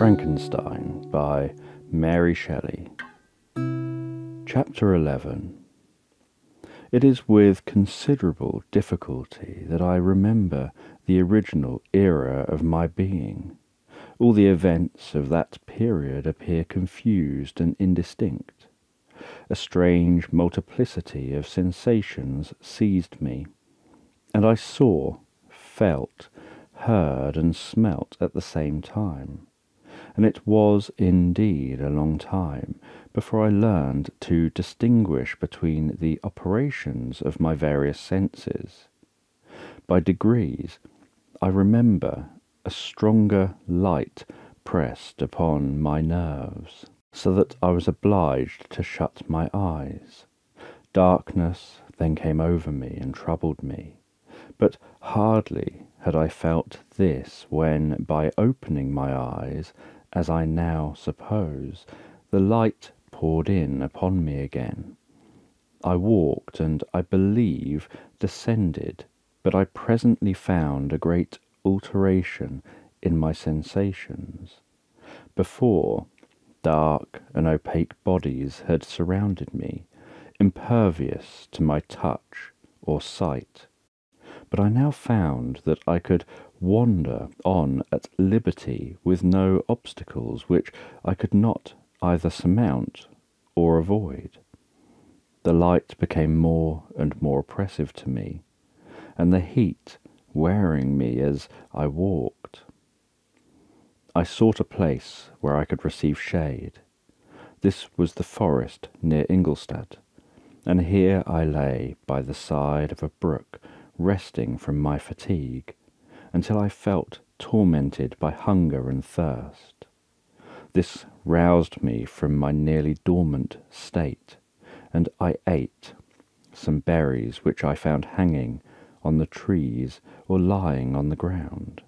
Frankenstein by Mary Shelley. Chapter 11. It is with considerable difficulty that I remember the original era of my being. All the events of that period appear confused and indistinct. A strange multiplicity of sensations seized me, and I saw, felt, heard and smelt at the same time, and it was indeed a long time before I learned to distinguish between the operations of my various senses. By degrees I remember a stronger light pressed upon my nerves, so that I was obliged to shut my eyes. Darkness then came over me and troubled me, but hardly had I felt this when, by opening my eyes, as I now suppose, the light poured in upon me again. I walked and, I believe, descended, but I presently found a great alteration in my sensations. Before, dark and opaque bodies had surrounded me, impervious to my touch or sight. But I now found that I could wander on at liberty with no obstacles which I could not either surmount or avoid. The light became more and more oppressive to me, and the heat wearing me as I walked. I sought a place where I could receive shade. This was the forest near Ingolstadt, and here I lay by the side of a brook, resting from my fatigue, until I felt tormented by hunger and thirst. This roused me from my nearly dormant state, and I ate some berries which I found hanging on the trees or lying on the ground.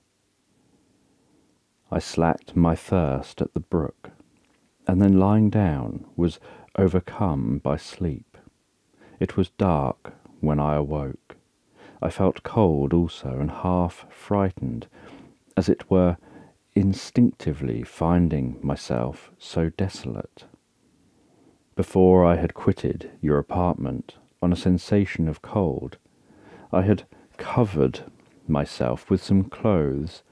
I slacked my thirst at the brook, and then lying down was overcome by sleep. It was dark when I awoke. I felt cold also, and half frightened, as it were instinctively finding myself so desolate. Before I had quitted your apartment, on a sensation of cold, I had covered myself with some clothes,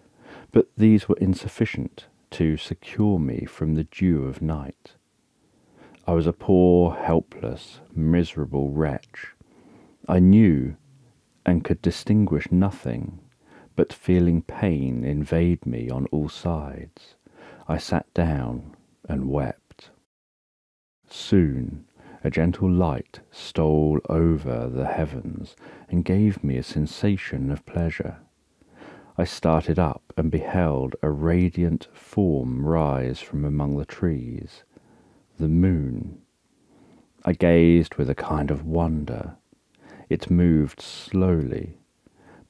but these were insufficient to secure me from the dew of night. I was a poor, helpless, miserable wretch. I knew and could distinguish nothing, but feeling pain invade me on all sides. I sat down and wept. Soon a gentle light stole over the heavens and gave me a sensation of pleasure. I started up and beheld a radiant form rise from among the trees, the moon. I gazed with a kind of wonder. It moved slowly,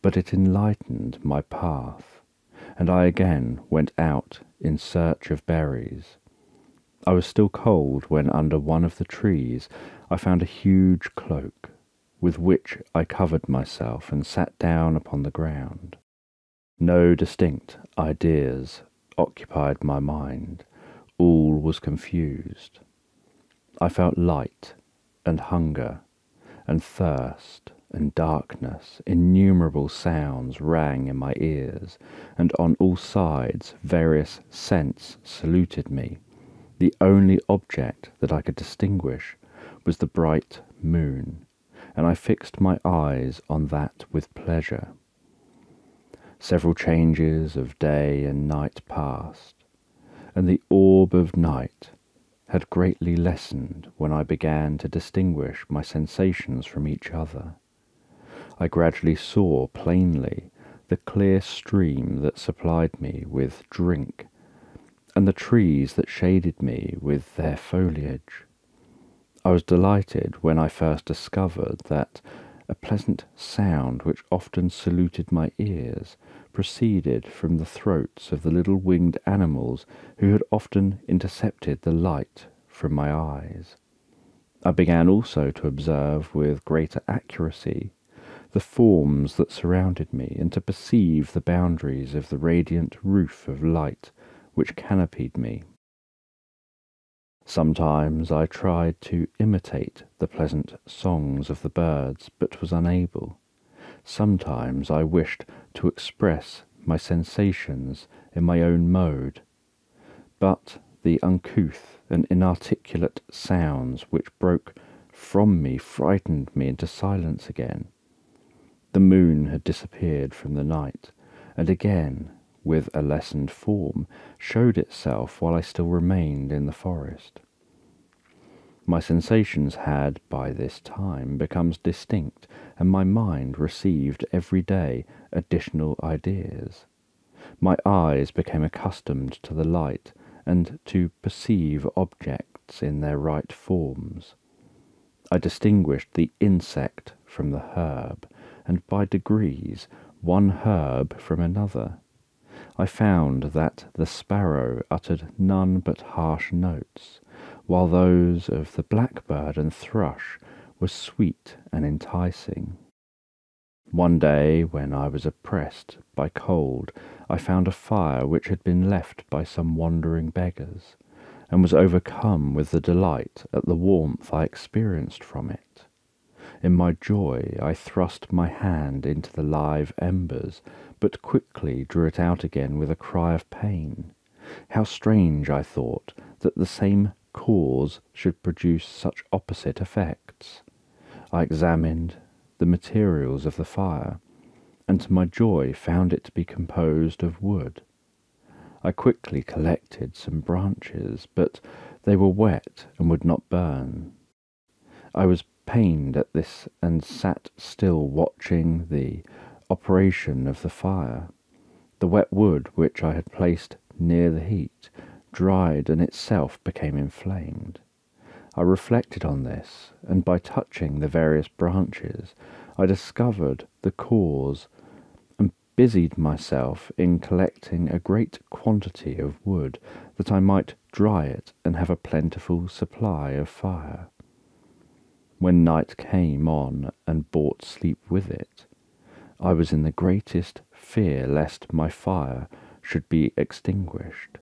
but it enlightened my path, and I again went out in search of berries. I was still cold when, under one of the trees, I found a huge cloak, with which I covered myself and sat down upon the ground. No distinct ideas occupied my mind. All was confused. I felt light and hunger and thirst and darkness. Innumerable sounds rang in my ears, and on all sides various scents saluted me. The only object that I could distinguish was the bright moon, and I fixed my eyes on that with pleasure. Several changes of day and night passed, and the orb of night had greatly lessened when I began to distinguish my sensations from each other. I gradually saw plainly the clear stream that supplied me with drink, and the trees that shaded me with their foliage. I was delighted when I first discovered that a pleasant sound which often saluted my ears proceeded from the throats of the little winged animals who had often intercepted the light from my eyes. I began also to observe with greater accuracy the forms that surrounded me, and to perceive the boundaries of the radiant roof of light which canopied me. Sometimes I tried to imitate the pleasant songs of the birds, but was unable. Sometimes I wished to express my sensations in my own mode, but the uncouth and inarticulate sounds which broke from me frightened me into silence again. The moon had disappeared from the night, and again, with a lessened form, showed itself while I still remained in the forest. My sensations had, by this time, become distinct, and my mind received every day additional ideas. My eyes became accustomed to the light, and to perceive objects in their right forms. I distinguished the insect from the herb, and by degrees one herb from another. I found that the sparrow uttered none but harsh notes, while those of the blackbird and thrush were sweet and enticing. One day, when I was oppressed by cold, I found a fire which had been left by some wandering beggars, and was overcome with the delight at the warmth I experienced from it. In my joy I thrust my hand into the live embers, but quickly drew it out again with a cry of pain. How strange, I thought, that the same cause should produce such opposite effects. I examined the materials of the fire, and to my joy found it to be composed of wood. I quickly collected some branches, but they were wet and would not burn. I was pained at this, and sat still watching the operation of the fire. The wet wood which I had placed near the heat dried and itself became inflamed. I reflected on this, and by touching the various branches I discovered the cause, and busied myself in collecting a great quantity of wood, that I might dry it and have a plentiful supply of fire. When night came on and brought sleep with it, I was in the greatest fear lest my fire should be extinguished.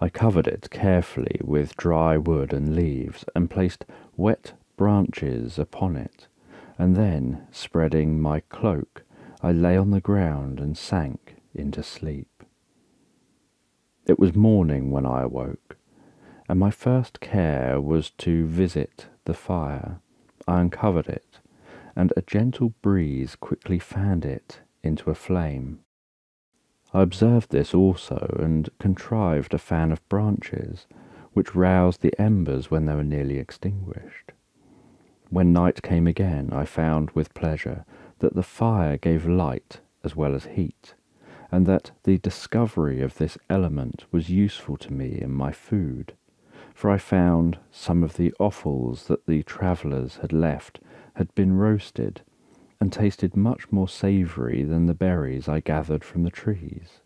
I covered it carefully with dry wood and leaves, and placed wet branches upon it, and then, spreading my cloak, I lay on the ground and sank into sleep. It was morning when I awoke, and my first care was to visit the fire. I uncovered it, and a gentle breeze quickly fanned it into a flame. I observed this also, and contrived a fan of branches, which roused the embers when they were nearly extinguished. When night came again, I found with pleasure that the fire gave light as well as heat, and that the discovery of this element was useful to me in my food, for I found some of the offals that the travellers had left had been roasted, and tasted much more savoury than the berries I gathered from the trees.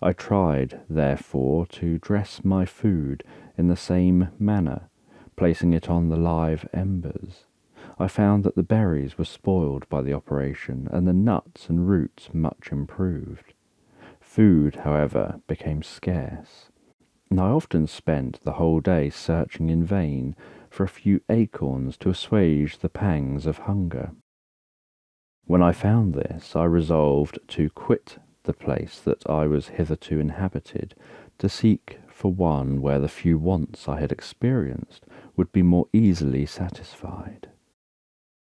I tried, therefore, to dress my food in the same manner, placing it on the live embers. I found that the berries were spoiled by the operation, and the nuts and roots much improved. Food, however, became scarce, and I often spent the whole day searching in vain for a few acorns to assuage the pangs of hunger. When I found this, I resolved to quit the place that I was hitherto inhabited, to seek for one where the few wants I had experienced would be more easily satisfied.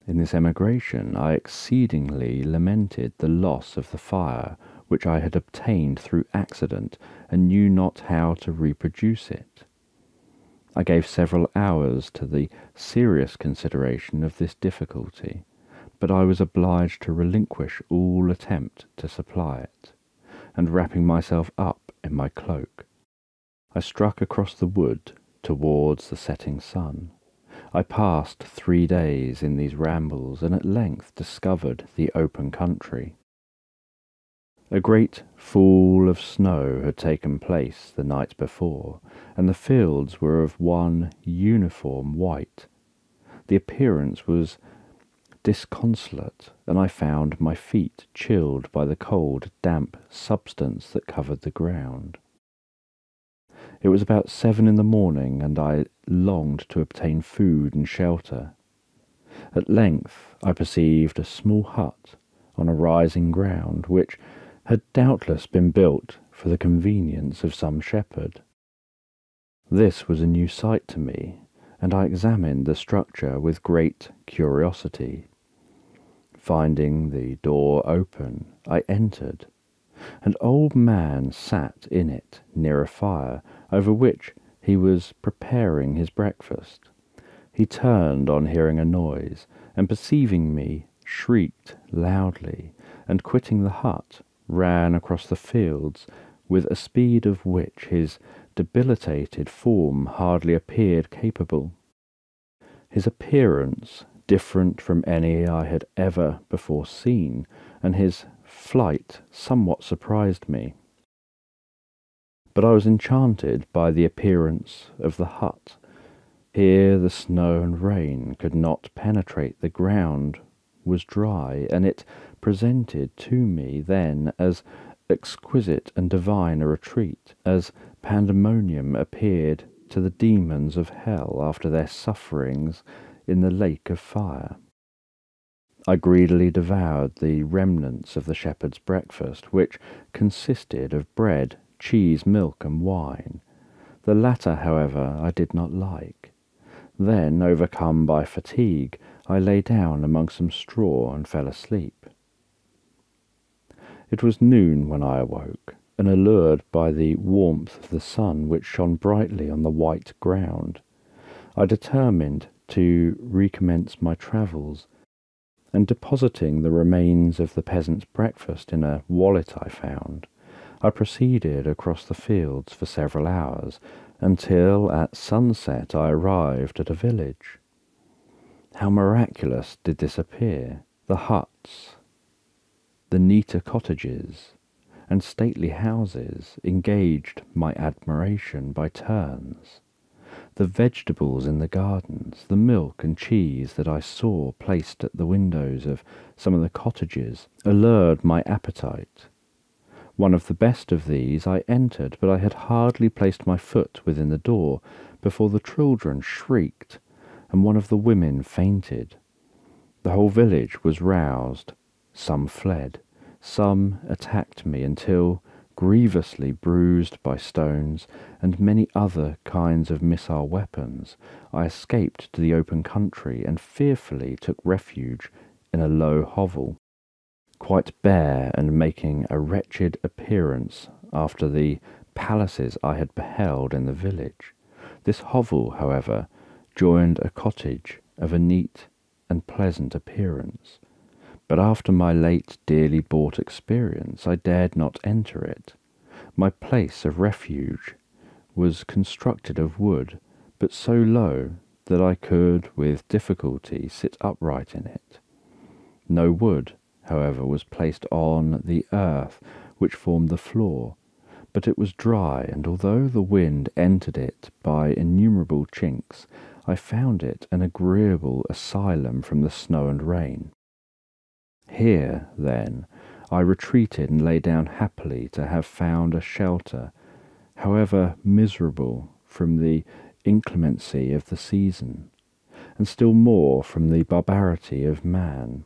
In this emigration I exceedingly lamented the loss of the fire which I had obtained through accident, and knew not how to reproduce it. I gave several hours to the serious consideration of this difficulty, but I was obliged to relinquish all attempt to supply it, and wrapping myself up in my cloak, I struck across the wood towards the setting sun. I passed 3 days in these rambles, and at length discovered the open country. A great fall of snow had taken place the night before, and the fields were of one uniform white. The appearance was disconsolate, and I found my feet chilled by the cold, damp substance that covered the ground. It was about 7 in the morning, and I longed to obtain food and shelter. At length I perceived a small hut on a rising ground, which had doubtless been built for the convenience of some shepherd. This was a new sight to me, and I examined the structure with great curiosity. Finding the door open, I entered. An old man sat in it near a fire, over which he was preparing his breakfast. He turned on hearing a noise, and perceiving me, shrieked loudly, and quitting the hut, ran across the fields with a speed of which his debilitated form hardly appeared capable. His appearance, different from any I had ever before seen, and his flight somewhat surprised me. But I was enchanted by the appearance of the hut. Here the snow and rain could not penetrate, the ground was dry, and it presented to me then as exquisite and divine a retreat as pandemonium appeared to the demons of hell after their sufferings in the lake of fire. I greedily devoured the remnants of the shepherd's breakfast, which consisted of bread, cheese, milk, and wine. The latter, however, I did not like. Then, overcome by fatigue, I lay down among some straw and fell asleep. It was noon when I awoke, and allured by the warmth of the sun which shone brightly on the white ground, I determined to recommence my travels, and depositing the remains of the peasant's breakfast in a wallet I found, I proceeded across the fields for several hours, until at sunset I arrived at a village. How miraculous did this appear! The huts, the neater cottages, and stately houses engaged my admiration by turns. The vegetables in the gardens, the milk and cheese that I saw placed at the windows of some of the cottages, allured my appetite. One of the best of these I entered, but I had hardly placed my foot within the door before the children shrieked, and one of the women fainted. The whole village was roused. Some fled, some attacked me, until, grievously bruised by stones and many other kinds of missile weapons, I escaped to the open country and fearfully took refuge in a low hovel, quite bare and making a wretched appearance after the palaces I had beheld in the village. This hovel, however, joined a cottage of a neat and pleasant appearance, but after my late dearly bought experience I dared not enter it. My place of refuge was constructed of wood, but so low that I could with difficulty sit upright in it. No wood, however, was placed on the earth which formed the floor, but it was dry, and although the wind entered it by innumerable chinks, I found it an agreeable asylum from the snow and rain. Here, then, I retreated and lay down happily to have found a shelter, however miserable, from the inclemency of the season, and still more from the barbarity of man.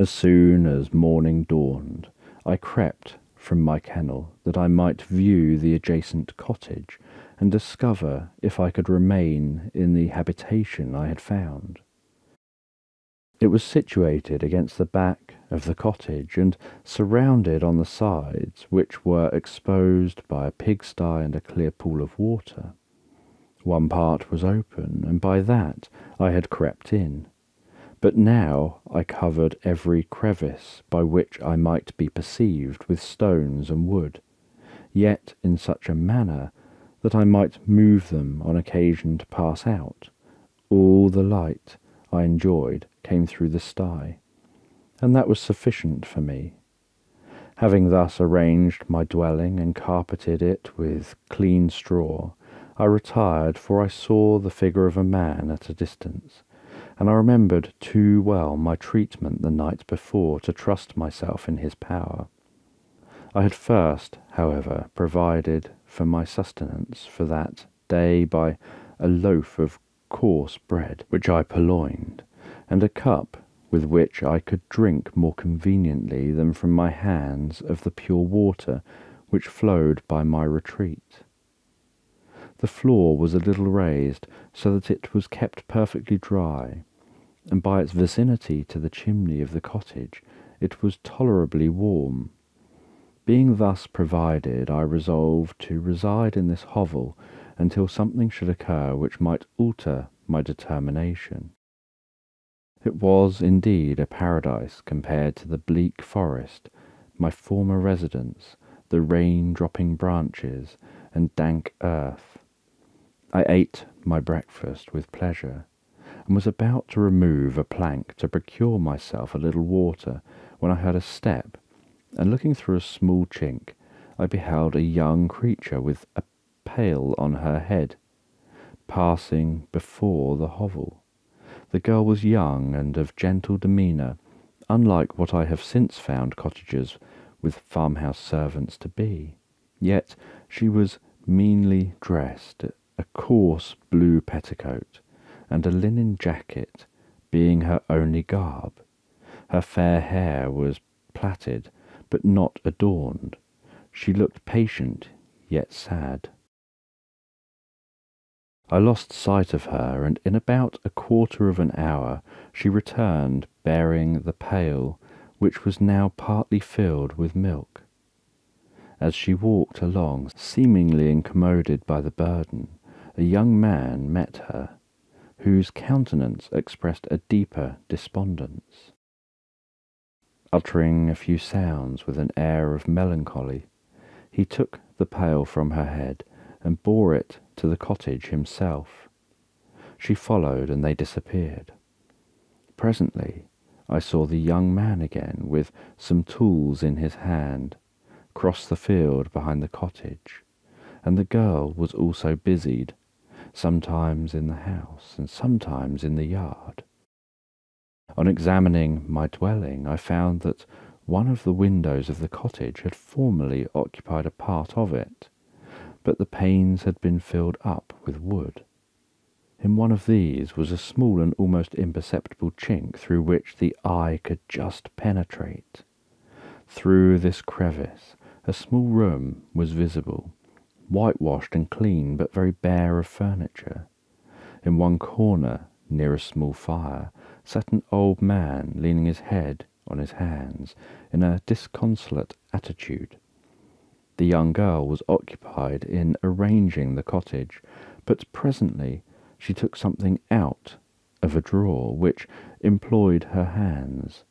As soon as morning dawned, I crept from my kennel that I might view the adjacent cottage and discover if I could remain in the habitation I had found. It was situated against the back of the cottage, and surrounded on the sides, which were exposed by a pigsty and a clear pool of water. One part was open, and by that I had crept in, but now I covered every crevice by which I might be perceived with stones and wood, yet in such a manner that I might move them on occasion to pass out. All the light I enjoyed came through the sty, and that was sufficient for me. Having thus arranged my dwelling and carpeted it with clean straw, I retired, for I saw the figure of a man at a distance, and I remembered too well my treatment the night before to trust myself in his power. I had first, however, provided for my sustenance for that day by a loaf of coarse bread, which I purloined, and a cup with which I could drink more conveniently than from my hands of the pure water which flowed by my retreat. The floor was a little raised, so that it was kept perfectly dry, and by its vicinity to the chimney of the cottage it was tolerably warm. Being thus provided, I resolved to reside in this hovel until something should occur which might alter my determination. It was indeed a paradise compared to the bleak forest, my former residence, the rain-dropping branches, and dank earth. I ate my breakfast with pleasure, and was about to remove a plank to procure myself a little water, when I heard a step, and looking through a small chink, I beheld a young creature with a pail on her head, passing before the hovel. The girl was young and of gentle demeanour, unlike what I have since found cottagers with farmhouse servants to be. Yet she was meanly dressed, a coarse blue petticoat, and a linen jacket, being her only garb. Her fair hair was plaited, but not adorned. She looked patient, yet sad. I lost sight of her, and in about a quarter of an hour she returned, bearing the pail, which was now partly filled with milk. As she walked along, seemingly incommoded by the burden, a young man met her, whose countenance expressed a deeper despondence. Uttering a few sounds with an air of melancholy, he took the pail from her head and bore it to the cottage himself. She followed, and they disappeared. Presently I saw the young man again, with some tools in his hand, cross the field behind the cottage, and the girl was also busied, sometimes in the house and sometimes in the yard. On examining my dwelling, I found that one of the windows of the cottage had formerly occupied a part of it, but the panes had been filled up with wood. In one of these was a small and almost imperceptible chink through which the eye could just penetrate. Through this crevice a small room was visible, whitewashed and clean, but very bare of furniture. In one corner, near a small fire, sat an old man leaning his head on his hands in a disconsolate attitude. The young girl was occupied in arranging the cottage, but presently she took something out of a drawer which employed her hands,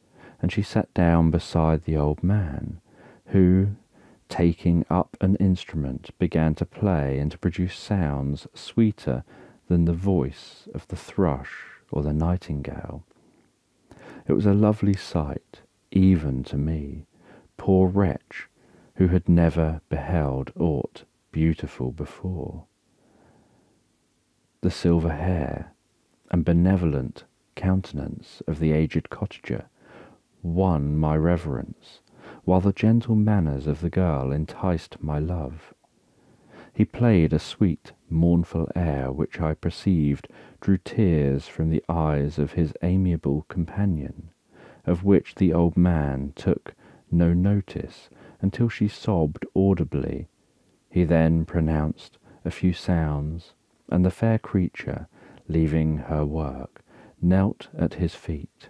and she sat down beside the old man, who, taking up an instrument, began to play and to produce sounds sweeter than the voice of the thrush or the nightingale. It was a lovely sight, even to me, poor wretch, who had never beheld aught beautiful before. The silver hair and benevolent countenance of the aged cottager won my reverence, while the gentle manners of the girl enticed my love. He played a sweet, mournful air, which I perceived drew tears from the eyes of his amiable companion, of which the old man took no notice, until she sobbed audibly. He then pronounced a few sounds, and the fair creature, leaving her work, knelt at his feet.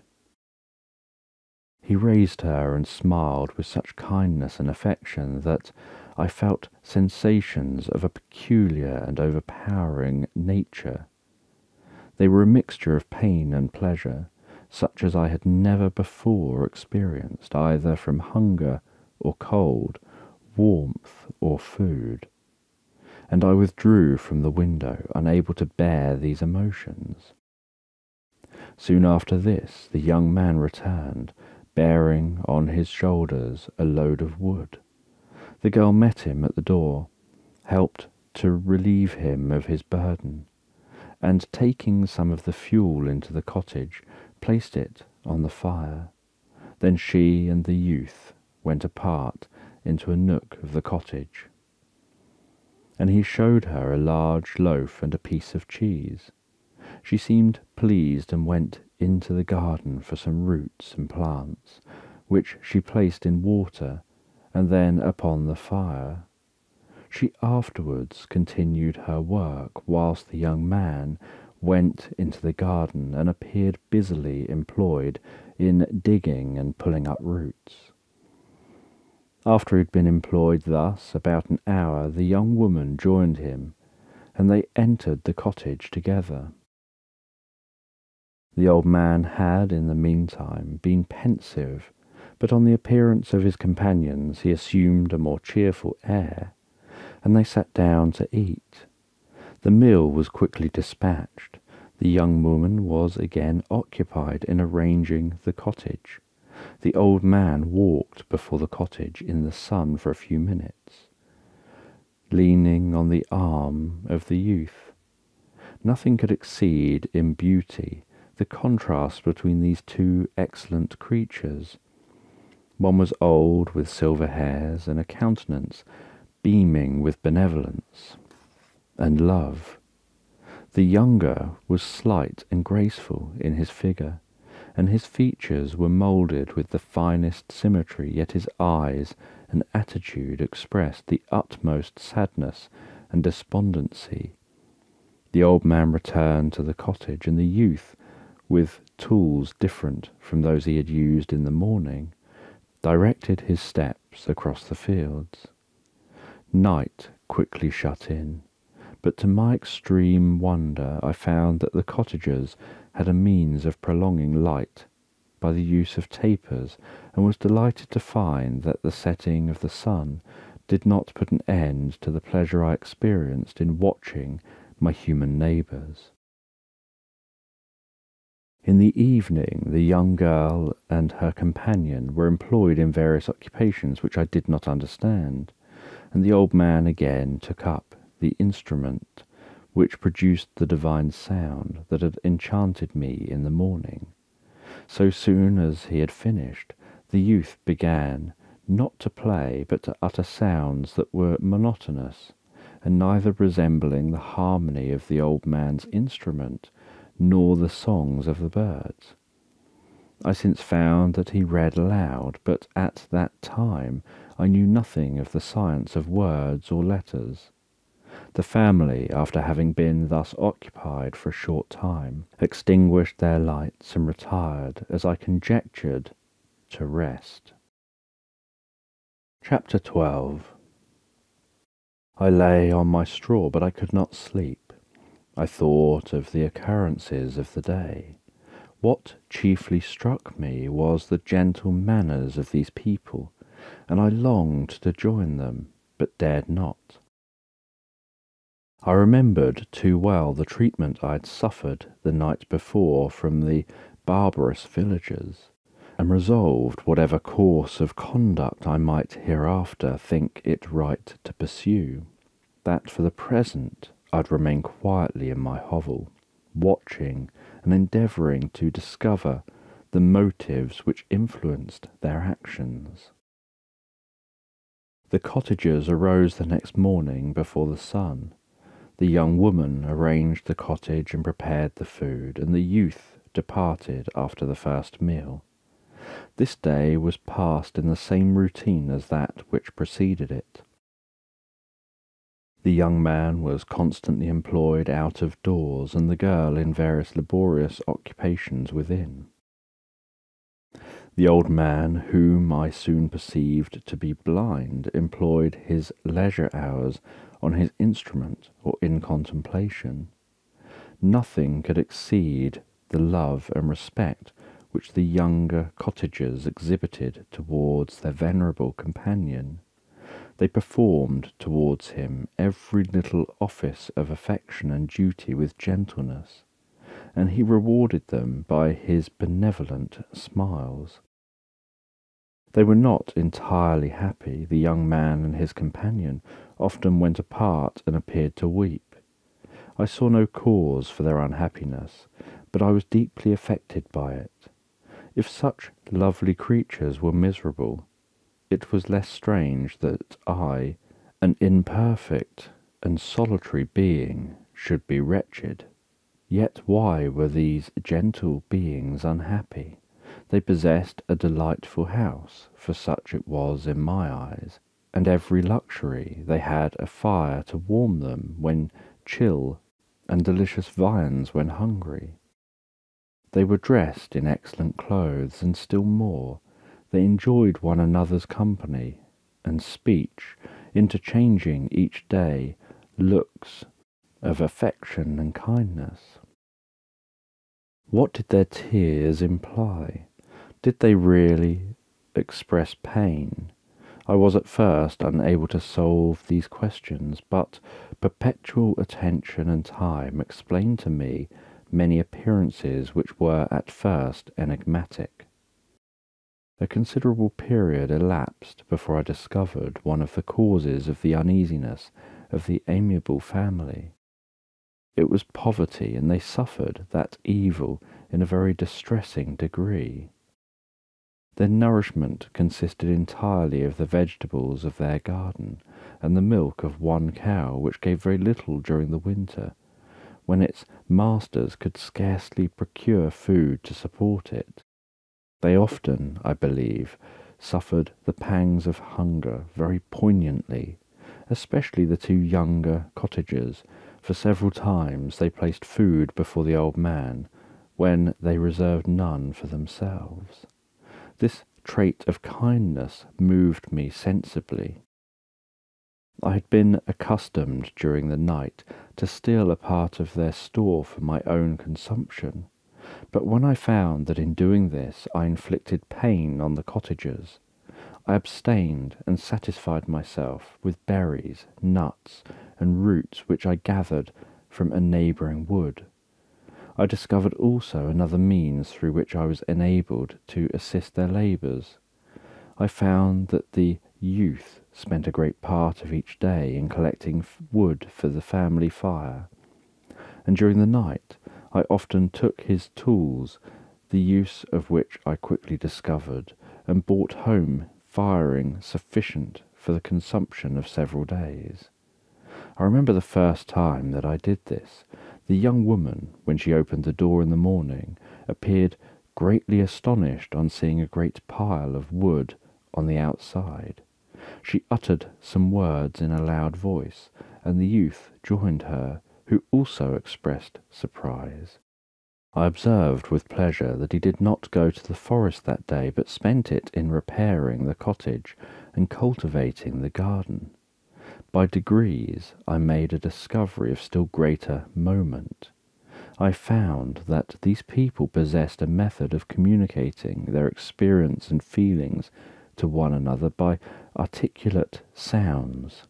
He raised her and smiled with such kindness and affection that I felt sensations of a peculiar and overpowering nature. They were a mixture of pain and pleasure, such as I had never before experienced, either from hunger or cold, warmth or food, and I withdrew from the window, unable to bear these emotions. Soon after this the young man returned, bearing on his shoulders a load of wood. The girl met him at the door, helped to relieve him of his burden, and taking some of the fuel into the cottage, placed it on the fire. Then she and the youth went apart into a nook of the cottage. and he showed her a large loaf and a piece of cheese. She seemed pleased and went into the garden for some roots and plants, which she placed in water, and then upon the fire. She afterwards continued her work, whilst the young man went into the garden and appeared busily employed in digging and pulling up roots. After he had been employed thus about an hour, the young woman joined him, and they entered the cottage together. The old man had, in the meantime, been pensive, but on the appearance of his companions he assumed a more cheerful air, and they sat down to eat. The meal was quickly dispatched. The young woman was again occupied in arranging the cottage. The old man walked before the cottage in the sun for a few minutes, leaning on the arm of the youth. Nothing could exceed in beauty the contrast between these two excellent creatures. One was old, with silver hairs, and a countenance beaming with benevolence and love. The younger was slight and graceful in his figure, and his features were moulded with the finest symmetry, yet his eyes and attitude expressed the utmost sadness and despondency. The old man returned to the cottage, and the youth, with tools different from those he had used in the morning, directed his steps across the fields. Night quickly shut in, but to my extreme wonder I found that the cottagers had a means of prolonging light by the use of tapers, and was delighted to find that the setting of the sun did not put an end to the pleasure I experienced in watching my human neighbours. In the evening the young girl and her companion were employed in various occupations which I did not understand, and the old man again took up the instrument which produced the divine sound that had enchanted me in the morning. So soon as he had finished, the youth began not to play but to utter sounds that were monotonous, and neither resembling the harmony of the old man's instrument nor the songs of the birds. I since found that he read aloud, but at that time I knew nothing of the science of words or letters. The family, after having been thus occupied for a short time, extinguished their lights and retired, as I conjectured, to rest. Chapter 12. I lay on my straw, but I could not sleep. I thought of the occurrences of the day. What chiefly struck me was the gentle manners of these people, and I longed to join them, but dared not. I remembered too well the treatment I had suffered the night before from the barbarous villagers, and resolved, whatever course of conduct I might hereafter think it right to pursue, that for the present I'd remain quietly in my hovel, watching and endeavouring to discover the motives which influenced their actions. The cottagers arose the next morning before the sun. The young woman arranged the cottage and prepared the food, and the youth departed after the first meal. This day was passed in the same routine as that which preceded it. The young man was constantly employed out of doors, and the girl in various laborious occupations within. The old man, whom I soon perceived to be blind, employed his leisure hours on his instrument or in contemplation. Nothing could exceed the love and respect which the younger cottagers exhibited towards their venerable companion. They performed towards him every little office of affection and duty with gentleness, and he rewarded them by his benevolent smiles. They were not entirely happy. The young man and his companion often went apart and appeared to weep. I saw no cause for their unhappiness, but I was deeply affected by it. If such lovely creatures were miserable, it was less strange that I, an imperfect and solitary being should be wretched. Yet why were these gentle beings unhappy? They possessed a delightful house, for such it was in my eyes, and every luxury. They had a fire to warm them when chill, and delicious viands when hungry. They were dressed in excellent clothes, and still more, they enjoyed one another's company, and speech, interchanging each day looks of affection and kindness. What did their tears imply? Did they really express pain? I was at first unable to solve these questions, but perpetual attention and time explained to me many appearances which were at first enigmatic. A considerable period elapsed before I discovered one of the causes of the uneasiness of the amiable family. It was poverty, and they suffered that evil in a very distressing degree. Their nourishment consisted entirely of the vegetables of their garden, and the milk of one cow, which gave very little during the winter, when its masters could scarcely procure food to support it. They often, I believe, suffered the pangs of hunger very poignantly, especially the two younger cottagers, for several times they placed food before the old man, when they reserved none for themselves. This trait of kindness moved me sensibly. I had been accustomed during the night to steal a part of their store for my own consumption, but when I found that in doing this I inflicted pain on the cottagers, I abstained and satisfied myself with berries, nuts, and roots which I gathered from a neighbouring wood. I discovered also another means through which I was enabled to assist their labours. I found that the youth spent a great part of each day in collecting wood for the family fire, and during the night I often took his tools, the use of which I quickly discovered, and brought home firing sufficient for the consumption of several days. I remember the first time that I did this. The young woman, when she opened the door in the morning, appeared greatly astonished on seeing a great pile of wood on the outside. She uttered some words in a loud voice, and the youth joined her, who also expressed surprise. I observed with pleasure that he did not go to the forest that day, but spent it in repairing the cottage and cultivating the garden. By degrees I made a discovery of still greater moment. I found that these people possessed a method of communicating their experience and feelings to one another by articulate sounds.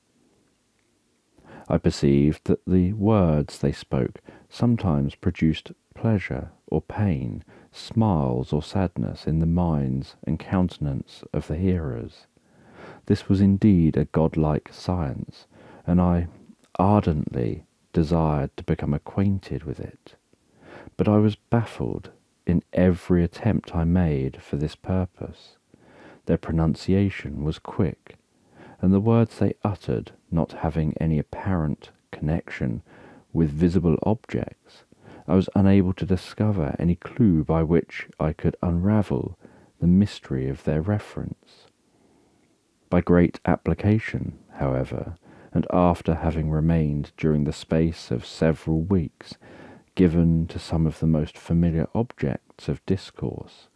I perceived that the words they spoke sometimes produced pleasure or pain, smiles or sadness in the minds and countenance of the hearers. This was indeed a godlike science, and I ardently desired to become acquainted with it. But I was baffled in every attempt I made for this purpose. Their pronunciation was quick, and the words they uttered, not having any apparent connection with visible objects, I was unable to discover any clue by which I could unravel the mystery of their reference. By great application, however, and after having remained during the space of several weeks given to some of the most familiar objects of discourse,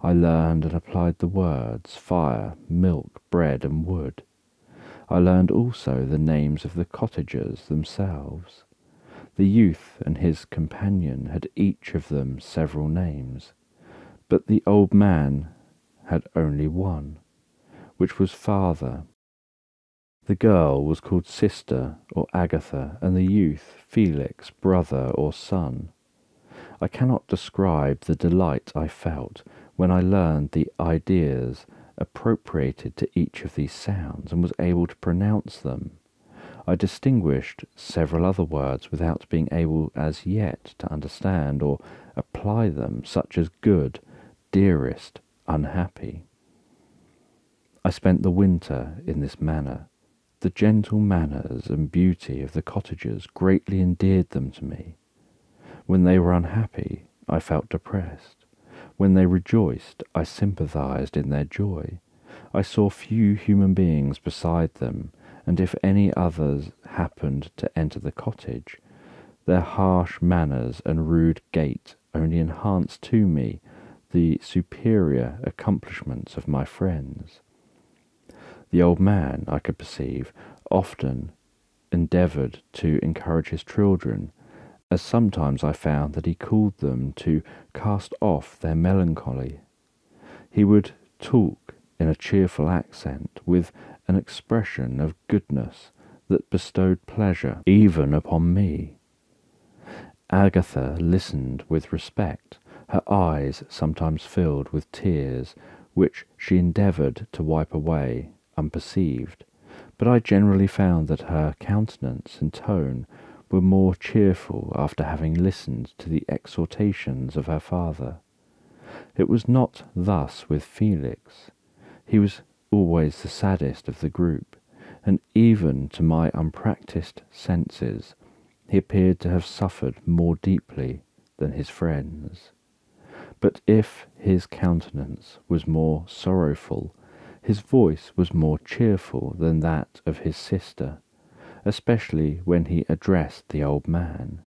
I learned and applied the words fire, milk, bread, and wood. I learned also the names of the cottagers themselves. The youth and his companion had each of them several names, but the old man had only one, which was Father. The girl was called Sister or Agatha, and the youth Felix, Brother or Son. I cannot describe the delight I felt when I learned the ideas appropriated to each of these sounds and was able to pronounce them. I distinguished several other words without being able as yet to understand or apply them, such as good, dearest, unhappy. I spent the winter in this manner, the gentle manners and beauty of the cottagers greatly endeared them to me. When they were unhappy, I felt depressed. When they rejoiced, I sympathized in their joy. I saw few human beings beside them, and if any others happened to enter the cottage, their harsh manners and rude gait only enhanced to me the superior accomplishments of my friends. The old man, I could perceive, often endeavoured to encourage his children, as sometimes I found that he called them to cast off their melancholy. He would talk in a cheerful accent, with an expression of goodness that bestowed pleasure even upon me. Agatha listened with respect, her eyes sometimes filled with tears, which she endeavoured to wipe away unperceived, but I generally found that her countenance and tone were more cheerful after having listened to the exhortations of her father. It was not thus with Felix. He was always the saddest of the group, and even to my unpractised senses he appeared to have suffered more deeply than his friends. But if his countenance was more sorrowful, his voice was more cheerful than that of his sister, especially when he addressed the old man.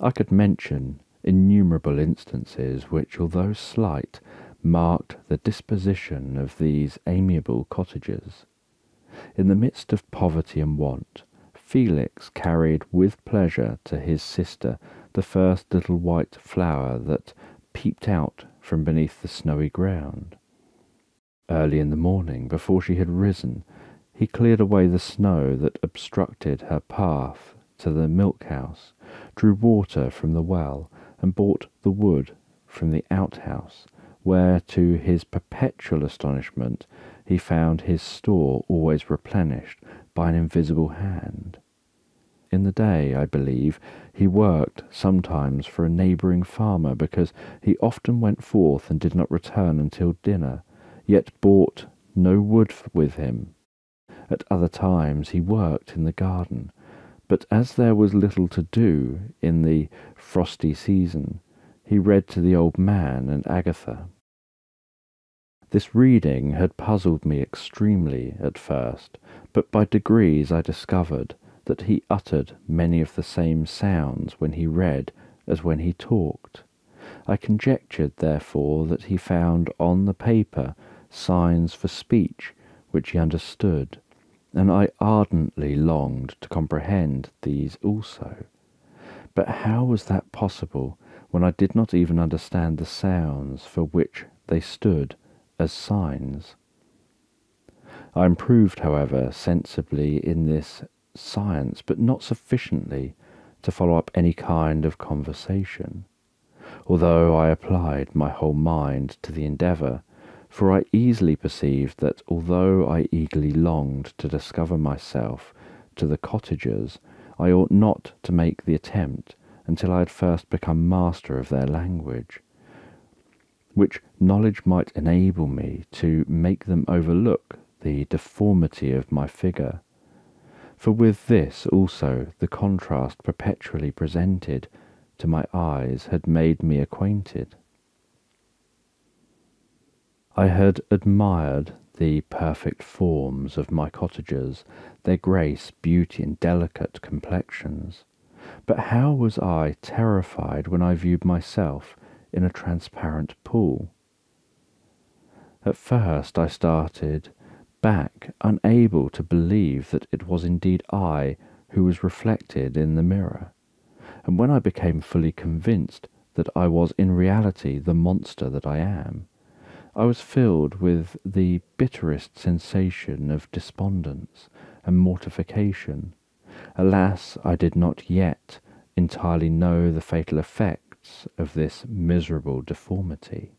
I could mention innumerable instances which, although slight, marked the disposition of these amiable cottagers. In the midst of poverty and want, Felix carried with pleasure to his sister the first little white flower that peeped out from beneath the snowy ground. Early in the morning, before she had risen, he cleared away the snow that obstructed her path to the milk-house, drew water from the well, and bought the wood from the outhouse, where, to his perpetual astonishment, he found his store always replenished by an invisible hand. In the day, I believe, he worked sometimes for a neighbouring farmer, because he often went forth and did not return until dinner, yet bought no wood with him. At other times he worked in the garden, but as there was little to do in the frosty season, he read to the old man and Agatha. This reading had puzzled me extremely at first, but by degrees I discovered that he uttered many of the same sounds when he read as when he talked. I conjectured, therefore, that he found on the paper signs for speech which he understood, and I ardently longed to comprehend these also. But how was that possible when I did not even understand the sounds for which they stood as signs? I improved, however, sensibly in this science, but not sufficiently to follow up any kind of conversation, although I applied my whole mind to the endeavour, for I easily perceived that although I eagerly longed to discover myself to the cottagers, I ought not to make the attempt until I had first become master of their language, which knowledge might enable me to make them overlook the deformity of my figure. For with this also the contrast perpetually presented to my eyes had made me acquainted. I had admired the perfect forms of my cottagers, their grace, beauty, and delicate complexions, but how was I terrified when I viewed myself in a transparent pool? At first I started back, unable to believe that it was indeed I who was reflected in the mirror, and when I became fully convinced that I was in reality the monster that I am, I was filled with the bitterest sensation of despondence and mortification. Alas, I did not yet entirely know the fatal effects of this miserable deformity.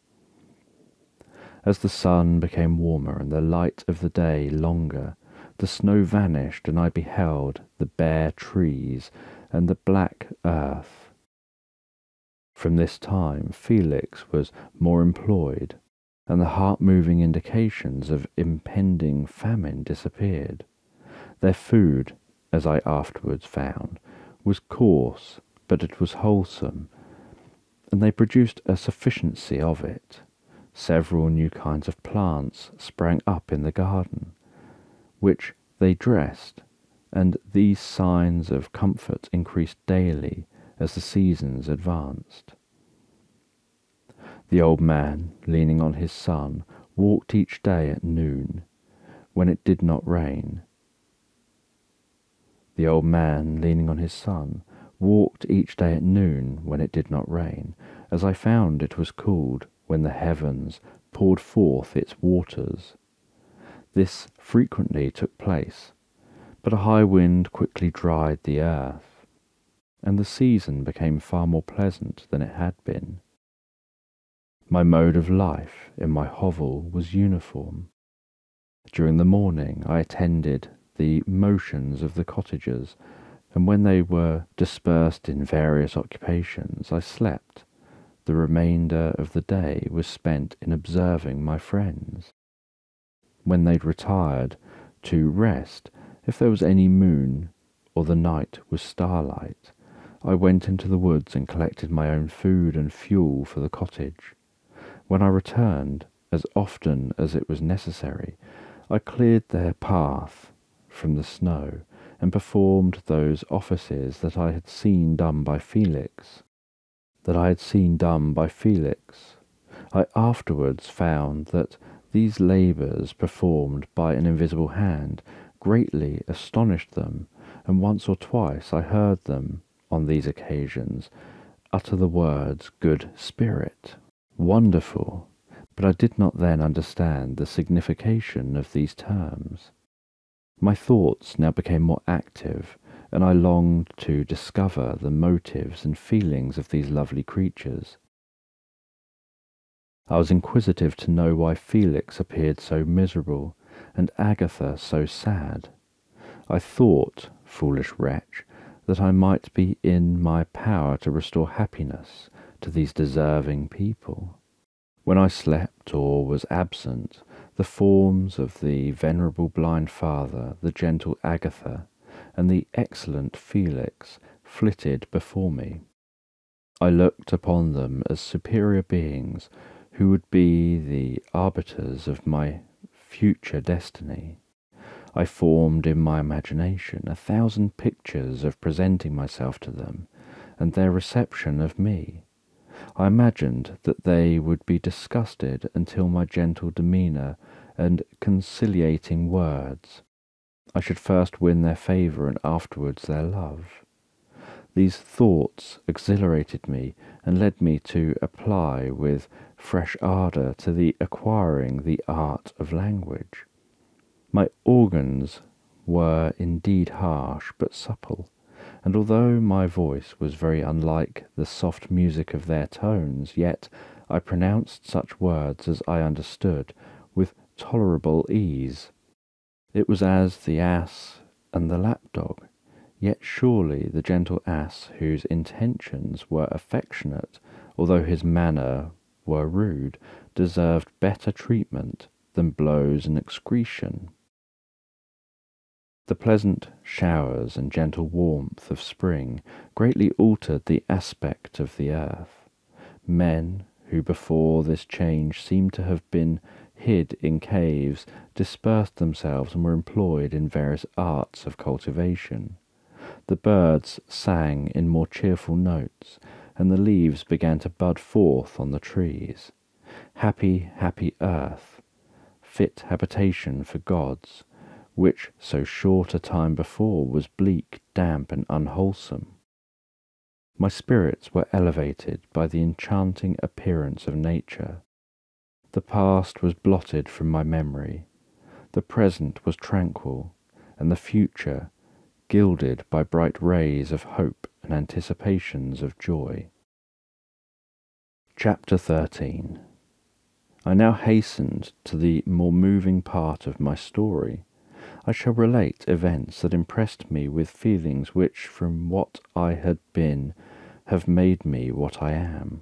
As the sun became warmer and the light of the day longer, the snow vanished, and I beheld the bare trees and the black earth. From this time Felix was more employed, and the heart-moving indications of impending famine disappeared. Their food, as I afterwards found, was coarse, but it was wholesome, and they produced a sufficiency of it. Several new kinds of plants sprang up in the garden, which they dressed, and these signs of comfort increased daily as the seasons advanced. The old man, leaning on his son, walked each day at noon, when it did not rain. The old man, leaning on his son, walked each day at noon when it did not rain, as I found it was called when the heavens poured forth its waters. This frequently took place, but a high wind quickly dried the earth, and the season became far more pleasant than it had been. My mode of life in my hovel was uniform. During the morning I attended the motions of the cottagers, and when they were dispersed in various occupations I slept. The remainder of the day was spent in observing my friends. When they'd retired to rest, if there was any moon or the night was starlight, I went into the woods and collected my own food and fuel for the cottage. When I returned, as often as it was necessary, I cleared their path from the snow and performed those offices that I had seen done by Felix. I afterwards found that these labours performed by an invisible hand greatly astonished them, and once or twice I heard them, on these occasions, utter the words "good spirit," "wonderful," but I did not then understand the signification of these terms. My thoughts now became more active, and I longed to discover the motives and feelings of these lovely creatures. I was inquisitive to know why Felix appeared so miserable, and Agatha so sad. I thought, foolish wretch, that I might be in my power to restore happiness to these deserving people. When I slept or was absent, the forms of the venerable blind father, the gentle Agatha, and the excellent Felix flitted before me. I looked upon them as superior beings who would be the arbiters of my future destiny. I formed in my imagination 1,000 pictures of presenting myself to them and their reception of me. I imagined that they would be disgusted until my gentle demeanour and conciliating words. I should first win their favour and afterwards their love. These thoughts exhilarated me and led me to apply with fresh ardour to the acquiring the art of language. My organs were indeed harsh but supple, and although my voice was very unlike the soft music of their tones, yet I pronounced such words as I understood with tolerable ease. It was as the ass and the lapdog, yet surely the gentle ass, whose intentions were affectionate, although his manner were rude, deserved better treatment than blows and excretion. The pleasant showers and gentle warmth of spring greatly altered the aspect of the earth. Men, who before this change seemed to have been hid in caves, dispersed themselves and were employed in various arts of cultivation. The birds sang in more cheerful notes, and the leaves began to bud forth on the trees. Happy, happy earth, fit habitation for gods, which so short a time before was bleak, damp, and unwholesome. My spirits were elevated by the enchanting appearance of nature. The past was blotted from my memory, the present was tranquil, and the future gilded by bright rays of hope and anticipations of joy. Chapter 13. I now hastened to the more moving part of my story. I shall relate events that impressed me with feelings which, from what I had been, have made me what I am.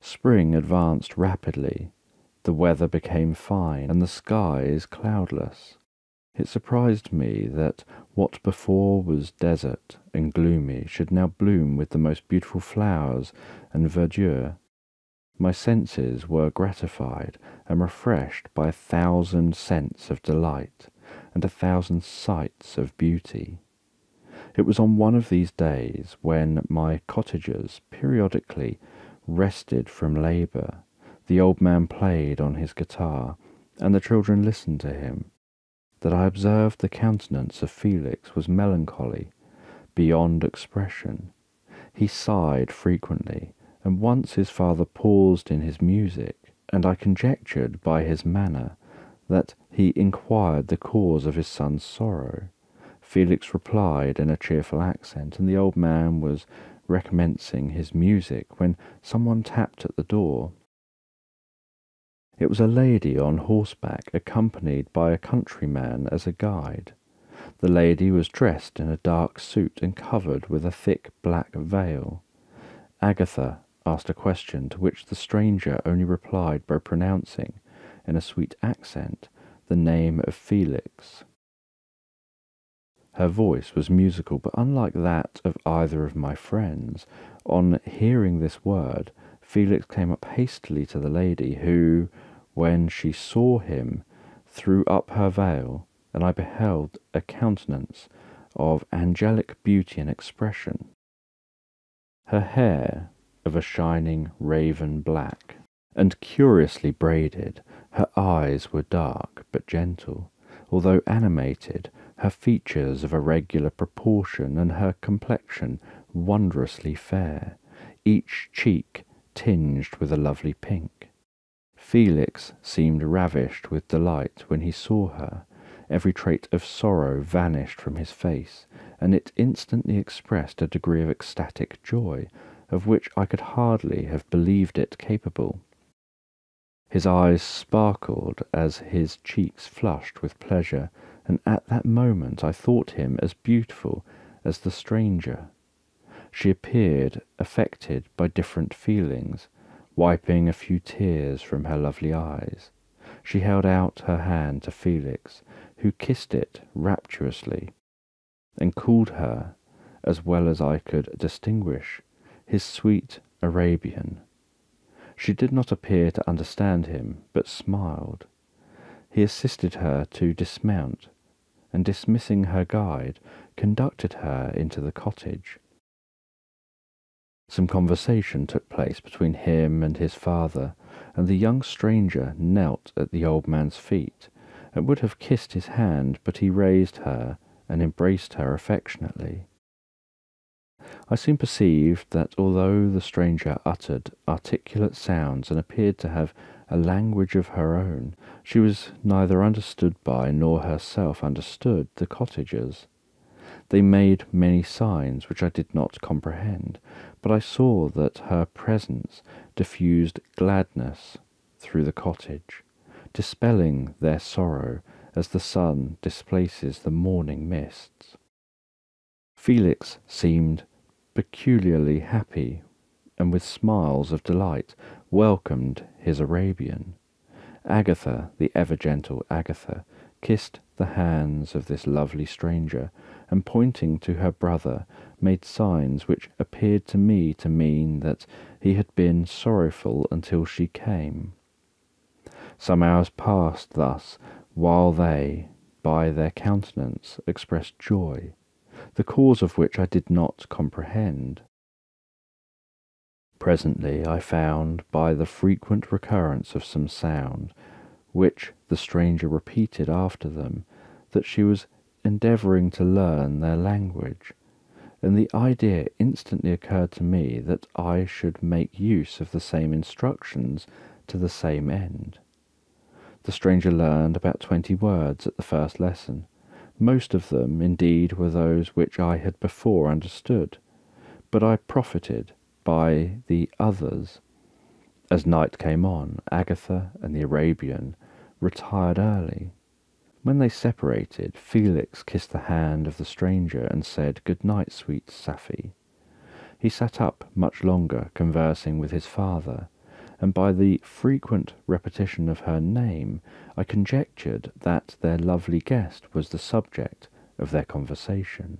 Spring advanced rapidly, The weather became fine, and the skies cloudless. It surprised me that what before was desert and gloomy should now bloom with the most beautiful flowers and verdure. My senses were gratified and refreshed by 1,000 scents of delight and 1,000 sights of beauty. It was on one of these days when my cottagers periodically rested from labour. The old man played on his guitar, and the children listened to him, that I observed the countenance of Felix was melancholy, beyond expression. He sighed frequently, and once his father paused in his music, and I conjectured by his manner that he inquired the cause of his son's sorrow. Felix replied in a cheerful accent, and the old man was recommencing his music when someone tapped at the door. It was a lady on horseback, accompanied by a countryman as a guide. The lady was dressed in a dark suit and covered with a thick black veil. Agatha asked a question, to which the stranger only replied by pronouncing, in a sweet accent, the name of Felix. Her voice was musical, but unlike that of either of my friends. On hearing this word, Felix came up hastily to the lady, who, when she saw him, threw up her veil, and I beheld a countenance of angelic beauty and expression. Her hair, of a shining raven black, and curiously braided, her eyes were dark but gentle, although animated, her features of a regular proportion, and her complexion wondrously fair, each cheek tinged with a lovely pink. Felix seemed ravished with delight when he saw her. Every trait of sorrow vanished from his face, and it instantly expressed a degree of ecstatic joy, of which I could hardly have believed it capable. His eyes sparkled as his cheeks flushed with pleasure, and at that moment I thought him as beautiful as the stranger. She appeared affected by different feelings, wiping a few tears from her lovely eyes. She held out her hand to Felix, who kissed it rapturously, and called her, as well as I could distinguish, his sweet Arabian. She did not appear to understand him, but smiled. He assisted her to dismount, and dismissing her guide, conducted her into the cottage. Some conversation took place between him and his father, and the young stranger knelt at the old man's feet, and would have kissed his hand, but he raised her and embraced her affectionately. I soon perceived that although the stranger uttered articulate sounds and appeared to have a language of her own, she was neither understood by nor herself understood the cottagers. They made many signs which I did not comprehend, but I saw that her presence diffused gladness through the cottage, dispelling their sorrow as the sun displaces the morning mists. Felix seemed peculiarly happy, and with smiles of delight welcomed his Arabian. Agatha, the ever-gentle Agatha, kissed the hands of this lovely stranger, and pointing to her brother, made signs which appeared to me to mean that he had been sorrowful until she came. Some hours passed thus, while they, by their countenance, expressed joy, the cause of which I did not comprehend. Presently I found, by the frequent recurrence of some sound, which the stranger repeated after them, that she was endeavouring to learn their language, and the idea instantly occurred to me that I should make use of the same instructions to the same end. The stranger learned about 20 words at the first lesson. Most of them, indeed, were those which I had before understood, but I profited by the others. As night came on, Agatha and the Arabian retired early. When they separated, Felix kissed the hand of the stranger and said, "Good night, sweet Safie." He sat up much longer, conversing with his father, and by the frequent repetition of her name, I conjectured that their lovely guest was the subject of their conversation.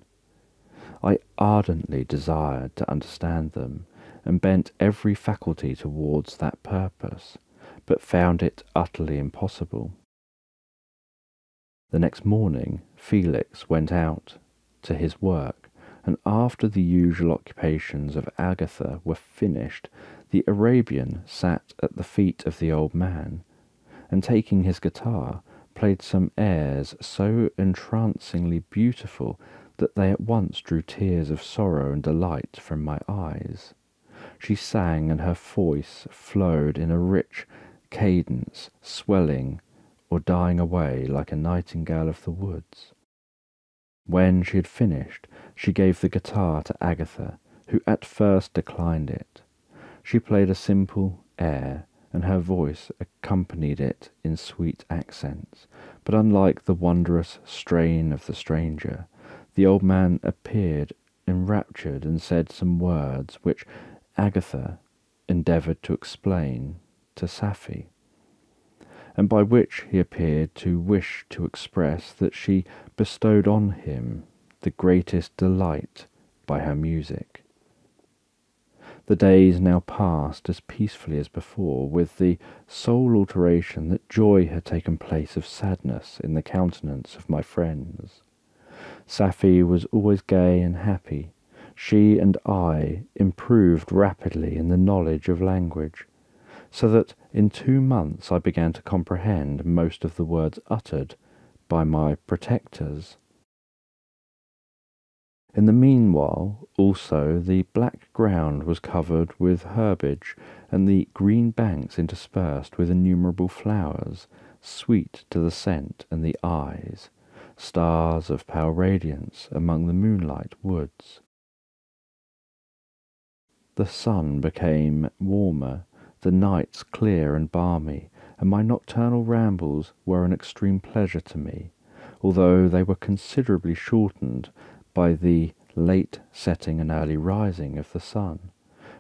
I ardently desired to understand them, and bent every faculty towards that purpose, but found it utterly impossible. The next morning Felix went out to his work, and after the usual occupations of Agatha were finished, the Arabian sat at the feet of the old man, and taking his guitar, played some airs so entrancingly beautiful that they at once drew tears of sorrow and delight from my eyes. She sang, and her voice flowed in a rich cadence, swelling or dying away like a nightingale of the woods. When she had finished, she gave the guitar to Agatha, who at first declined it. She played a simple air, and her voice accompanied it in sweet accents, but unlike the wondrous strain of the stranger, the old man appeared enraptured and said some words which Agatha endeavoured to explain to Safie, and by which he appeared to wish to express that she bestowed on him the greatest delight by her music. The days now passed as peacefully as before, with the sole alteration that joy had taken place of sadness in the countenance of my friends. Safie was always gay and happy. She and I improved rapidly in the knowledge of language, so that in 2 months I began to comprehend most of the words uttered by my protectors. In the meanwhile, also, the black ground was covered with herbage, and the green banks interspersed with innumerable flowers, sweet to the scent and the eyes, stars of pale radiance among the moonlight woods. The sun became warmer, the nights clear and balmy, and my nocturnal rambles were an extreme pleasure to me, although they were considerably shortened by the late setting and early rising of the sun,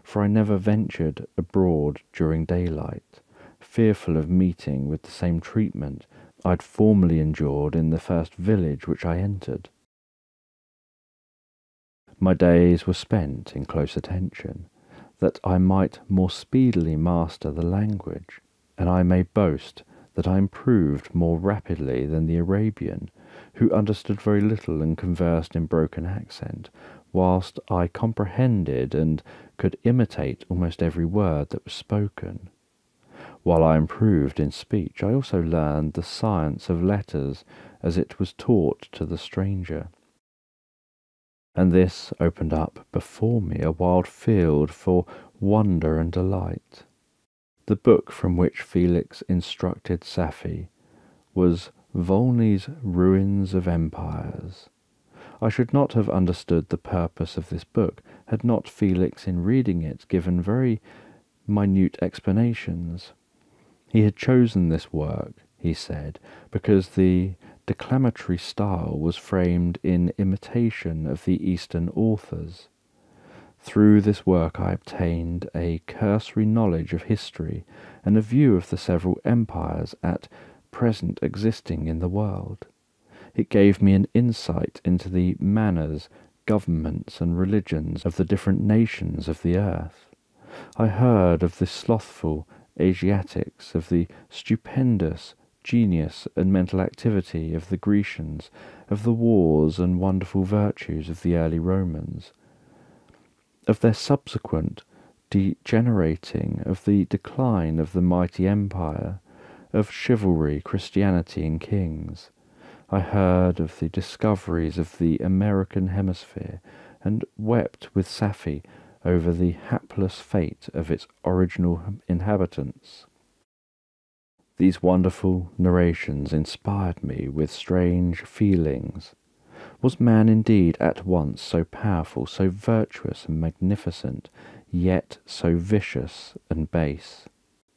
for I never ventured abroad during daylight, fearful of meeting with the same treatment I had formerly endured in the first village which I entered. My days were spent in close attention, that I might more speedily master the language, and I may boast that I improved more rapidly than the Arabian, who understood very little and conversed in broken accent, whilst I comprehended and could imitate almost every word that was spoken. While I improved in speech, I also learned the science of letters as it was taught to the stranger, and this opened up before me a wild field for wonder and delight. The book from which Felix instructed Safie was Volney's Ruins of Empires. I should not have understood the purpose of this book had not Felix in reading it given very minute explanations. He had chosen this work, he said, because the declamatory style was framed in imitation of the Eastern authors. Through this work I obtained a cursory knowledge of history and a view of the several empires at present existing in the world. It gave me an insight into the manners, governments, and religions of the different nations of the earth. I heard of the slothful Asiatics, of the stupendous genius and mental activity of the Grecians, of the wars and wonderful virtues of the early Romans, of their subsequent degenerating, of the decline of the mighty empire, of chivalry, Christianity, and kings. I heard of the discoveries of the American hemisphere, and wept with Safie over the hapless fate of its original inhabitants. These wonderful narrations inspired me with strange feelings. Was man indeed at once so powerful, so virtuous and magnificent, yet so vicious and base?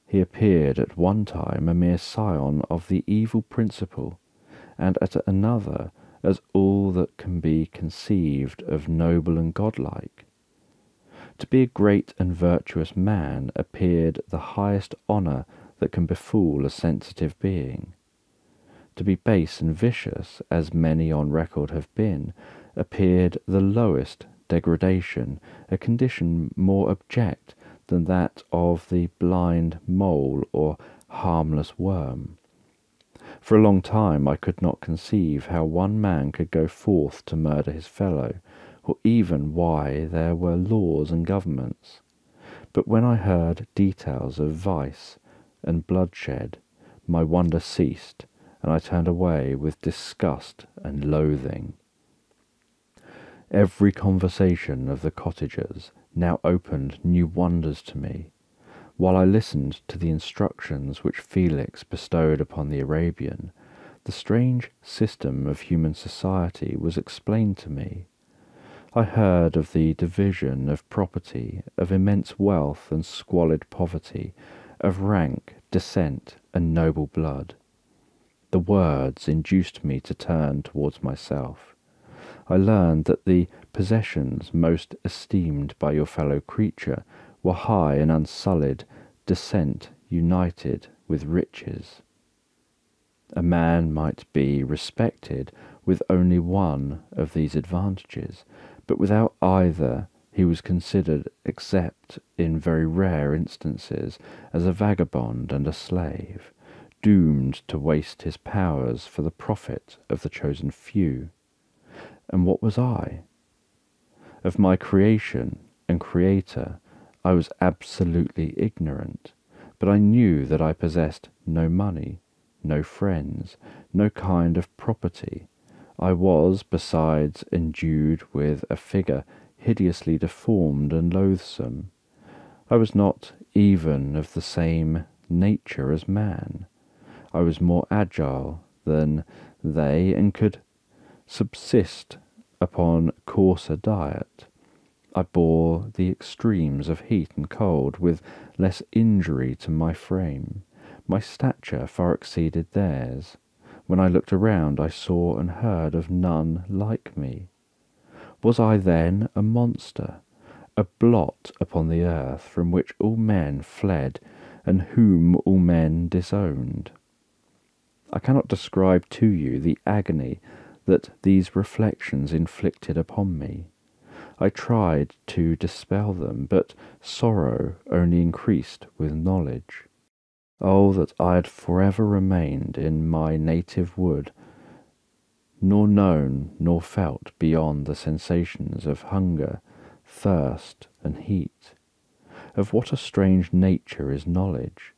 He appeared at one time a mere scion of the evil principle, and at another as all that can be conceived of noble and godlike. To be a great and virtuous man appeared the highest honour that can befool a sensitive being. To be base and vicious, as many on record have been, appeared the lowest degradation, a condition more abject than that of the blind mole or harmless worm. For a long time I could not conceive how one man could go forth to murder his fellow, or even why there were laws and governments. But when I heard details of vice and bloodshed, my wonder ceased, and I turned away with disgust and loathing. Every conversation of the cottagers now opened new wonders to me, while I listened to the instructions which Felix bestowed upon the Arabian. The strange system of human society was explained to me. I heard of the division of property, of immense wealth and squalid poverty, of rank, descent, and noble blood. The words induced me to turn towards myself. I learned that the possessions most esteemed by your fellow creature were high and unsullied, descent united with riches. A man might be respected with only one of these advantages, but without either he was considered, except in very rare instances, as a vagabond and a slave, doomed to waste his powers for the profit of the chosen few. And what was I? Of my creation and creator I was absolutely ignorant, but I knew that I possessed no money, no friends, no kind of property. I was, besides, endued with a figure hideously deformed and loathsome. I was not even of the same nature as man. I was more agile than they, and could subsist upon coarser diet. I bore the extremes of heat and cold with less injury to my frame. My stature far exceeded theirs. When I looked around, I saw and heard of none like me. Was I then a monster, a blot upon the earth from which all men fled and whom all men disowned? I cannot describe to you the agony that these reflections inflicted upon me. I tried to dispel them, but sorrow only increased with knowledge. Oh, that I had forever remained in my native wood, nor known nor felt beyond the sensations of hunger, thirst, and heat. Of what a strange nature is knowledge!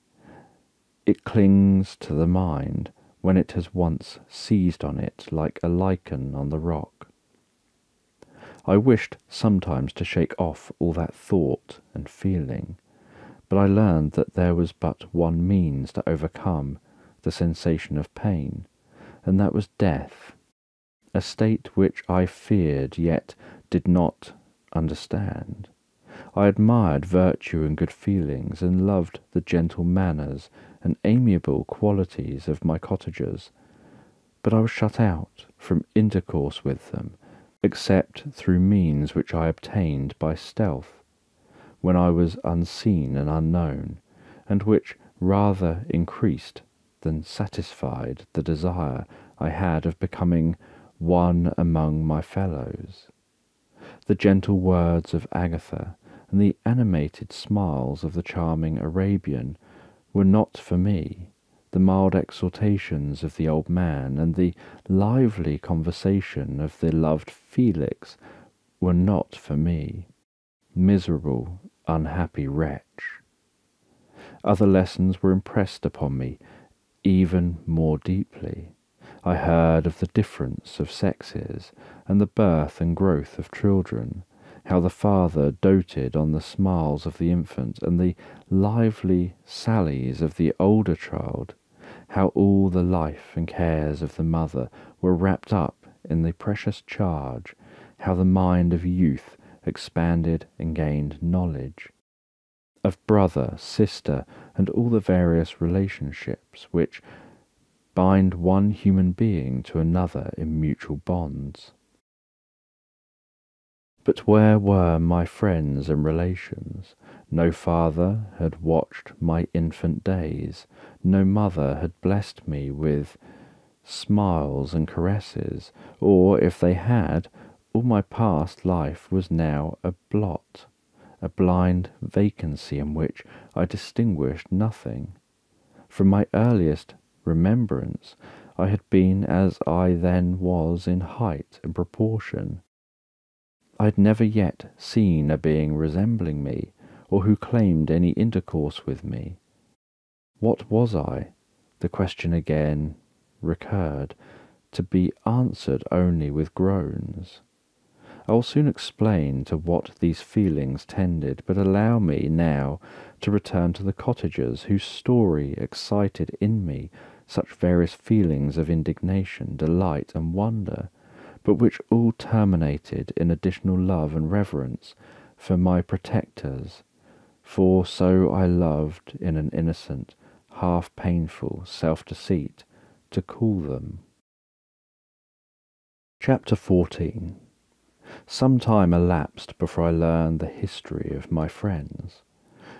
It clings to the mind when it has once seized on it like a lichen on the rock. I wished sometimes to shake off all that thought and feeling, but I learned that there was but one means to overcome the sensation of pain, and that was death, a state which I feared yet did not understand. I admired virtue and good feelings, and loved the gentle manners and amiable qualities of my cottagers, but I was shut out from intercourse with them, except through means which I obtained by stealth, when I was unseen and unknown, and which rather increased than satisfied the desire I had of becoming one among my fellows. The gentle words of Agatha and the animated smiles of the charming Arabian were not for me. The mild exhortations of the old man and the lively conversation of the loved Felix were not for me. Miserable, unhappy wretch. Other lessons were impressed upon me even more deeply. I heard of the difference of sexes, and the birth and growth of children, how the father doted on the smiles of the infant and the lively sallies of the older child, how all the life and cares of the mother were wrapped up in the precious charge, how the mind of youth expanded and gained knowledge of brother, sister, and all the various relationships which bind one human being to another in mutual bonds. But where were my friends and relations? No father had watched my infant days, no mother had blessed me with smiles and caresses, or if they had, all my past life was now a blot, a blind vacancy in which I distinguished nothing. From my earliest remembrance, I had been as I then was in height and proportion. I had never yet seen a being resembling me, or who claimed any intercourse with me. What was I? The question again recurred, to be answered only with groans. I will soon explain to what these feelings tended, but allow me now to return to the cottagers whose story excited in me such various feelings of indignation, delight, and wonder, but which all terminated in additional love and reverence for my protectors, for so I loved in an innocent, half-painful self-deceit to call them. Chapter 14. Some time elapsed before I learned the history of my friends.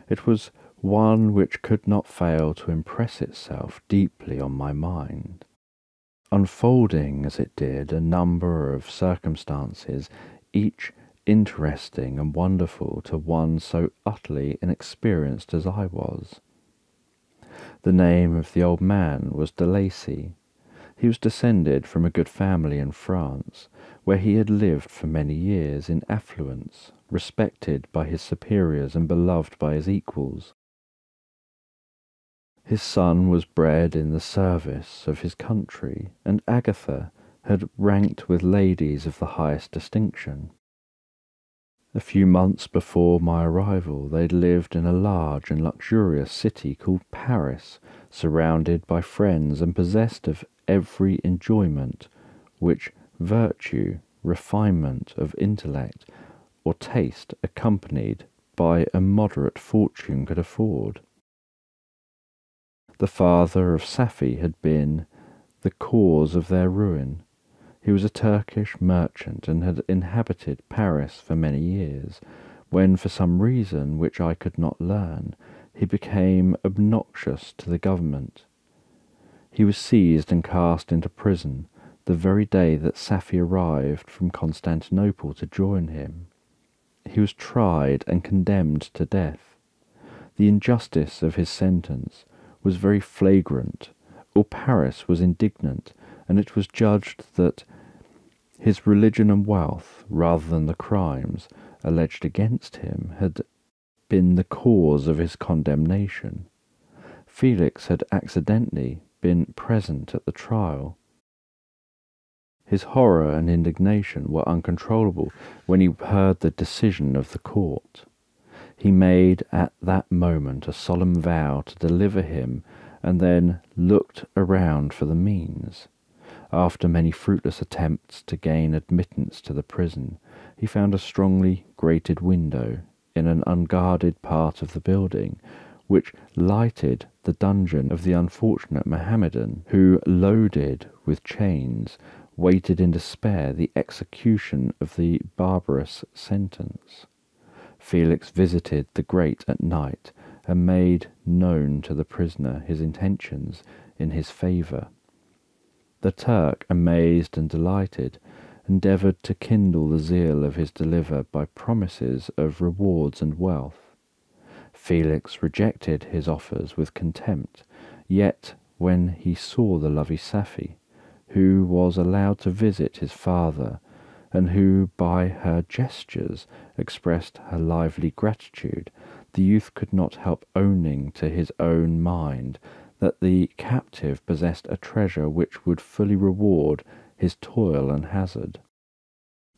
It was one which could not fail to impress itself deeply on my mind, unfolding as it did a number of circumstances, each interesting and wonderful to one so utterly inexperienced as I was. The name of the old man was De Lacey. He was descended from a good family in France, where he had lived for many years in affluence, respected by his superiors and beloved by his equals. His son was bred in the service of his country, and Agatha had ranked with ladies of the highest distinction. A few months before my arrival, they lived in a large and luxurious city called Paris, surrounded by friends and possessed of every enjoyment which virtue, refinement of intellect, or taste accompanied by a moderate fortune could afford. The father of Safie had been the cause of their ruin. He was a Turkish merchant and had inhabited Paris for many years, when for some reason which I could not learn, he became obnoxious to the government. He was seized and cast into prison the very day that Safie arrived from Constantinople to join him. He was tried and condemned to death. The injustice of his sentence was very flagrant. All Paris was indignant, and it was judged that his religion and wealth, rather than the crimes alleged against him, had been the cause of his condemnation. Felix had accidentally been present at the trial. His horror and indignation were uncontrollable when he heard the decision of the court. He made at that moment a solemn vow to deliver him, and then looked around for the means. After many fruitless attempts to gain admittance to the prison, he found a strongly grated window in an unguarded part of the building, which lighted the dungeon of the unfortunate Mohammedan, who, loaded with chains, waited in despair the execution of the barbarous sentence. Felix visited the grate at night, and made known to the prisoner his intentions in his favour. The Turk, amazed and delighted, endeavoured to kindle the zeal of his deliverer by promises of rewards and wealth. Felix rejected his offers with contempt, yet when he saw the lovely Safie, who was allowed to visit his father, and who by her gestures expressed her lively gratitude, the youth could not help owning to his own mind that the captive possessed a treasure which would fully reward his toil and hazard.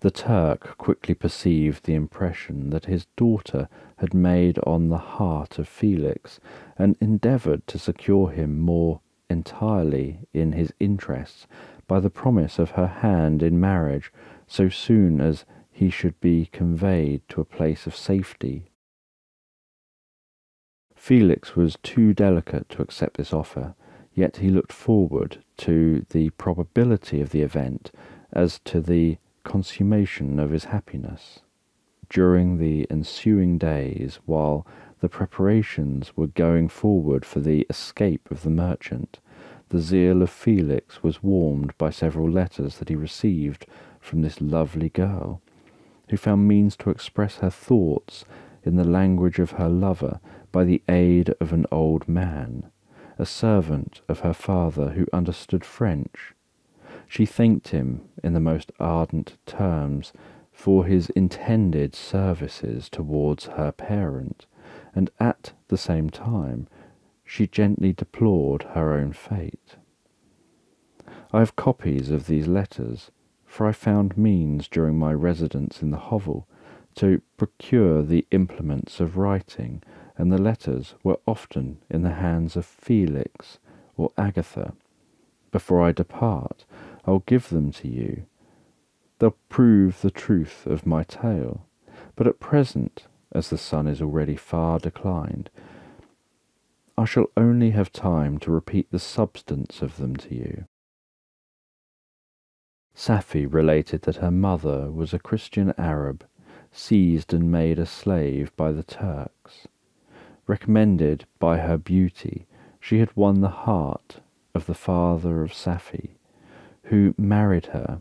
The Turk quickly perceived the impression that his daughter had made on the heart of Felix, and endeavoured to secure him more entirely in his interests by the promise of her hand in marriage so soon as he should be conveyed to a place of safety. Felix was too delicate to accept this offer, yet he looked forward to the probability of the event as to the consummation of his happiness. during the ensuing days while the preparations were going forward for the escape of the merchant, the zeal of Felix was warmed by several letters that he received from this lovely girl, who found means to express her thoughts in the language of her lover by the aid of an old man, a servant of her father who understood French. She thanked him in the most ardent terms for his intended services towards her parent, and at the same time she gently deplored her own fate. I have copies of these letters, for I found means during my residence in the hovel to procure the implements of writing, and the letters were often in the hands of Felix or Agatha. Before I depart, I'll give them to you. They'll prove the truth of my tale, but at present, as the sun is already far declined, I shall only have time to repeat the substance of them to you. Safie related that her mother was a Christian Arab, seized and made a slave by the Turks. Recommended by her beauty, she had won the heart of the father of Safie, who married her.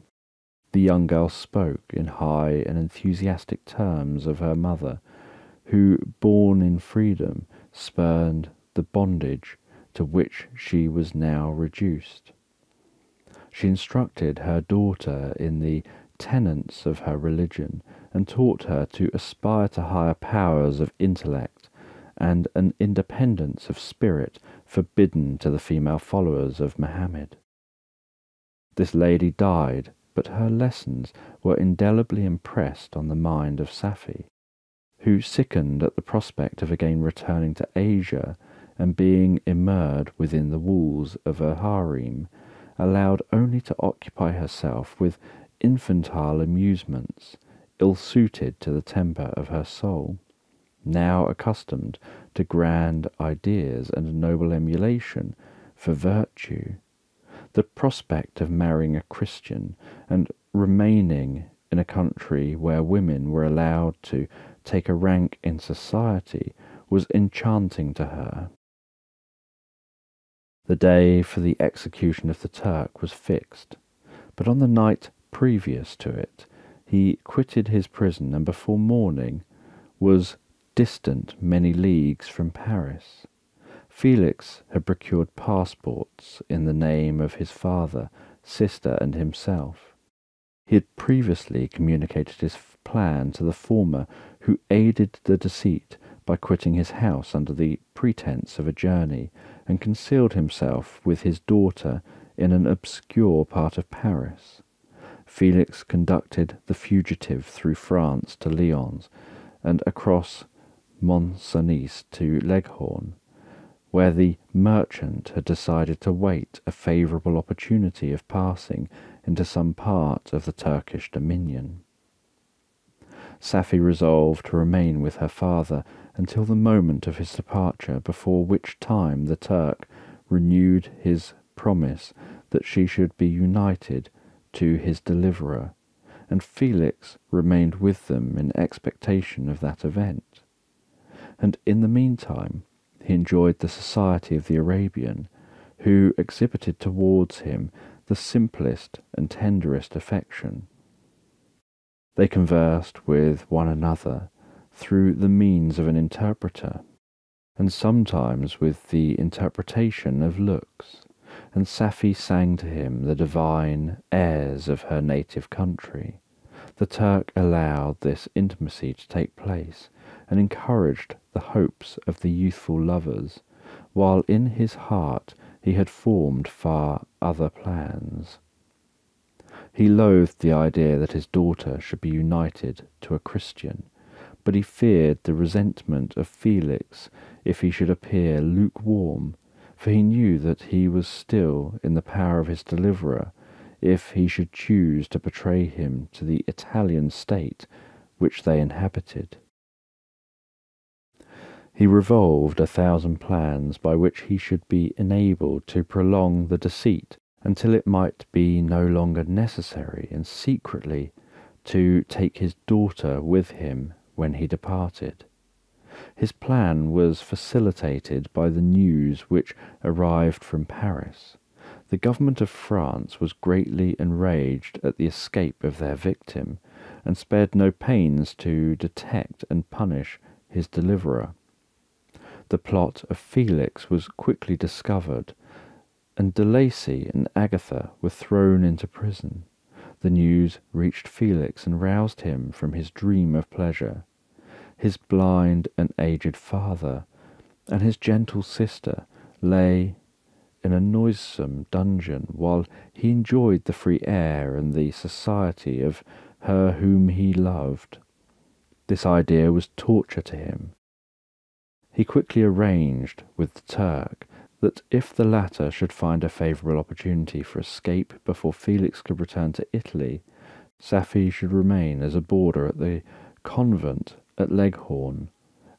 The young girl spoke in high and enthusiastic terms of her mother, who, born in freedom, spurned the bondage to which she was now reduced. She instructed her daughter in the tenets of her religion, and taught her to aspire to higher powers of intellect, and an independence of spirit forbidden to the female followers of Mohammed. This lady died, but her lessons were indelibly impressed on the mind of Safie, who sickened at the prospect of again returning to Asia and being immured within the walls of her harem, allowed only to occupy herself with infantile amusements, ill-suited to the temper of her soul, now accustomed to grand ideas and a noble emulation for virtue. The prospect of marrying a Christian and remaining in a country where women were allowed to take a rank in society was enchanting to her. The day for the execution of the Turk was fixed, but on the night previous to it he quitted his prison, and before morning was distant many leagues from Paris. Felix had procured passports in the name of his father, sister, and himself. He had previously communicated his plan to the former, who aided the deceit by quitting his house under the pretence of a journey, and concealed himself with his daughter in an obscure part of Paris. Felix conducted the fugitive through France to Lyons, and across Mont Cenis to Leghorn, where the merchant had decided to wait a favourable opportunity of passing into some part of the Turkish dominion. Safie resolved to remain with her father until the moment of his departure, before which time the Turk renewed his promise that she should be united to his deliverer, and Felix remained with them in expectation of that event. And in the meantime he enjoyed the society of the Arabian, who exhibited towards him the simplest and tenderest affection. They conversed with one another through the means of an interpreter, and sometimes with the interpretation of looks, and Safie sang to him the divine airs of her native country. The Turk allowed this intimacy to take place, and encouraged the hopes of the youthful lovers, while in his heart he had formed far other plans. He loathed the idea that his daughter should be united to a Christian, but he feared the resentment of Felix if he should appear lukewarm, for he knew that he was still in the power of his deliverer if he should choose to betray him to the Italian state which they inhabited. He revolved 1,000 plans by which he should be enabled to prolong the deceit until it might be no longer necessary, and secretly to take his daughter with him when he departed. His plan was facilitated by the news which arrived from Paris. The government of France was greatly enraged at the escape of their victim, and spared no pains to detect and punish his deliverer. The plot of Felix was quickly discovered, and De Lacey and Agatha were thrown into prison. The news reached Felix and roused him from his dream of pleasure. His blind and aged father and his gentle sister lay in a noisome dungeon, while he enjoyed the free air and the society of her whom he loved. This idea was torture to him. He quickly arranged with the Turk that if the latter should find a favourable opportunity for escape before Felix could return to Italy, Safie should remain as a boarder at the convent at Leghorn,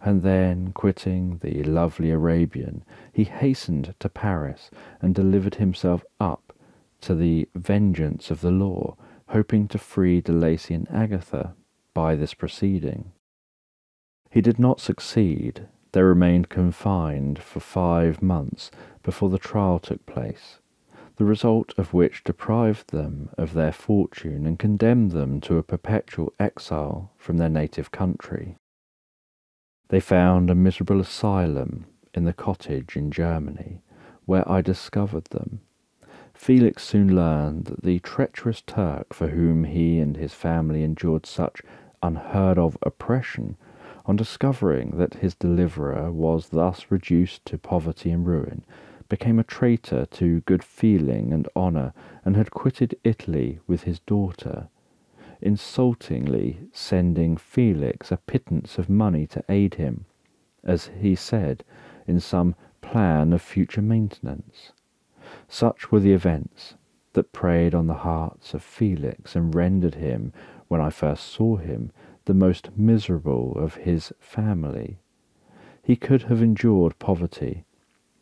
and then, quitting the lovely Arabian, he hastened to Paris and delivered himself up to the vengeance of the law, hoping to free De Lacey and Agatha by this proceeding. He did not succeed. They remained confined for 5 months before the trial took place, the result of which deprived them of their fortune and condemned them to a perpetual exile from their native country. They found a miserable asylum in the cottage in Germany, where I discovered them. Felix soon learned that the treacherous Turk, for whom he and his family endured such unheard-of oppression, on discovering that his deliverer was thus reduced to poverty and ruin, became a traitor to good feeling and honour, and had quitted Italy with his daughter, insultingly sending Felix a pittance of money to aid him, as he said, in some plan of future maintenance. Such were the events that preyed on the hearts of Felix and rendered him, when I first saw him, the most miserable of his family. He could have endured poverty,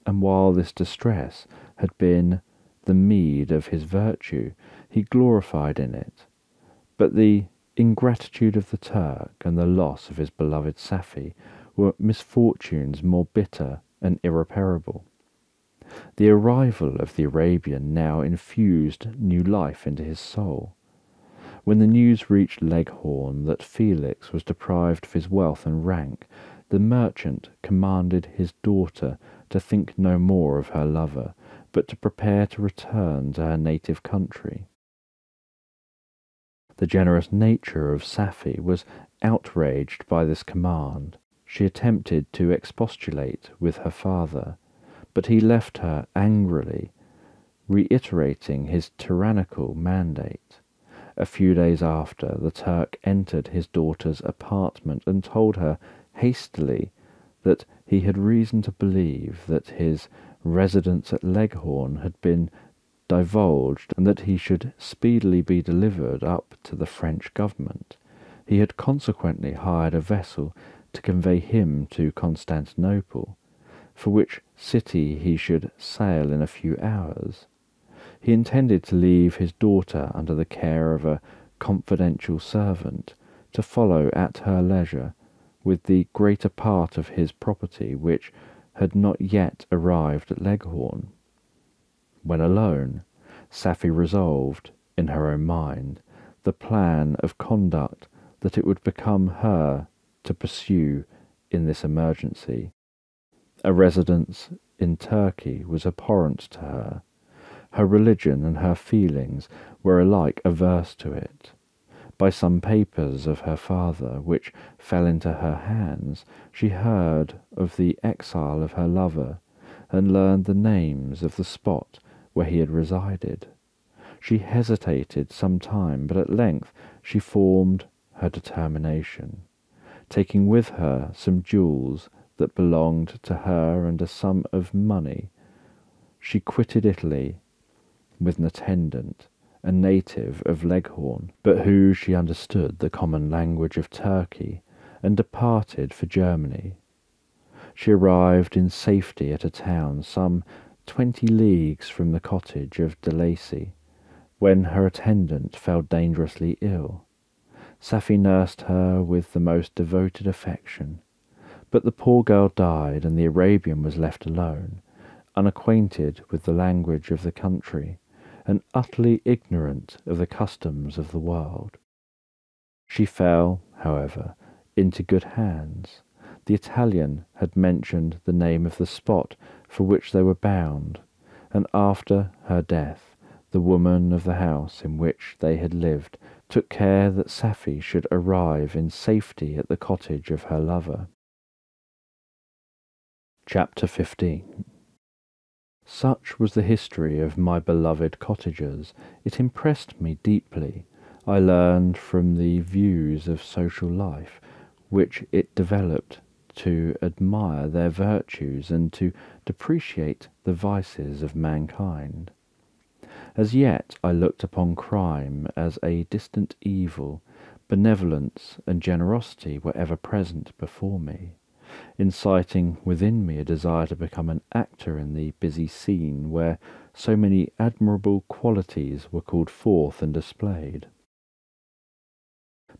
and while this distress had been the meed of his virtue, he gloried in it. But the ingratitude of the Turk and the loss of his beloved Safie were misfortunes more bitter and irreparable. The arrival of the Arabian now infused new life into his soul. When the news reached Leghorn that Felix was deprived of his wealth and rank, the merchant commanded his daughter to think no more of her lover, but to prepare to return to her native country. The generous nature of Safie was outraged by this command. She attempted to expostulate with her father, but he left her angrily, reiterating his tyrannical mandate. A few days after, the Turk entered his daughter's apartment and told her hastily that he had reason to believe that his residence at Leghorn had been divulged and that he should speedily be delivered up to the French government. He had consequently hired a vessel to convey him to Constantinople, for which city he should sail in a few hours. He intended to leave his daughter under the care of a confidential servant, to follow at her leisure with the greater part of his property, which had not yet arrived at Leghorn. When alone, Safie resolved, in her own mind, the plan of conduct that it would become her to pursue in this emergency. A residence in Turkey was abhorrent to her. Her religion and her feelings were alike averse to it. By some papers of her father, which fell into her hands, she heard of the exile of her lover, and learned the names of the spot where he had resided. She hesitated some time, but at length she formed her determination, taking with her some jewels that belonged to her and a sum of money. She quitted Italy with an attendant, a native of Leghorn, but who, she understood the common language of Turkey, and departed for Germany. She arrived in safety at a town some 20 leagues from the cottage of De Lacey, when her attendant fell dangerously ill. Safie nursed her with the most devoted affection, but the poor girl died and the Arabian was left alone, unacquainted with the language of the country and utterly ignorant of the customs of the world. She fell, however, into good hands. The Italian had mentioned the name of the spot for which they were bound, and after her death the woman of the house in which they had lived took care that Safie should arrive in safety at the cottage of her lover. Chapter 15. Such was the history of my beloved cottagers. It impressed me deeply. I learned from the views of social life, which it developed, to admire their virtues and to depreciate the vices of mankind. As yet I looked upon crime as a distant evil. Benevolence and generosity were ever present before me, inciting within me a desire to become an actor in the busy scene where so many admirable qualities were called forth and displayed.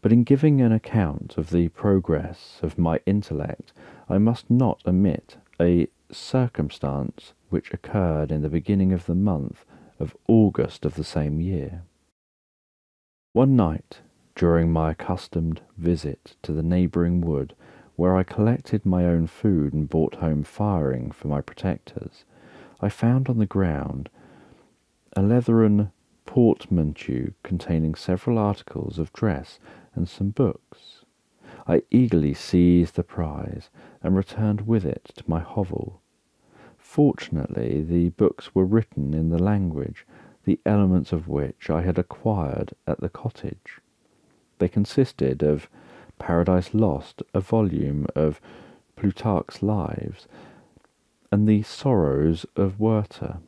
But in giving an account of the progress of my intellect, I must not omit a circumstance which occurred in the beginning of the month of August of the same year. One night, during my accustomed visit to the neighbouring wood, where I collected my own food and brought home firing for my protectors, I found on the ground a leathern portmanteau containing several articles of dress and some books. I eagerly seized the prize and returned with it to my hovel. Fortunately, the books were written in the language, the elements of which I had acquired at the cottage. They consisted of Paradise Lost, a volume of Plutarch's Lives, and the Sorrows of Werter.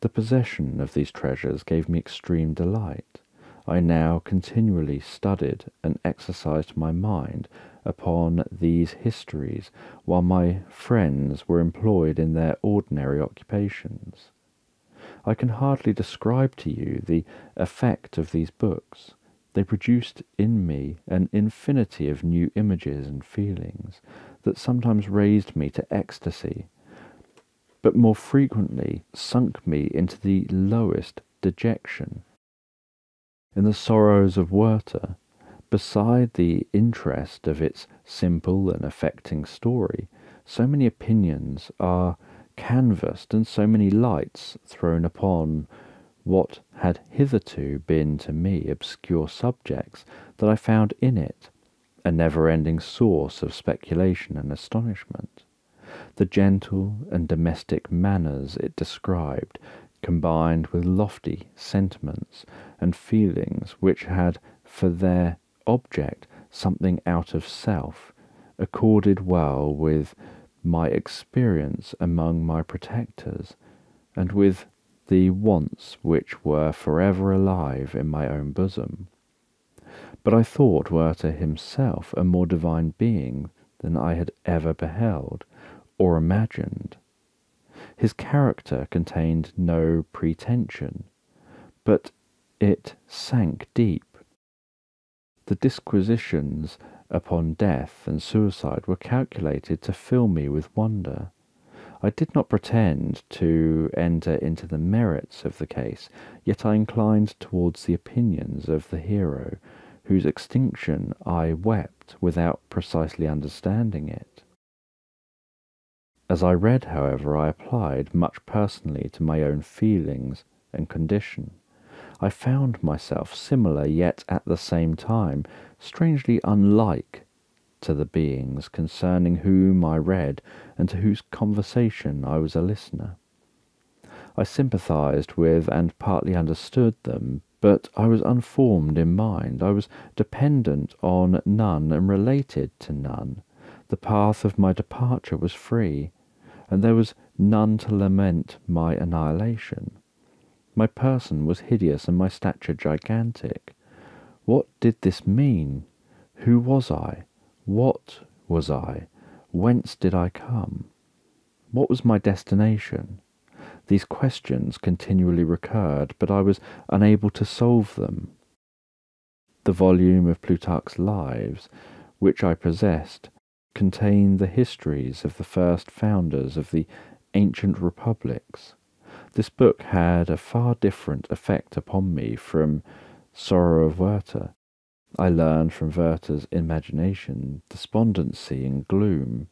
The possession of these treasures gave me extreme delight. I now continually studied and exercised my mind upon these histories, while my friends were employed in their ordinary occupations. I can hardly describe to you the effect of these books. They produced in me an infinity of new images and feelings that sometimes raised me to ecstasy, but more frequently sunk me into the lowest dejection. In the Sorrows of Werter, beside the interest of its simple and affecting story, so many opinions are canvassed and so many lights thrown upon what had hitherto been to me obscure subjects, that I found in it a never-ending source of speculation and astonishment. The gentle and domestic manners it described, combined with lofty sentiments and feelings which had for their object something out of self, accorded well with my experience among my protectors, and with the wants which were forever alive in my own bosom. But I thought Werter himself a more divine being than I had ever beheld or imagined. His character contained no pretension, but it sank deep. The disquisitions upon death and suicide were calculated to fill me with wonder. I did not pretend to enter into the merits of the case, yet I inclined towards the opinions of the hero, whose extinction I wept without precisely understanding it. As I read, however, I applied much personally to my own feelings and condition. I found myself similar, yet at the same time strangely unlike to the beings concerning whom I read and to whose conversation I was a listener. I sympathized with and partly understood them, but I was unformed in mind. I was dependent on none and related to none. The path of my departure was free, and there was none to lament my annihilation. My person was hideous and my stature gigantic. What did this mean? Who was I? What was I? Whence did I come? What was my destination? These questions continually recurred, but I was unable to solve them. The volume of Plutarch's Lives, which I possessed, contained the histories of the first founders of the ancient republics. This book had a far different effect upon me from Sorrow of Werter. I learned from Werter's imagination, despondency and gloom.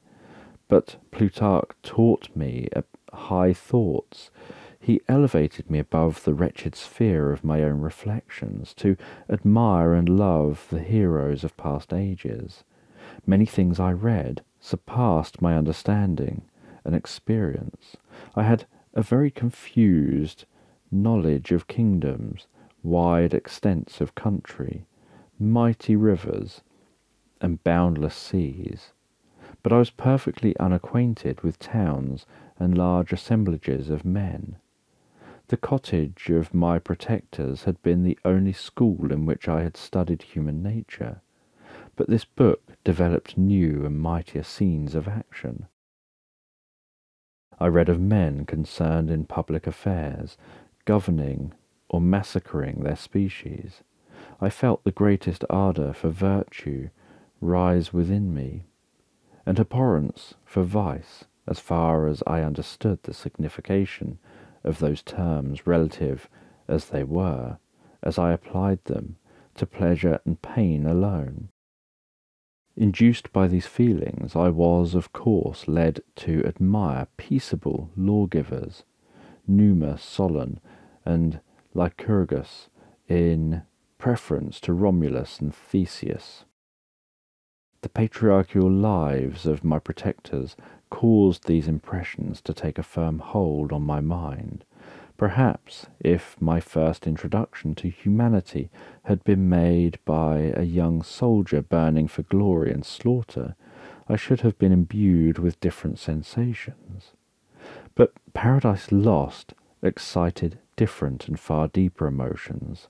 But Plutarch taught me high thoughts. He elevated me above the wretched sphere of my own reflections, to admire and love the heroes of past ages. Many things I read surpassed my understanding and experience. I had a very confused knowledge of kingdoms, wide extents of country, mighty rivers, and boundless seas, but I was perfectly unacquainted with towns and large assemblages of men. The cottage of my protectors had been the only school in which I had studied human nature, but this book developed new and mightier scenes of action. I read of men concerned in public affairs, governing or massacring their species. I felt the greatest ardour for virtue rise within me, and abhorrence for vice, as far as I understood the signification of those terms, relative as they were, as I applied them, to pleasure and pain alone. Induced by these feelings, I was, of course, led to admire peaceable lawgivers, Numa, Solon, and Lycurgus, in preference to Romulus and Theseus. The patriarchal lives of my protectors caused these impressions to take a firm hold on my mind. Perhaps, if my first introduction to humanity had been made by a young soldier burning for glory and slaughter, I should have been imbued with different sensations. But Paradise Lost excited different and far deeper emotions.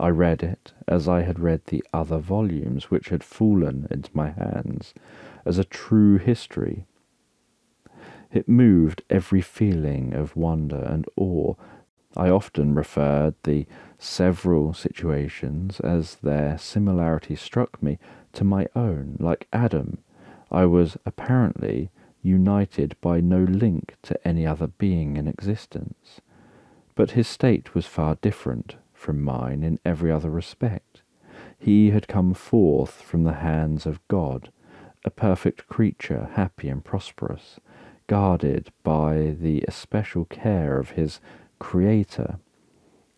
I read it as I had read the other volumes which had fallen into my hands, as a true history. It moved every feeling of wonder and awe. I often referred the several situations, as their similarity struck me, to my own. Like Adam, I was apparently united by no link to any other being in existence, but his state was far different from mine in every other respect. He had come forth from the hands of God, a perfect creature, happy and prosperous, guarded by the especial care of his Creator.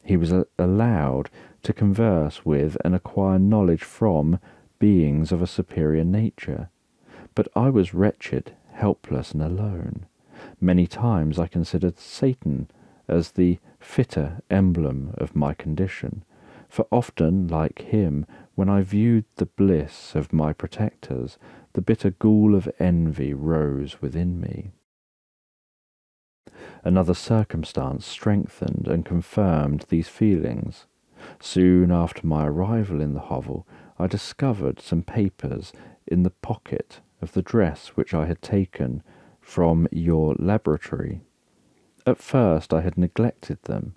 He was allowed to converse with and acquire knowledge from beings of a superior nature, but I was wretched, helpless, and alone. Many times I considered Satan as the fitter emblem of my condition, for often, like him, when I viewed the bliss of my protectors, the bitter gall of envy rose within me. Another circumstance strengthened and confirmed these feelings. Soon after my arrival in the hovel, I discovered some papers in the pocket of the dress which I had taken from your laboratory. At first I had neglected them,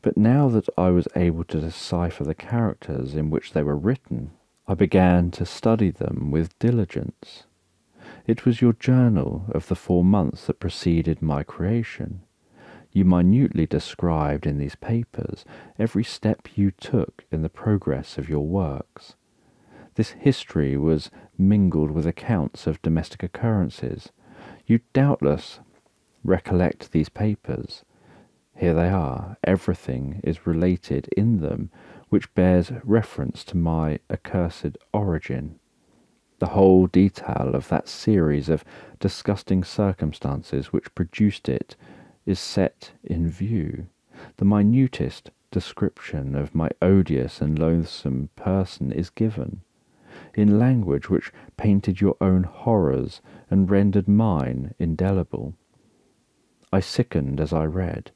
but now that I was able to decipher the characters in which they were written, I began to study them with diligence. It was your journal of the 4 months that preceded my creation. You minutely described in these papers every step you took in the progress of your works. This history was mingled with accounts of domestic occurrences. You doubtless recollect these papers. Here they are. Everything is related in them which bears reference to my accursed origin. The whole detail of that series of disgusting circumstances which produced it is set in view. The minutest description of my odious and loathsome person is given, in language which painted your own horrors and rendered mine indelible. I sickened as I read.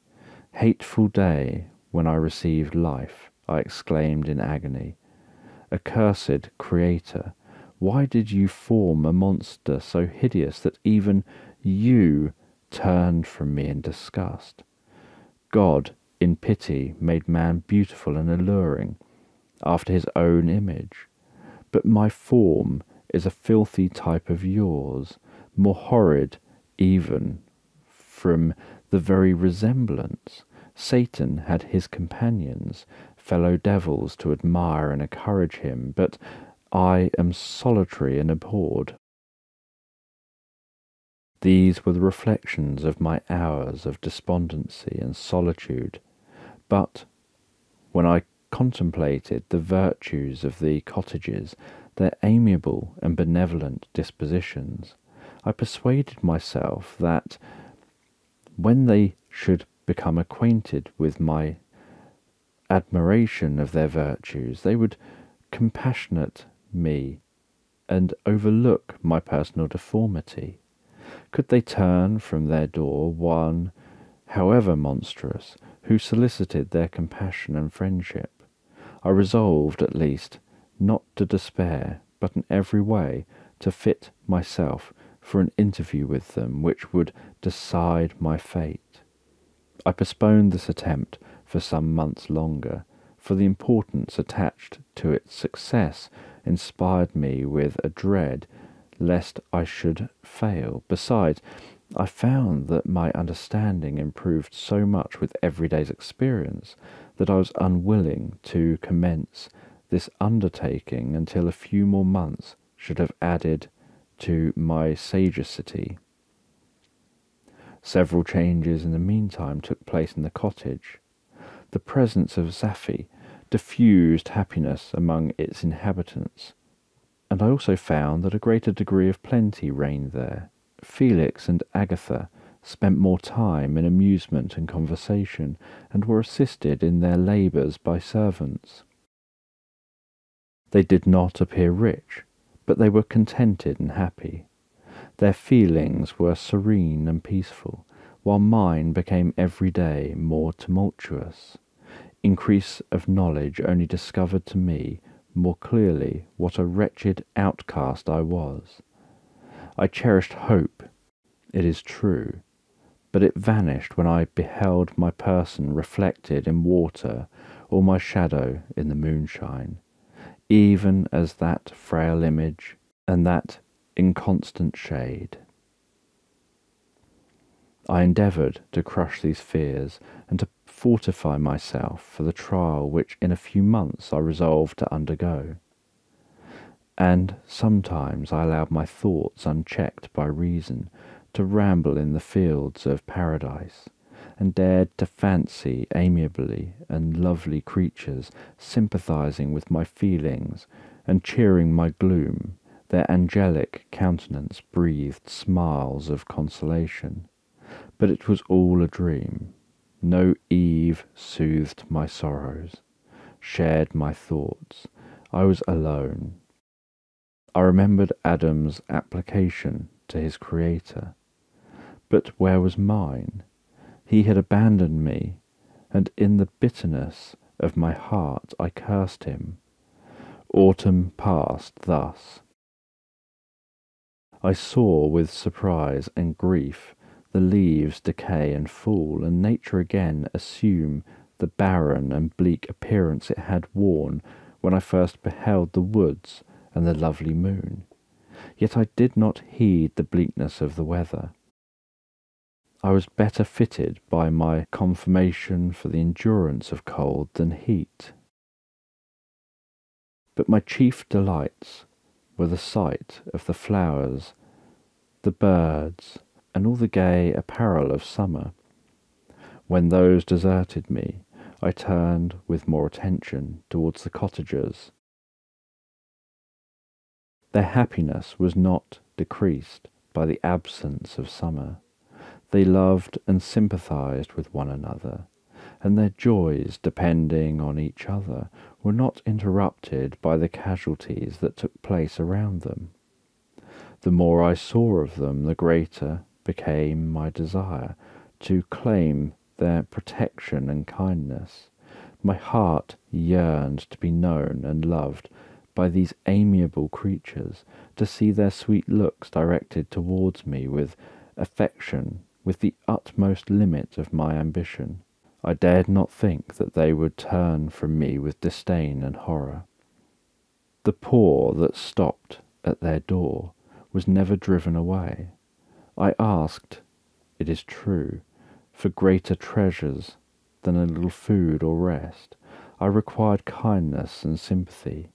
"Hateful day when I received life," I exclaimed in agony. "Accursed Creator, why did you form a monster so hideous that even you turned from me in disgust? God, in pity, made man beautiful and alluring. after his own image. But my form is a filthy type of yours, more horrid even from the very resemblance. Satan had his companions, fellow devils, to admire and encourage him, but I am solitary and abhorred. These were the reflections of my hours of despondency and solitude, but when I contemplated the virtues of the cottages, their amiable and benevolent dispositions, I persuaded myself that when they should become acquainted with my admiration of their virtues, they would compassionate me and overlook my personal deformity. Could they turn from their door one, however monstrous, who solicited their compassion and friendship? I resolved, at least, not to despair, but in every way to fit myself for an interview with them which would decide my fate. I postponed this attempt for some months longer, for the importance attached to its success inspired me with a dread lest I should fail. Besides, I found that my understanding improved so much with every day's experience that I was unwilling to commence this undertaking until a few more months should have added to my sagacity. Several changes in the meantime took place in the cottage. The presence of Safie diffused happiness among its inhabitants, and I also found that a greater degree of plenty reigned there. Felix and Agatha spent more time in amusement and conversation, and were assisted in their labours by servants. They did not appear rich, but they were contented and happy. Their feelings were serene and peaceful, while mine became every day more tumultuous. Increase of knowledge only discovered to me more clearly what a wretched outcast I was. I cherished hope, it is true, but it vanished when I beheld my person reflected in water or my shadow in the moonshine, even as that frail image and that inconstant shade. I endeavoured to crush these fears and to fortify myself for the trial which in a few months I resolved to undergo. And sometimes I allowed my thoughts, unchecked by reason, to ramble in the fields of paradise, and dared to fancy amiably and lovely creatures sympathizing with my feelings and cheering my gloom. Their angelic countenance breathed smiles of consolation. But it was all a dream. No Eve soothed my sorrows, shared my thoughts. I was alone. I remembered Adam's application to his Creator. But where was mine? He had abandoned me, and in the bitterness of my heart I cursed him. Autumn passed thus. I saw with surprise and grief the leaves decay and fall, and nature again assume the barren and bleak appearance it had worn when I first beheld the woods and the lovely moon. Yet I did not heed the bleakness of the weather. I was better fitted by my conformation for the endurance of cold than heat. But my chief delights were the sight of the flowers, the birds, and all the gay apparel of summer. When those deserted me, I turned with more attention towards the cottagers. Their happiness was not decreased by the absence of summer. They loved and sympathized with one another, and their joys, depending on each other, were not interrupted by the casualties that took place around them. The more I saw of them, the greater became my desire to claim their protection and kindness. My heart yearned to be known and loved by these amiable creatures, to see their sweet looks directed towards me with affection, with the utmost limit of my ambition. I dared not think that they would turn from me with disdain and horror. The paw that stopped at their door was never driven away. I asked, it is true, for greater treasures than a little food or rest. I required kindness and sympathy,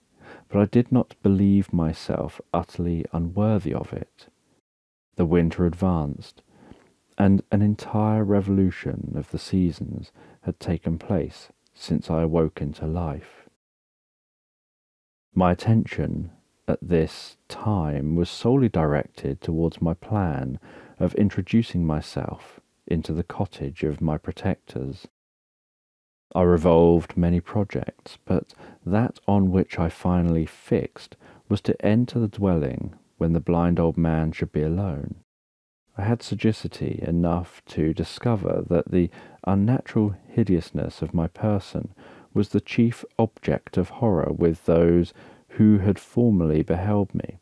but I did not believe myself utterly unworthy of it. The winter advanced, and an entire revolution of the seasons had taken place since I awoke into life. My attention at this time was solely directed towards my plan of introducing myself into the cottage of my protectors. I revolved many projects, but that on which I finally fixed was to enter the dwelling when the blind old man should be alone. I had sagacity enough to discover that the unnatural hideousness of my person was the chief object of horror with those who had formerly beheld me.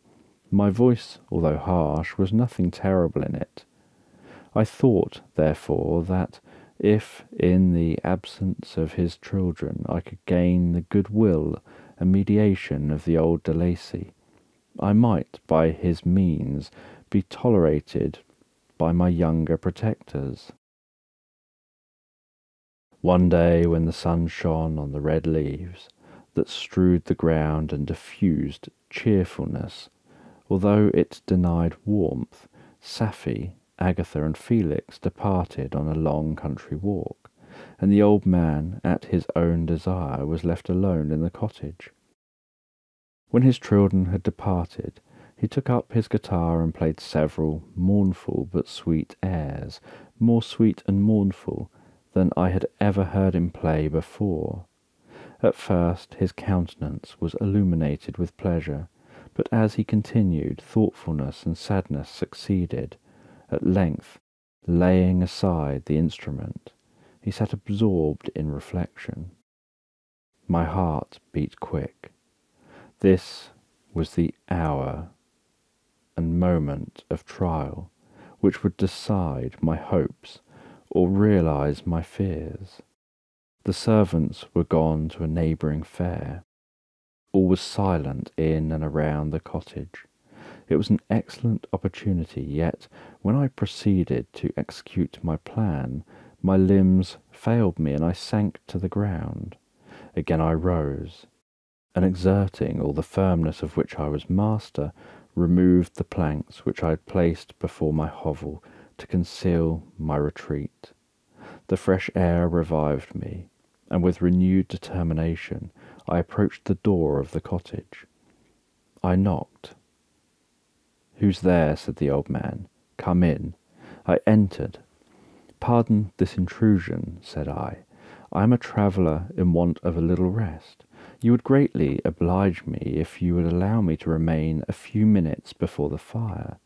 My voice, although harsh, was nothing terrible in it. I thought, therefore, that if, in the absence of his children, I could gain the goodwill and mediation of the old De Lacey, I might, by his means, be tolerated by my younger protectors. One day, when the sun shone on the red leaves that strewed the ground and diffused cheerfulness, although it denied warmth, Safie, Agatha, and Felix departed on a long country walk, and the old man, at his own desire, was left alone in the cottage. When his children had departed, he took up his guitar and played several mournful but sweet airs, more sweet and mournful than I had ever heard him play before. At first his countenance was illuminated with pleasure, but as he continued, thoughtfulness and sadness succeeded. At length, laying aside the instrument, he sat absorbed in reflection. My heart beat quick. This was the hour and moment of trial which would decide my hopes or realize my fears. The servants were gone to a neighbouring fair. All was silent in and around the cottage. It was an excellent opportunity, yet when I proceeded to execute my plan, my limbs failed me and I sank to the ground. Again I rose, and exerting all the firmness of which I was master, removed the planks which I had placed before my hovel to conceal my retreat. The fresh air revived me, and with renewed determination I approached the door of the cottage. I knocked. "Who's there?" said the old man. "Come in." I entered. "Pardon this intrusion," said I. "I am a traveller in want of a little rest. You would greatly oblige me if you would allow me to remain a few minutes before the fire."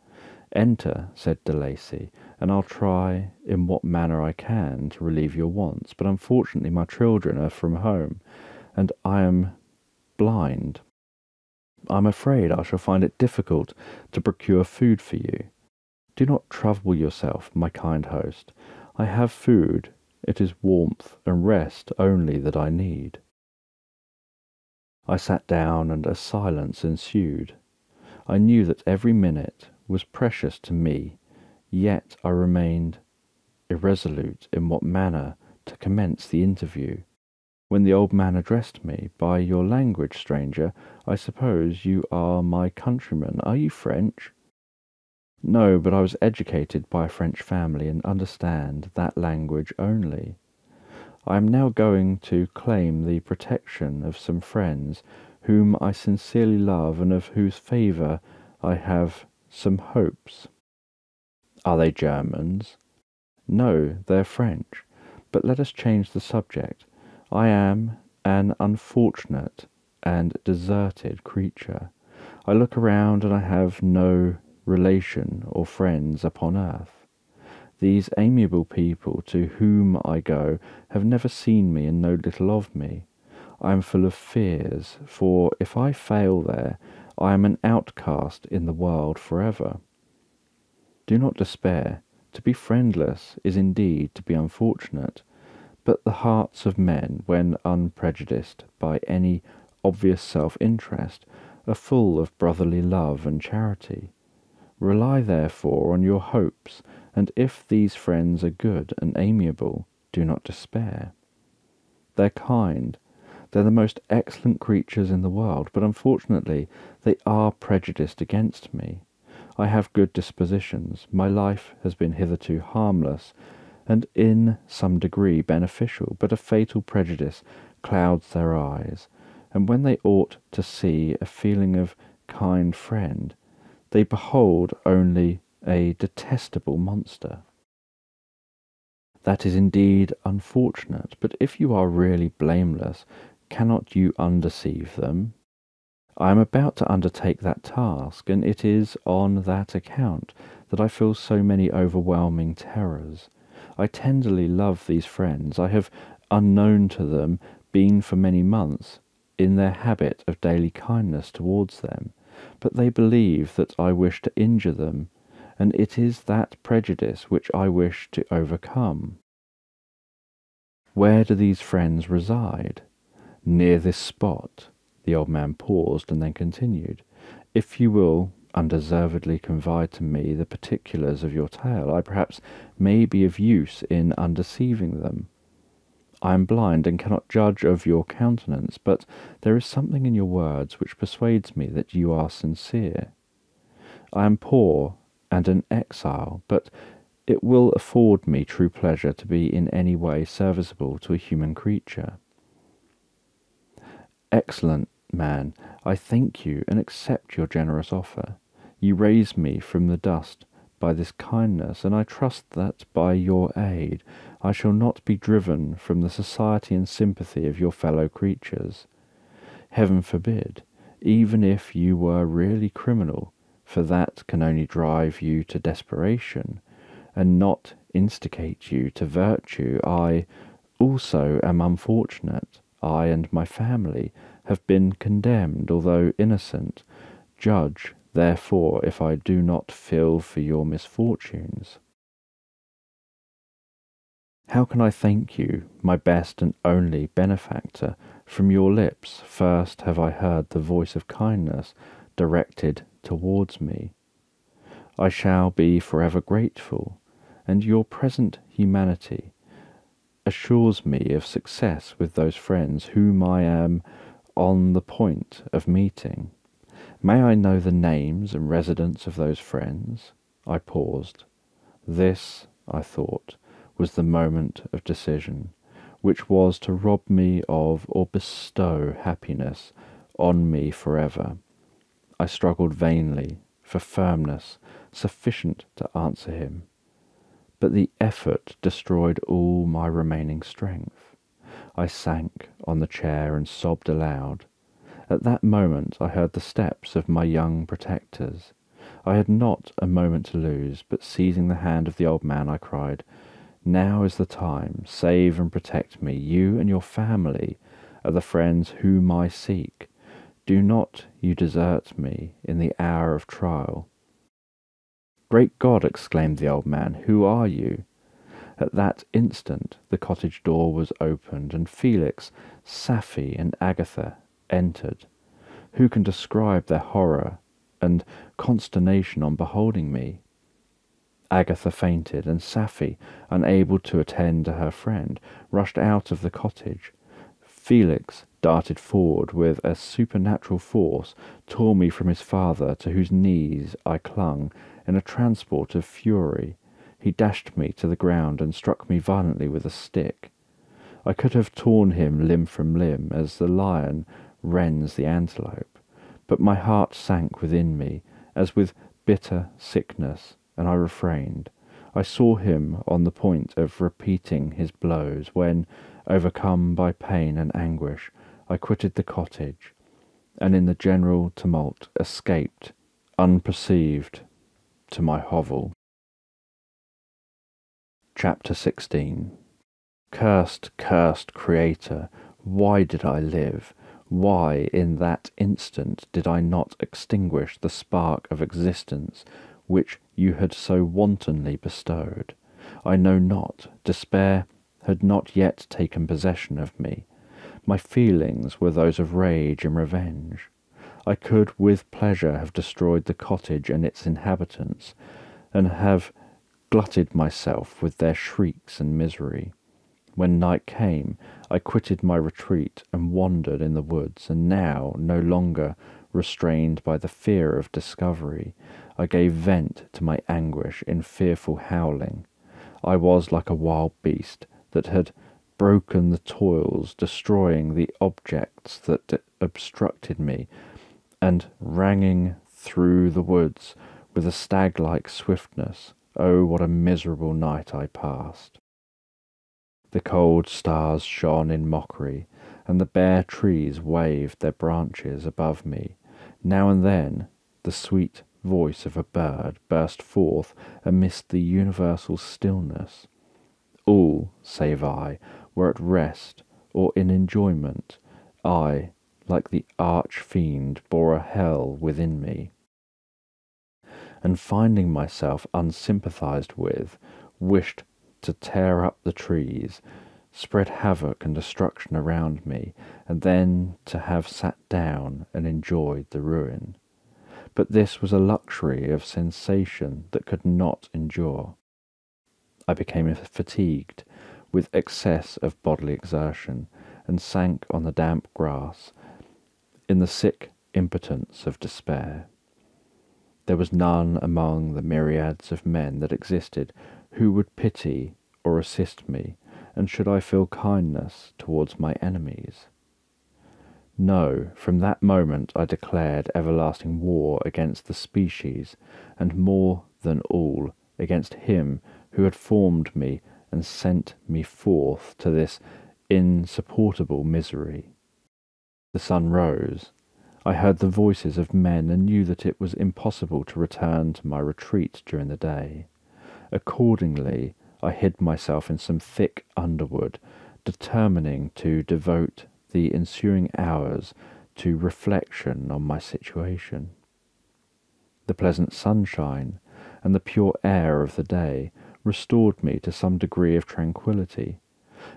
"Enter," said De Lacey, "and I'll try in what manner I can to relieve your wants, but unfortunately my children are from home, and I am blind. I'm afraid I shall find it difficult to procure food for you." "Do not trouble yourself, my kind host. I have food. It is warmth and rest only that I need." I sat down, and a silence ensued. I knew that every minute was precious to me, yet I remained irresolute in what manner to commence the interview, when the old man addressed me. "By your language, stranger, I suppose you are my countryman. Are you French?" "No, but I was educated by a French family, and understand that language only. I am now going to claim the protection of some friends whom I sincerely love, and of whose favour I have some hopes." "Are they Germans?" "No, they're French. But let us change the subject. I am an unfortunate and deserted creature. I look around, and I have no relation or friends upon earth. These amiable people to whom I go have never seen me and know little of me. I am full of fears, for if I fail there, I am an outcast in the world forever." "Do not despair. To be friendless is indeed to be unfortunate, but the hearts of men, when unprejudiced by any obvious self-interest, are full of brotherly love and charity. Rely therefore on your hopes, and if these friends are good and amiable, do not despair. They're kind, they're the most excellent creatures in the world, but unfortunately they are prejudiced against me. I have good dispositions, my life has been hitherto harmless, and in some degree beneficial, but a fatal prejudice clouds their eyes, and when they ought to see a feeling of kind friend, they behold only a detestable monster. That is indeed unfortunate, but if you are really blameless, cannot you undeceive them? I am about to undertake that task, and it is on that account that I feel so many overwhelming terrors. I tenderly love these friends. I have, unknown to them, been for many months in their habit of daily kindness towards them, but they believe that I wish to injure them, and it is that prejudice which I wish to overcome. Where do these friends reside? Near this spot. The old man paused and then continued. If you will undeservedly confide to me the particulars of your tale, I perhaps may be of use in undeceiving them. I am blind and cannot judge of your countenance, but there is something in your words which persuades me that you are sincere. I am poor and an exile, but it will afford me true pleasure to be in any way serviceable to a human creature. Excellent man, I thank you and accept your generous offer. You raise me from the dust by this kindness, and I trust that by your aid I shall not be driven from the society and sympathy of your fellow creatures. Heaven forbid, even if you were really criminal, for that can only drive you to desperation, and not instigate you to virtue. I also am unfortunate. I and my family have been condemned, although innocent. Judge, therefore, if I do not feel for your misfortunes. How can I thank you, my best and only benefactor? From your lips first have I heard the voice of kindness directed towards me. I shall be forever grateful, and your present humanity assures me of success with those friends whom I am on the point of meeting. May I know the names and residence of those friends? I paused. This, I thought, was the moment of decision, which was to rob me of or bestow happiness on me forever. I struggled vainly for firmness sufficient to answer him, but the effort destroyed all my remaining strength. I sank on the chair and sobbed aloud. At that moment I heard the steps of my young protectors. I had not a moment to lose, but seizing the hand of the old man, I cried, "Now is the time. Save and protect me. You and your family are the friends whom I seek. Do not you desert me in the hour of trial." "Great God!" exclaimed the old man, "who are you?" At that instant the cottage door was opened, and Felix, Safie, and Agatha entered. Who can describe their horror and consternation on beholding me? Agatha fainted, and Safie, unable to attend to her friend, rushed out of the cottage. Felix darted forward with a supernatural force, tore me from his father, to whose knees I clung, in a transport of fury. He dashed me to the ground and struck me violently with a stick. I could have torn him limb from limb, as the lion rends the antelope, but my heart sank within me, as with bitter sickness, and I refrained. I saw him on the point of repeating his blows, when, overcome by pain and anguish, I quitted the cottage, and in the general tumult escaped, unperceived, to my hovel. Chapter 16. Cursed, cursed Creator, why did I live? Why, in that instant, did I not extinguish the spark of existence which you had so wantonly bestowed? I know not. Despair had not yet taken possession of me. My feelings were those of rage and revenge. I could with pleasure have destroyed the cottage and its inhabitants, and have glutted myself with their shrieks and misery. When night came, I quitted my retreat and wandered in the woods, and now, no longer restrained by the fear of discovery, I gave vent to my anguish in fearful howling. I was like a wild beast that had broken the toils, destroying the objects that obstructed me, and ranging through the woods with a stag-like swiftness. Oh, what a miserable night I passed! The cold stars shone in mockery, and the bare trees waved their branches above me. Now and then the sweet voice of a bird burst forth amidst the universal stillness. All, save I, were at rest or in enjoyment. I, like the arch-fiend, bore a hell within me, and finding myself unsympathized with, wished to tear up the trees, spread havoc and destruction around me, and then to have sat down and enjoyed the ruin. But this was a luxury of sensation that could not endure. I became fatigued with excess of bodily exertion, and sank on the damp grass in the sick impotence of despair. There was none among the myriads of men that existed who would pity or assist me, and should I feel kindness towards my enemies? No, from that moment I declared everlasting war against the species, and more than all, against him who had formed me and sent me forth to this insupportable misery. The sun rose. I heard the voices of men and knew that it was impossible to return to my retreat during the day. Accordingly, I hid myself in some thick underwood, determining to devote the ensuing hours to reflection on my situation. The pleasant sunshine and the pure air of the day restored me to some degree of tranquillity,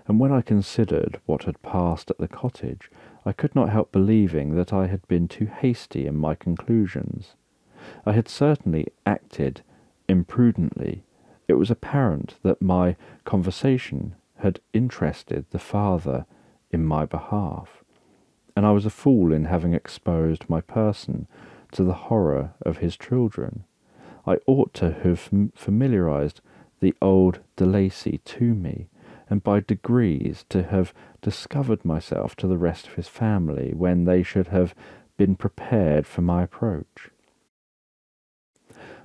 and when I considered what had passed at the cottage, I could not help believing that I had been too hasty in my conclusions. I had certainly acted imprudently. It was apparent that my conversation had interested the father in my behalf, and I was a fool in having exposed my person to the horror of his children. I ought to have familiarized the old De Lacey to me, and by degrees to have discovered myself to the rest of his family when they should have been prepared for my approach.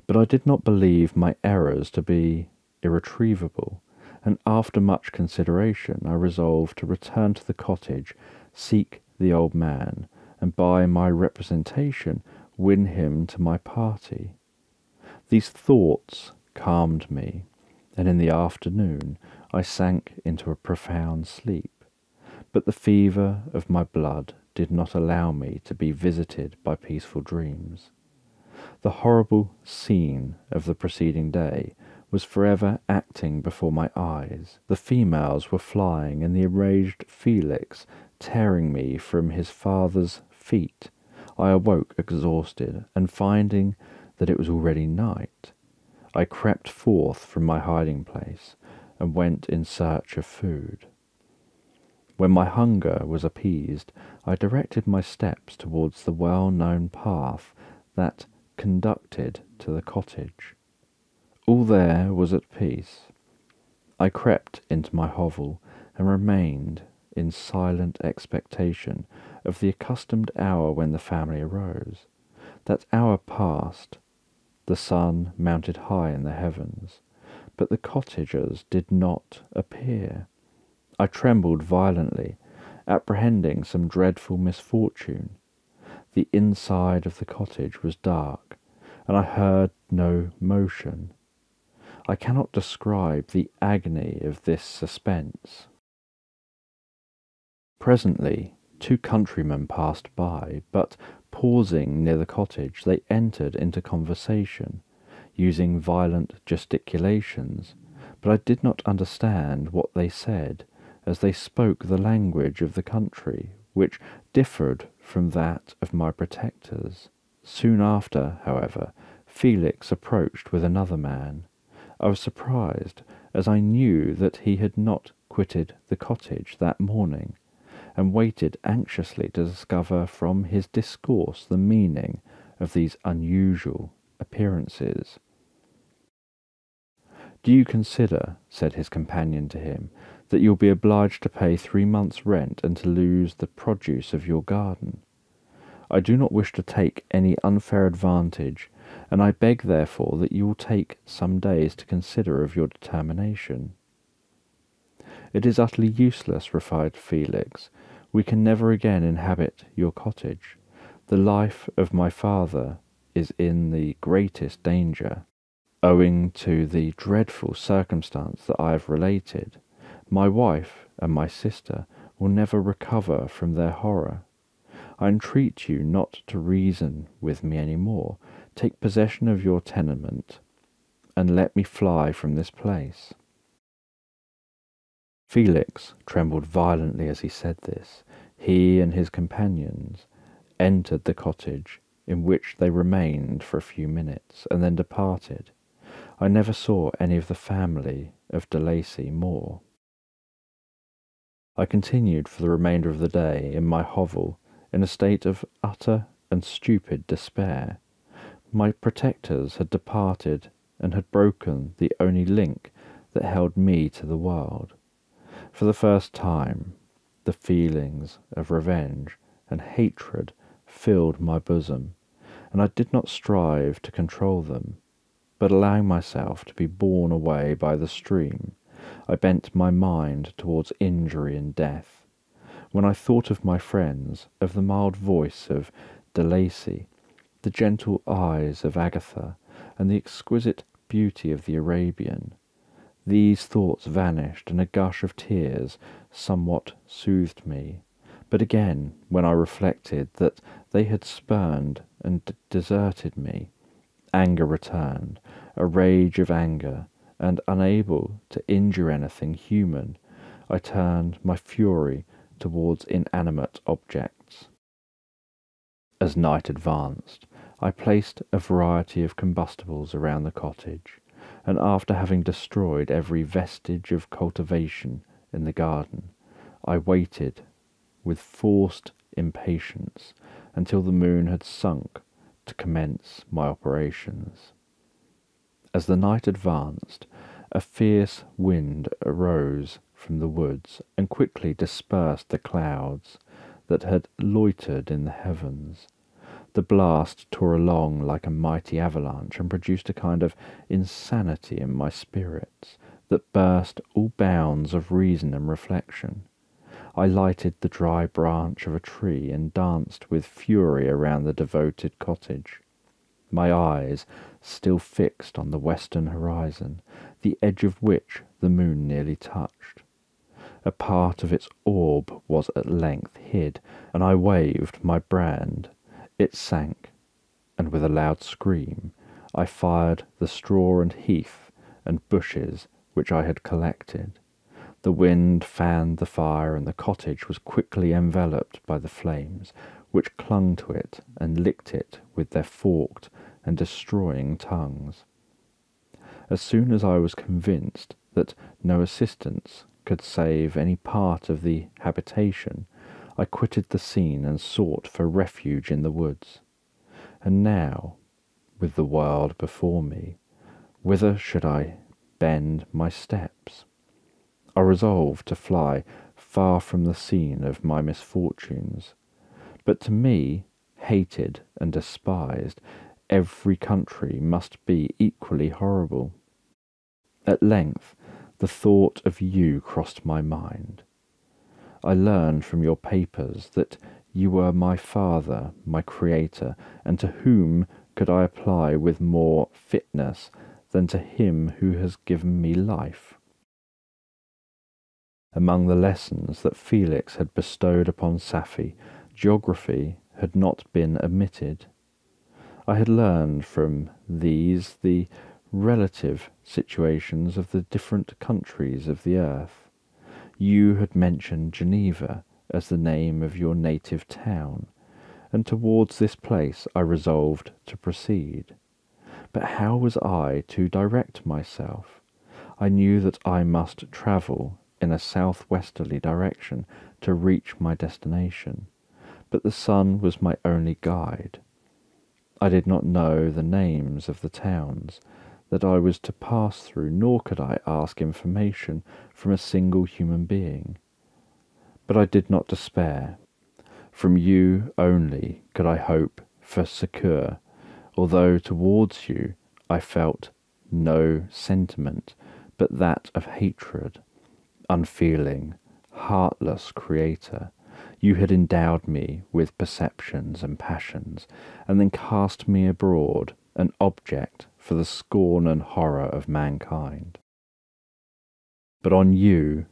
But I did not believe my errors to be irretrievable, and after much consideration I resolved to return to the cottage, seek the old man, and by my representation win him to my party. These thoughts calmed me, and in the afternoon I sank into a profound sleep, but the fever of my blood did not allow me to be visited by peaceful dreams. The horrible scene of the preceding day was forever acting before my eyes. The females were flying, and the enraged Felix tearing me from his father's feet. I awoke exhausted, and finding that it was already night, I crept forth from my hiding place, and went in search of food. When my hunger was appeased, I directed my steps towards the well-known path that conducted to the cottage. All there was at peace. I crept into my hovel, and remained in silent expectation of the accustomed hour when the family arose. That hour passed. The sun mounted high in the heavens, but the cottagers did not appear. I trembled violently, apprehending some dreadful misfortune. The inside of the cottage was dark, and I heard no motion. I cannot describe the agony of this suspense. Presently, two countrymen passed by, but pausing near the cottage, they entered into conversation, using violent gesticulations, but I did not understand what they said, as they spoke the language of the country, which differed from that of my protectors. Soon after, however, Felix approached with another man. I was surprised, as I knew that he had not quitted the cottage that morning, and waited anxiously to discover from his discourse the meaning of these unusual appearances. "Do you consider," said his companion to him, "that you'll be obliged to pay 3 months' rent and to lose the produce of your garden? I do not wish to take any unfair advantage, and I beg therefore that you will take some days to consider of your determination." "It is utterly useless," replied Felix. "We can never again inhabit your cottage. The life of my father is in the greatest danger, owing to the dreadful circumstance that I have related. My wife and my sister will never recover from their horror. I entreat you not to reason with me any more. Take possession of your tenement, and let me fly from this place." Felix trembled violently as he said this. He and his companions entered the cottage, in which they remained for a few minutes, and then departed. I never saw any of the family of De Lacey more. I continued for the remainder of the day in my hovel, in a state of utter and stupid despair. My protectors had departed, and had broken the only link that held me to the world. For the first time, the feelings of revenge and hatred filled my bosom, and I did not strive to control them, but allowing myself to be borne away by the stream, I bent my mind towards injury and death. When I thought of my friends, of the mild voice of De Lacey, the gentle eyes of Agatha, and the exquisite beauty of the Arabian, these thoughts vanished, and a gush of tears somewhat soothed me. But again, when I reflected that they had spurned and deserted me, anger returned, a rage of anger, and unable to injure anything human, I turned my fury towards inanimate objects. As night advanced, I placed a variety of combustibles around the cottage, and after having destroyed every vestige of cultivation in the garden, I waited with forced impatience until the moon had sunk to commence my operations. As the night advanced, a fierce wind arose from the woods and quickly dispersed the clouds that had loitered in the heavens. The blast tore along like a mighty avalanche, and produced a kind of insanity in my spirits that burst all bounds of reason and reflection. I lighted the dry branch of a tree, and danced with fury around the devoted cottage. My eyes still fixed on the western horizon, the edge of which the moon nearly touched. A part of its orb was at length hid, and I waved my brand. It sank, and with a loud scream I fired the straw and heath and bushes which I had collected. The wind fanned the fire, and the cottage was quickly enveloped by the flames, which clung to it and licked it with their forked and destroying tongues. As soon as I was convinced that no assistance could save any part of the habitation, I quitted the scene and sought for refuge in the woods. And now, with the world before me, whither should I bend my steps? I resolved to fly far from the scene of my misfortunes, but to me, hated and despised, every country must be equally horrible. At length, the thought of you crossed my mind. I learned from your papers that you were my father, my creator, and to whom could I apply with more fitness than to him who has given me life? Among the lessons that Felix had bestowed upon Safie, geography had not been omitted. I had learned from these the relative situations of the different countries of the earth. You had mentioned Geneva as the name of your native town, and towards this place I resolved to proceed. But how was I to direct myself? I knew that I must travel in a southwesterly direction to reach my destination, but the sun was my only guide. I did not know the names of the towns that I was to pass through, nor could I ask information from a single human being. But I did not despair. From you only could I hope for succour, although towards you I felt no sentiment but that of hatred. Unfeeling, heartless Creator, you had endowed me with perceptions and passions, and then cast me abroad, an object for the scorn and horror of mankind. But on you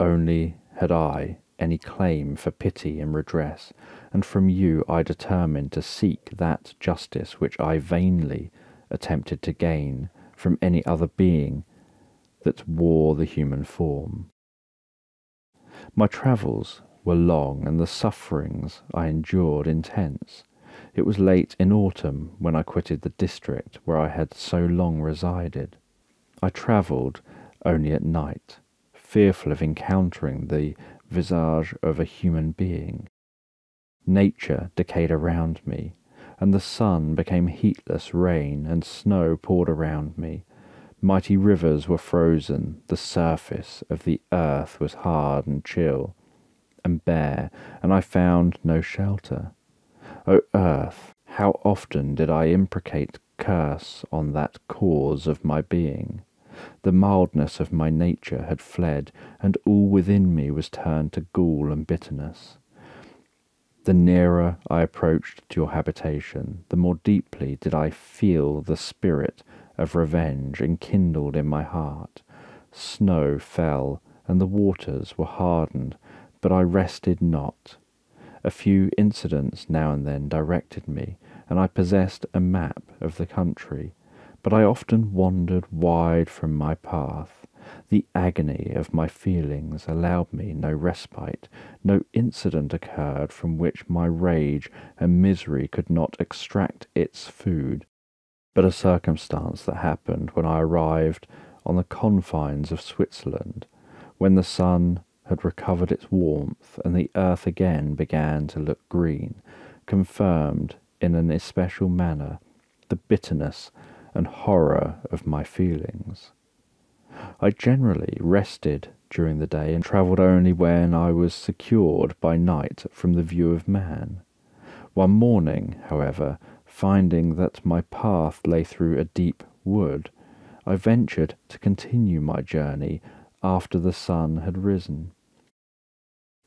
only had I any claim for pity and redress, and from you I determined to seek that justice which I vainly attempted to gain from any other being that wore the human form. My travels were long, and the sufferings I endured intense. It was late in autumn when I quitted the district where I had so long resided. I travelled only at night, fearful of encountering the visage of a human being. Nature decayed around me, and the sun became heatless rain, and snow poured around me. Mighty rivers were frozen, the surface of the earth was hard and chill and bare, and I found no shelter. O earth, how often did I imprecate curse on that cause of my being! The mildness of my nature had fled, and all within me was turned to gall and bitterness. The nearer I approached to your habitation, the more deeply did I feel the spirit of revenge enkindled in my heart. Snow fell, and the waters were hardened, but I rested not. A few incidents now and then directed me, and I possessed a map of the country, but I often wandered wide from my path. The agony of my feelings allowed me no respite. No incident occurred from which my rage and misery could not extract its food, but a circumstance that happened when I arrived on the confines of Switzerland, when the sun had recovered its warmth and the earth again began to look green, confirmed in an especial manner the bitterness and horror of my feelings. I generally rested during the day and travelled only when I was secured by night from the view of man. One morning, however, finding that my path lay through a deep wood, I ventured to continue my journey after the sun had risen.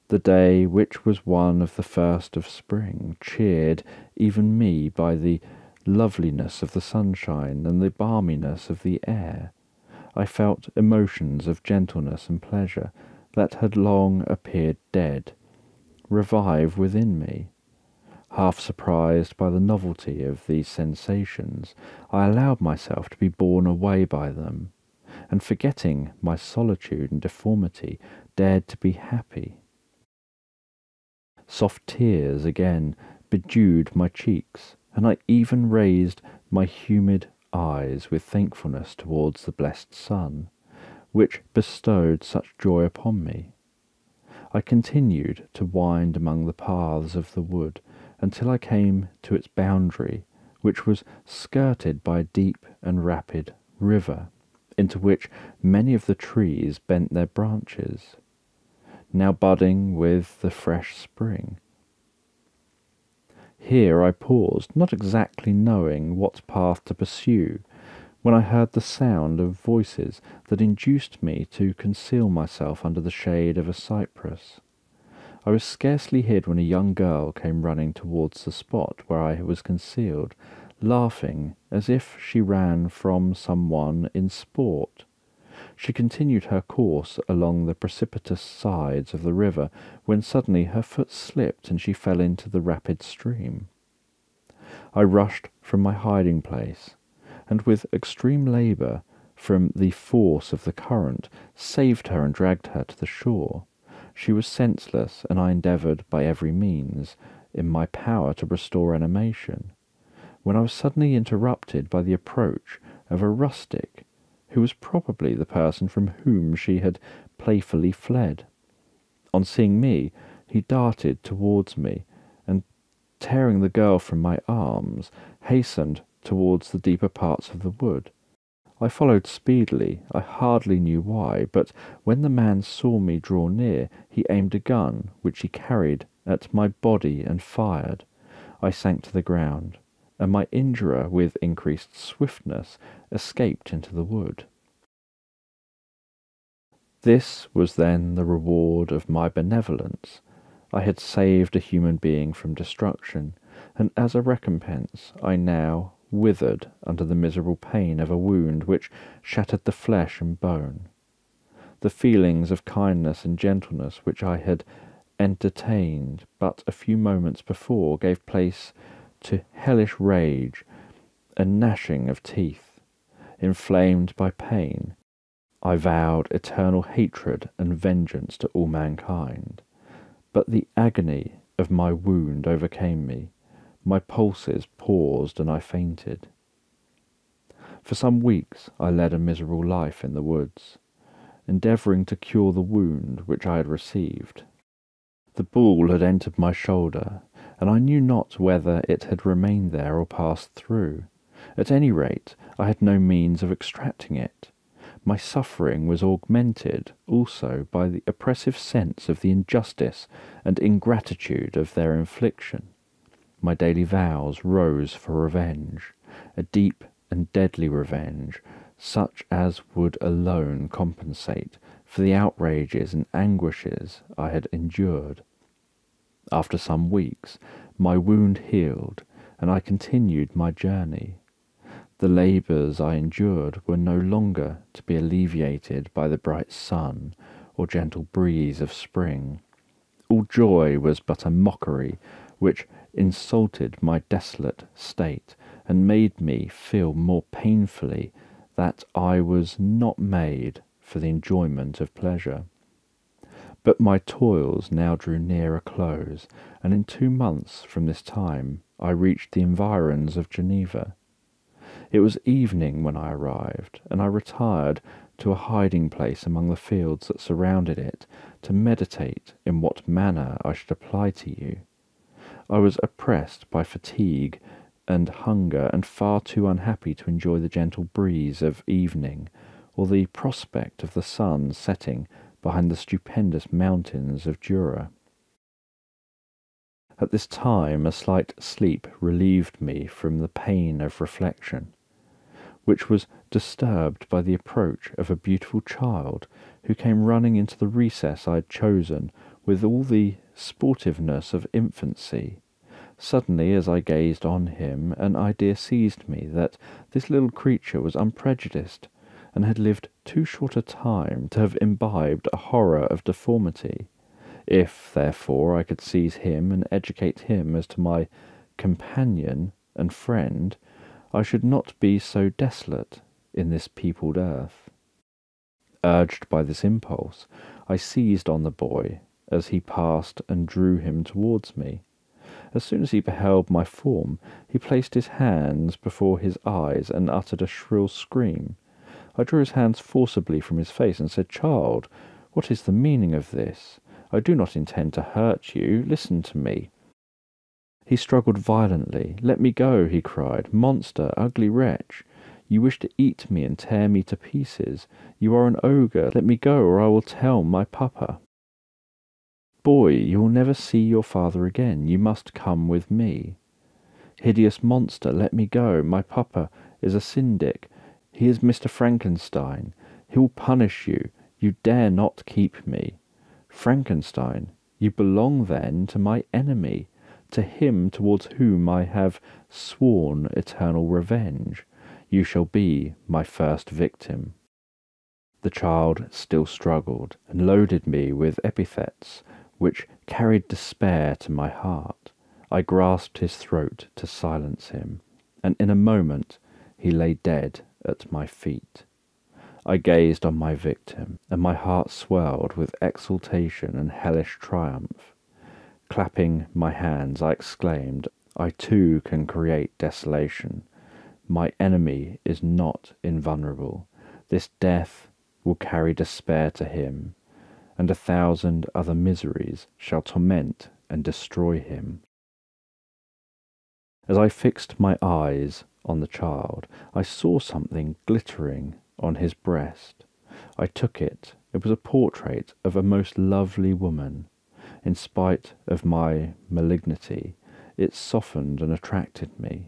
The day, which was one of the first of spring, cheered even me by the loveliness of the sunshine and the balminess of the air. I felt emotions of gentleness and pleasure that had long appeared dead revive within me. Half surprised by the novelty of these sensations, I allowed myself to be borne away by them, and forgetting my solitude and deformity, dared to be happy. Soft tears again bedewed my cheeks, and I even raised my humid eyes with thankfulness towards the blessed sun, which bestowed such joy upon me. I continued to wind among the paths of the wood, until I came to its boundary, which was skirted by a deep and rapid river, into which many of the trees bent their branches, now budding with the fresh spring. Here I paused, not exactly knowing what path to pursue, when I heard the sound of voices that induced me to conceal myself under the shade of a cypress. I was scarcely hid when a young girl came running towards the spot where I was concealed, laughing as if she ran from someone in sport. She continued her course along the precipitous sides of the river, when suddenly her foot slipped and she fell into the rapid stream. I rushed from my hiding-place, and with extreme labour, from the force of the current, saved her and dragged her to the shore. She was senseless, and I endeavoured by every means in my power to restore animation, when I was suddenly interrupted by the approach of a rustic, who was probably the person from whom she had playfully fled. On seeing me, he darted towards me, and, tearing the girl from my arms, hastened towards the deeper parts of the wood. I followed speedily, I hardly knew why, but when the man saw me draw near, he aimed a gun, which he carried, at my body and fired. I sank to the ground, and my injurer, with increased swiftness, escaped into the wood. This was then the reward of my benevolence. I had saved a human being from destruction, and as a recompense I now withered under the miserable pain of a wound which shattered the flesh and bone. The feelings of kindness and gentleness which I had entertained but a few moments before gave place to hellish rage and gnashing of teeth. Inflamed by pain, I vowed eternal hatred and vengeance to all mankind. But the agony of my wound overcame me. My pulses paused and I fainted. For some weeks I led a miserable life in the woods, endeavouring to cure the wound which I had received. The ball had entered my shoulder, and I knew not whether it had remained there or passed through. At any rate, I had no means of extracting it. My suffering was augmented also by the oppressive sense of the injustice and ingratitude of their infliction. My daily vows rose for revenge, a deep and deadly revenge, such as would alone compensate for the outrages and anguishes I had endured. After some weeks, my wound healed, and I continued my journey. The labours I endured were no longer to be alleviated by the bright sun or gentle breeze of spring. All joy was but a mockery, which insulted my desolate state, and made me feel more painfully that I was not made for the enjoyment of pleasure. But my toils now drew near a close, and in 2 months from this time I reached the environs of Geneva. It was evening when I arrived, and I retired to a hiding-place among the fields that surrounded it, to meditate in what manner I should apply to you. I was oppressed by fatigue and hunger, and far too unhappy to enjoy the gentle breeze of evening, or the prospect of the sun setting behind the stupendous mountains of Jura. At this time a slight sleep relieved me from the pain of reflection, which was disturbed by the approach of a beautiful child, who came running into the recess I had chosen with all the sportiveness of infancy. Suddenly, as I gazed on him, an idea seized me that this little creature was unprejudiced, and had lived too short a time to have imbibed a horror of deformity. If, therefore, I could seize him and educate him as to my companion and friend, I should not be so desolate in this peopled earth. Urged by this impulse, I seized on the boy as he passed and drew him towards me. As soon as he beheld my form, he placed his hands before his eyes and uttered a shrill scream. I drew his hands forcibly from his face and said, "Child, what is the meaning of this? I do not intend to hurt you. Listen to me." He struggled violently. "Let me go," he cried. "Monster, ugly wretch, you wish to eat me and tear me to pieces. You are an ogre. Let me go, or I will tell my papa." "Boy, you will never see your father again. You must come with me." "Hideous monster, let me go. My papa is a syndic. He is Mr. Frankenstein. He will punish you. You dare not keep me." "Frankenstein, you belong then to my enemy, to him towards whom I have sworn eternal revenge. You shall be my first victim." The child still struggled, and loaded me with epithets which carried despair to my heart. I grasped his throat to silence him, and in a moment He lay dead at my feet. I gazed on my victim, and my heart swelled with exultation and hellish triumph. Clapping my hands, I exclaimed, I too can create desolation. My enemy is not invulnerable. This death will carry despair to him, and 1,000 other miseries shall torment and destroy him. As I fixed my eyes on the child, I saw something glittering on his breast. I took it. It was a portrait of a most lovely woman. In spite of my malignity, it softened and attracted me.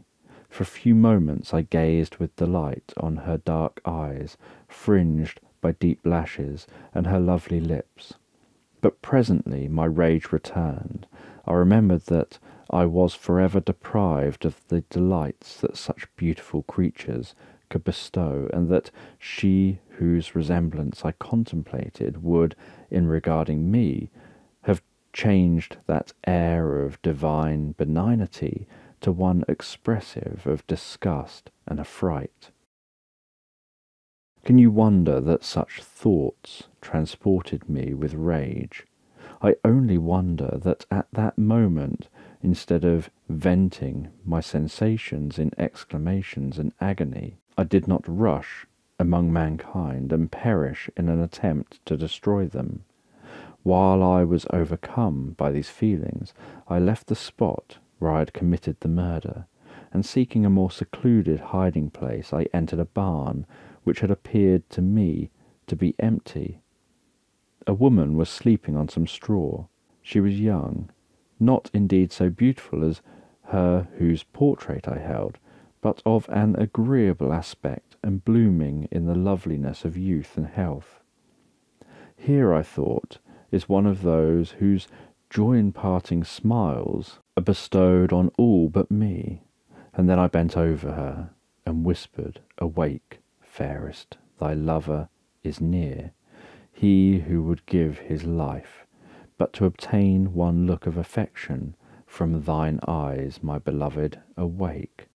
For a few moments I gazed with delight on her dark eyes, fringed by deep lashes, and her lovely lips. But presently my rage returned. I remembered that I was forever deprived of the delights that such beautiful creatures could bestow, and that she whose resemblance I contemplated would, in regarding me, have changed that air of divine benignity to one expressive of disgust and affright. Can you wonder that such thoughts transported me with rage? I only wonder that at that moment, instead of venting my sensations in exclamations and agony, I did not rush among mankind and perish in an attempt to destroy them. While I was overcome by these feelings, I left the spot where I had committed the murder, and seeking a more secluded hiding place, I entered a barn which had appeared to me to be empty. A woman was sleeping on some straw. She was young, not indeed so beautiful as her whose portrait I held, but of an agreeable aspect and blooming in the loveliness of youth and health. Here, I thought, is one of those whose joy-imparting smiles are bestowed on all but me. And then I bent over her and whispered, Awake, fairest, thy lover is near, he who would give his life but to obtain one look of affection from thine eyes, my beloved, awake.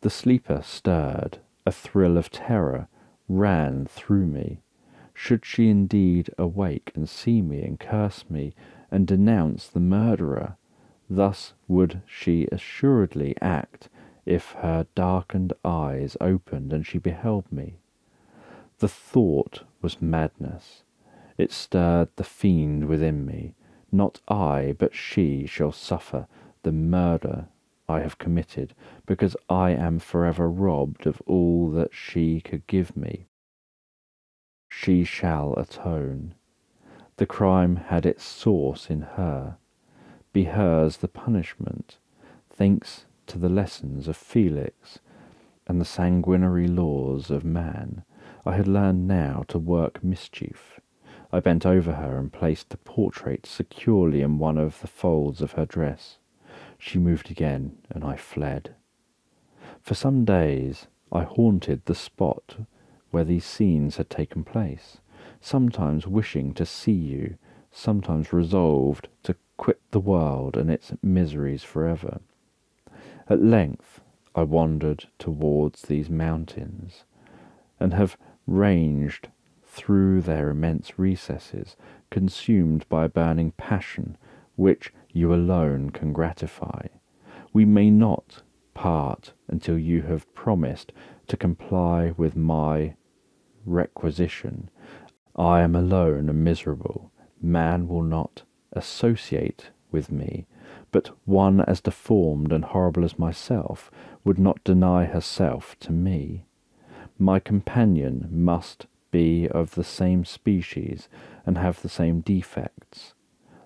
The sleeper stirred. A thrill of terror ran through me. Should she indeed awake and see me and curse me and denounce the murderer? Thus would she assuredly act if her darkened eyes opened and she beheld me. The thought was madness. It stirred the fiend within me. Not I, but she shall suffer the murder I have committed, because I am forever robbed of all that she could give me. She shall atone. The crime had its source in her. Be hers the punishment, thanks to the lessons of Felix and the sanguinary laws of man. I had learned now to work mischief. I bent over her and placed the portrait securely in one of the folds of her dress. She moved again, and I fled. For some days I haunted the spot where these scenes had taken place, sometimes wishing to see you, sometimes resolved to quit the world and its miseries forever. At length I wandered towards these mountains, and have ranged through their immense recesses, consumed by a burning passion which you alone can gratify. We may not part until you have promised to comply with my requisition. I am alone and miserable. Man will not associate with me, but one as deformed and horrible as myself would not deny herself to me. My companion must be of the same species and have the same defects.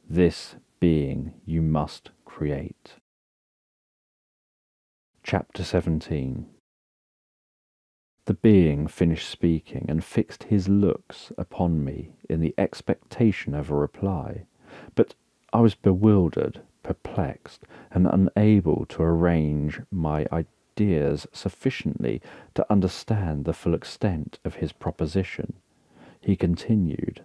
This being you must create. Chapter 17. The being finished speaking and fixed his looks upon me in the expectation of a reply, but I was bewildered, perplexed, and unable to arrange my ideas sufficiently to understand the full extent of his proposition. He continued,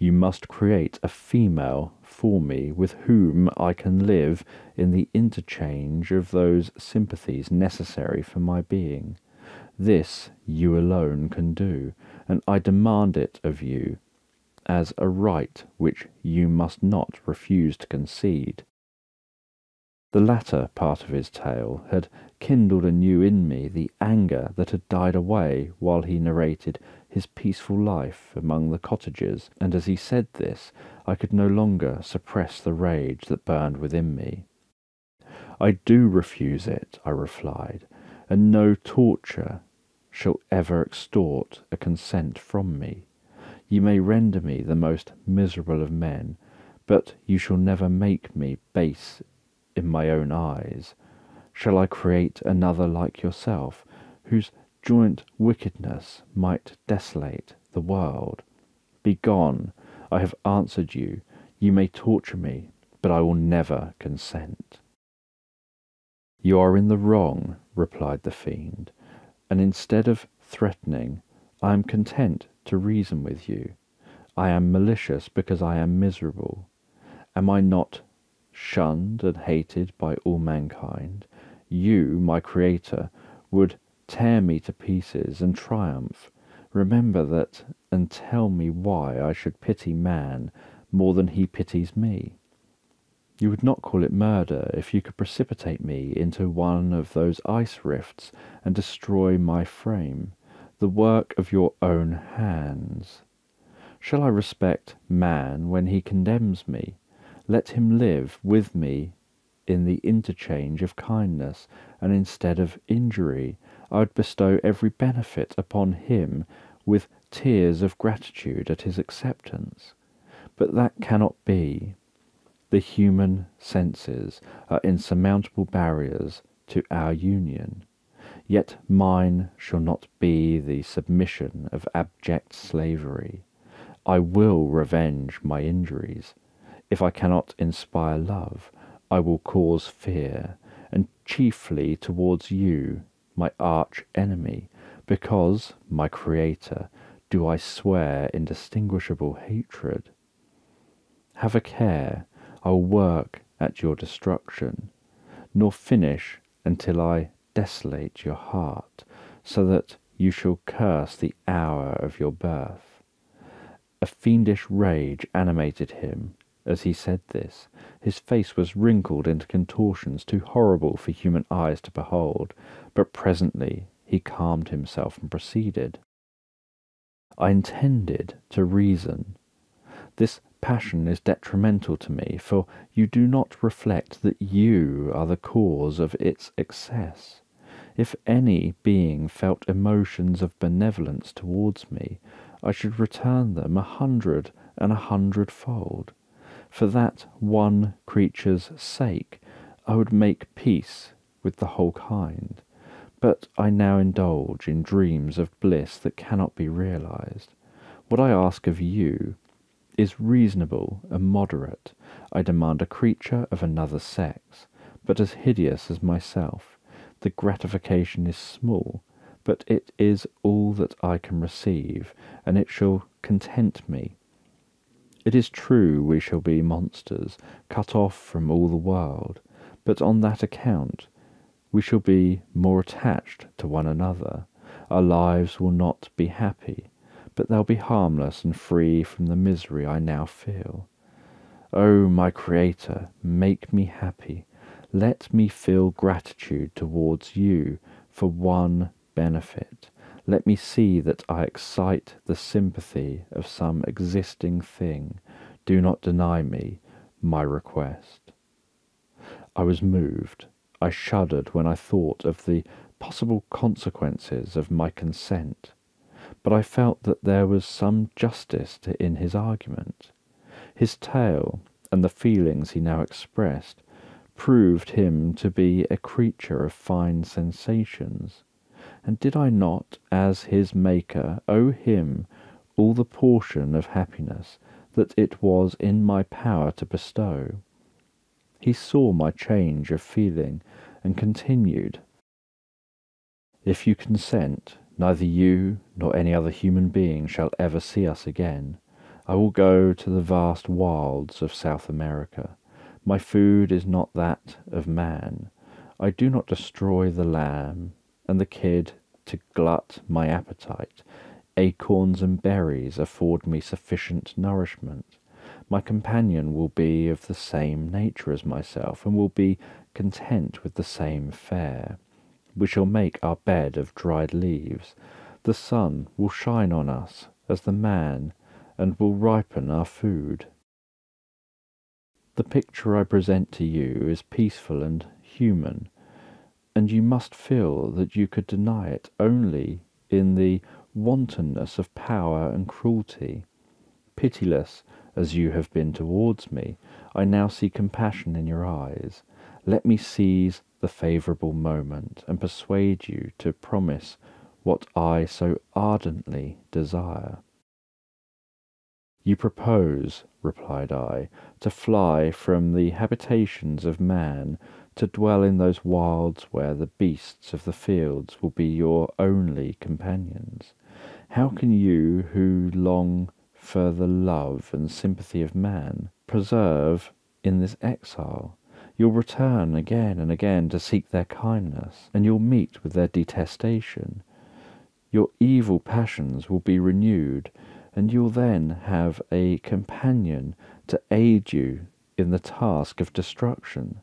You must create a female for me with whom I can live in the interchange of those sympathies necessary for my being. This you alone can do, and I demand it of you, as a right which you must not refuse to concede. The latter part of his tale had kindled anew in me the anger that had died away while he narrated his peaceful life among the cottages, and as he said this, I could no longer suppress the rage that burned within me. "I do refuse it," I replied, "and no torture shall ever extort a consent from me. You may render me the most miserable of men, but you shall never make me base in my own eyes. Shall I create another like yourself, whose joint wickedness might desolate the world? Begone! I have answered you. You may torture me, but I will never consent." "You are in the wrong," replied the fiend, "and instead of threatening, I am content to reason with you. I am malicious because I am miserable. Am I not shunned and hated by all mankind? You, my creator, would tear me to pieces and triumph. Remember that, and tell me why I should pity man more than he pities me. You would not call it murder if you could precipitate me into one of those ice rifts and destroy my frame, the work of your own hands. Shall I respect man when he condemns me? Let him live with me in the interchange of kindness, and instead of injury, I would bestow every benefit upon him with tears of gratitude at his acceptance. But that cannot be. The human senses are insurmountable barriers to our union. Yet mine shall not be the submission of abject slavery. I will revenge my injuries. If I cannot inspire love, I will cause fear, and chiefly towards you, my arch-enemy, because, my creator, do I swear indistinguishable hatred. Have a care, I will work at your destruction, nor finish until I desolate your heart, so that you shall curse the hour of your birth." A fiendish rage animated him as he said this. His face was wrinkled into contortions too horrible for human eyes to behold, but presently he calmed himself and proceeded. "I intended to reason. This passion is detrimental to me, for you do not reflect that you are the cause of its excess. If any being felt emotions of benevolence towards me, I should return them 100 and 100-fold. For that one creature's sake, I would make peace with the whole kind. But I now indulge in dreams of bliss that cannot be realized. What I ask of you is reasonable and moderate. I demand a creature of another sex, but as hideous as myself. The gratification is small, but it is all that I can receive, and it shall content me. It is true we shall be monsters, cut off from all the world, but on that account we shall be more attached to one another. Our lives will not be happy, but they'll be harmless and free from the misery I now feel. Oh, my Creator, make me happy. Let me feel gratitude towards you for one benefit. Let me see that I excite the sympathy of some existing thing. Do not deny me my request." I was moved. I shuddered when I thought of the possible consequences of my consent, but I felt that there was some justice in his argument. His tale, and the feelings he now expressed, proved him to be a creature of fine sensations. And did I not, as his maker, owe him all the portion of happiness that it was in my power to bestow? He saw my change of feeling, and continued, "If you consent, neither you nor any other human being shall ever see us again, I will go to the vast wilds of South America. My food is not that of man. I do not destroy the lamb and the kid to glut my appetite. Acorns and berries afford me sufficient nourishment. My companion will be of the same nature as myself, and will be content with the same fare. We shall make our bed of dried leaves. The sun will shine on us as the man, and will ripen our food. The picture I present to you is peaceful and human, and you must feel that you could deny it only in the wantonness of power and cruelty. Pitiless as you have been towards me, I now see compassion in your eyes. Let me seize the favourable moment, and persuade you to promise what I so ardently desire. You propose, replied I, to fly from the habitations of man, to dwell in those wilds where the beasts of the fields will be your only companions. How can you, who long for the love and sympathy of man, persevere in this exile? You'll return again and again to seek their kindness, and you'll meet with their detestation. Your evil passions will be renewed, and you'll then have a companion to aid you in the task of destruction.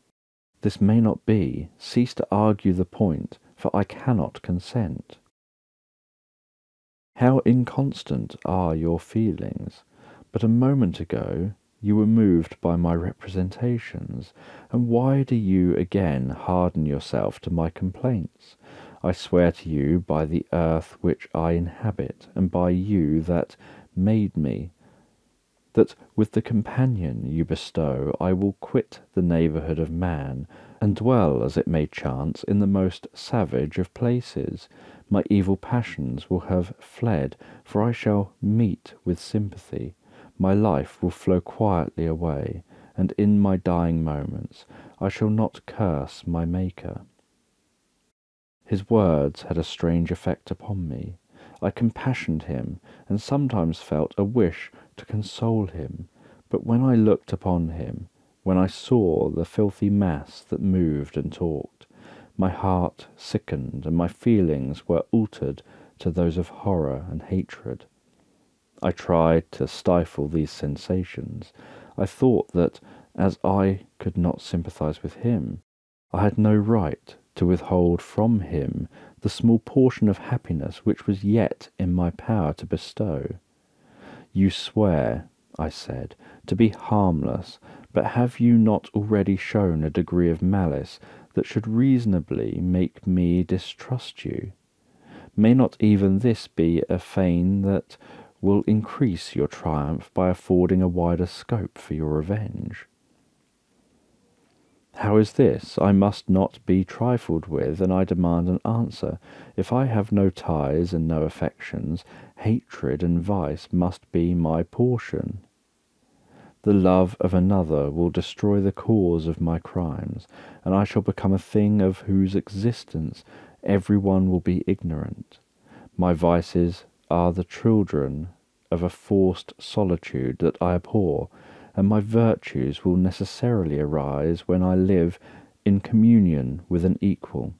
This may not be. Cease to argue the point, for I cannot consent. How inconstant are your feelings! But a moment ago you were moved by my representations, and why do you again harden yourself to my complaints? I swear to you by the earth which I inhabit, and by you that made me, that with the companion you bestow I will quit the neighbourhood of man, and dwell, as it may chance, in the most savage of places. My evil passions will have fled, for I shall meet with sympathy. My life will flow quietly away, and in my dying moments I shall not curse my Maker. His words had a strange effect upon me. I compassioned him, and sometimes felt a wish to console him. But when I looked upon him, when I saw the filthy mass that moved and talked, my heart sickened, and my feelings were altered to those of horror and hatred. I tried to stifle these sensations. I thought that, as I could not sympathize with him, I had no right to withhold from him the small portion of happiness which was yet in my power to bestow. You swear, I said, to be harmless, but have you not already shown a degree of malice that should reasonably make me distrust you? May not even this be a feign that will increase your triumph by affording a wider scope for your revenge? How is this? I must not be trifled with, and I demand an answer. If I have no ties and no affections, hatred and vice must be my portion. The love of another will destroy the cause of my crimes, and I shall become a thing of whose existence everyone will be ignorant. My vices are the children of a forced solitude that I abhor, and my virtues will necessarily arise when I live in communion with an equal.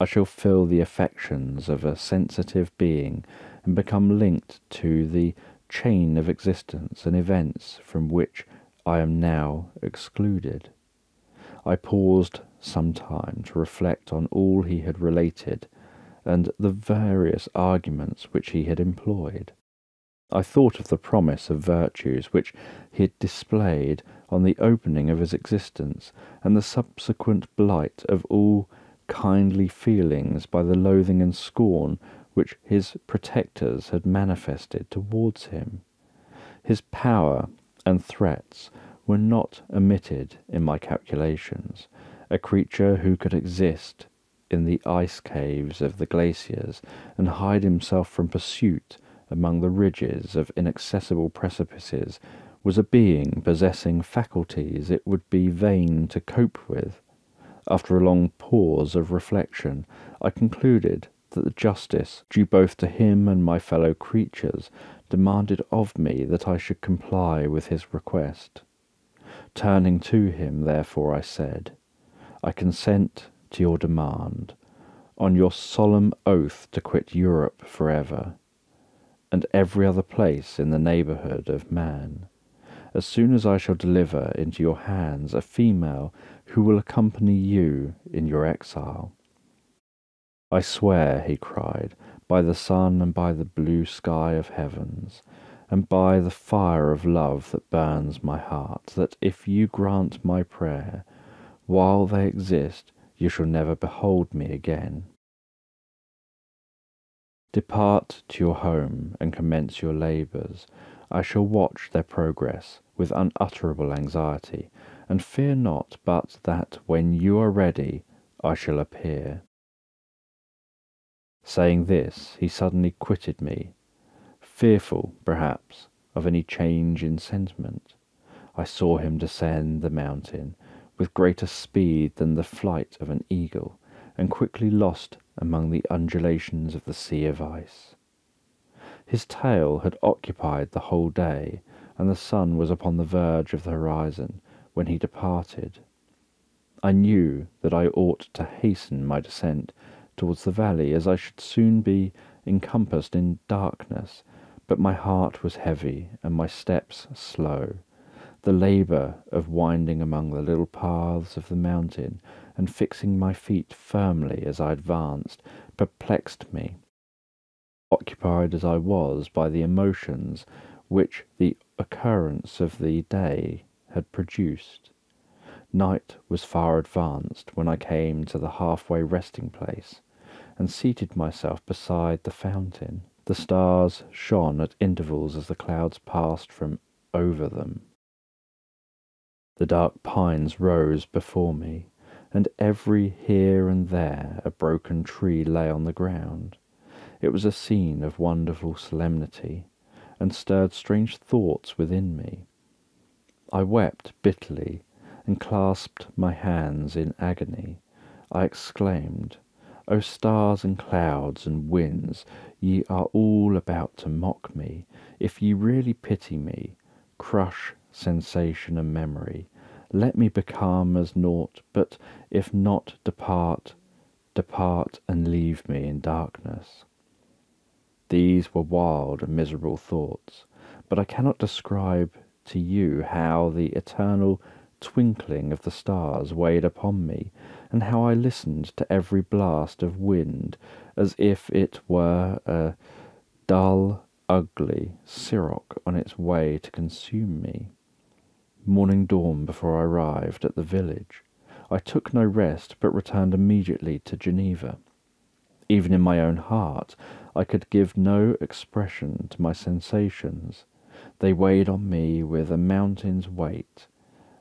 I shall fill the affections of a sensitive being, and become linked to the chain of existence and events from which I am now excluded. I paused some time to reflect on all he had related, and the various arguments which he had employed. I thought of the promise of virtues which he had displayed on the opening of his existence, and the subsequent blight of all kindly feelings by the loathing and scorn which his protectors had manifested towards him. His power and threats were not omitted in my calculations. A creature who could exist in the ice caves of the glaciers, and hide himself from pursuit among the ridges of inaccessible precipices, was a being possessing faculties it would be vain to cope with. After a long pause of reflection, I concluded that the justice due both to him and my fellow creatures demanded of me that I should comply with his request. Turning to him, therefore, I said, I consent to your demand, on your solemn oath to quit Europe forever, and every other place in the neighbourhood of man, as soon as I shall deliver into your hands a female who will accompany you in your exile. I swear, he cried, by the sun and by the blue sky of heavens, and by the fire of love that burns my heart, that if you grant my prayer, while they exist, you shall never behold me again. Depart to your home and commence your labours. I shall watch their progress with unutterable anxiety, and fear not but that when you are ready I shall appear. Saying this, he suddenly quitted me, fearful, perhaps, of any change in sentiment. I saw him descend the mountain with greater speed than the flight of an eagle, and quickly lost among the undulations of the sea of ice. His tail had occupied the whole day, and the sun was upon the verge of the horizon when he departed. I knew that I ought to hasten my descent towards the valley, as I should soon be encompassed in darkness, but my heart was heavy and my steps slow. The labour of winding among the little paths of the mountain and fixing my feet firmly as I advanced perplexed me, occupied as I was by the emotions which the occurrence of the day had produced. Night was far advanced when I came to the halfway resting place and seated myself beside the fountain. The stars shone at intervals as the clouds passed from over them. The dark pines rose before me, and every here and there a broken tree lay on the ground. It was a scene of wonderful solemnity, and stirred strange thoughts within me. I wept bitterly, and clasped my hands in agony. I exclaimed, O stars and clouds and winds, ye are all about to mock me. If ye really pity me, crush sensation and memory, let me become as naught, but if not, depart and leave me in darkness. These were wild and miserable thoughts, but I cannot describe to you how the eternal twinkling of the stars weighed upon me, and how I listened to every blast of wind as if it were a dull, ugly siroc on its way to consume me. Morning dawned before I arrived at the village. I took no rest, but returned immediately to Geneva. Even in my own heart, I could give no expression to my sensations. They weighed on me with a mountain's weight,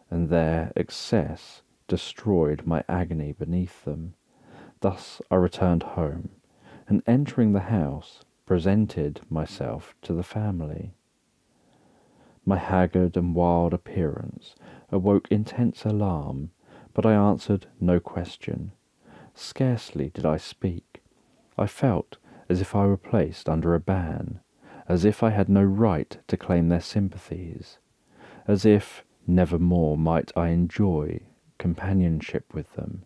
and their excess destroyed my agony beneath them. Thus I returned home, and entering the house, presented myself to the family. My haggard and wild appearance awoke intense alarm, but I answered no question. Scarcely did I speak. I felt as if I were placed under a ban, as if I had no right to claim their sympathies, as if never more might I enjoy companionship with them.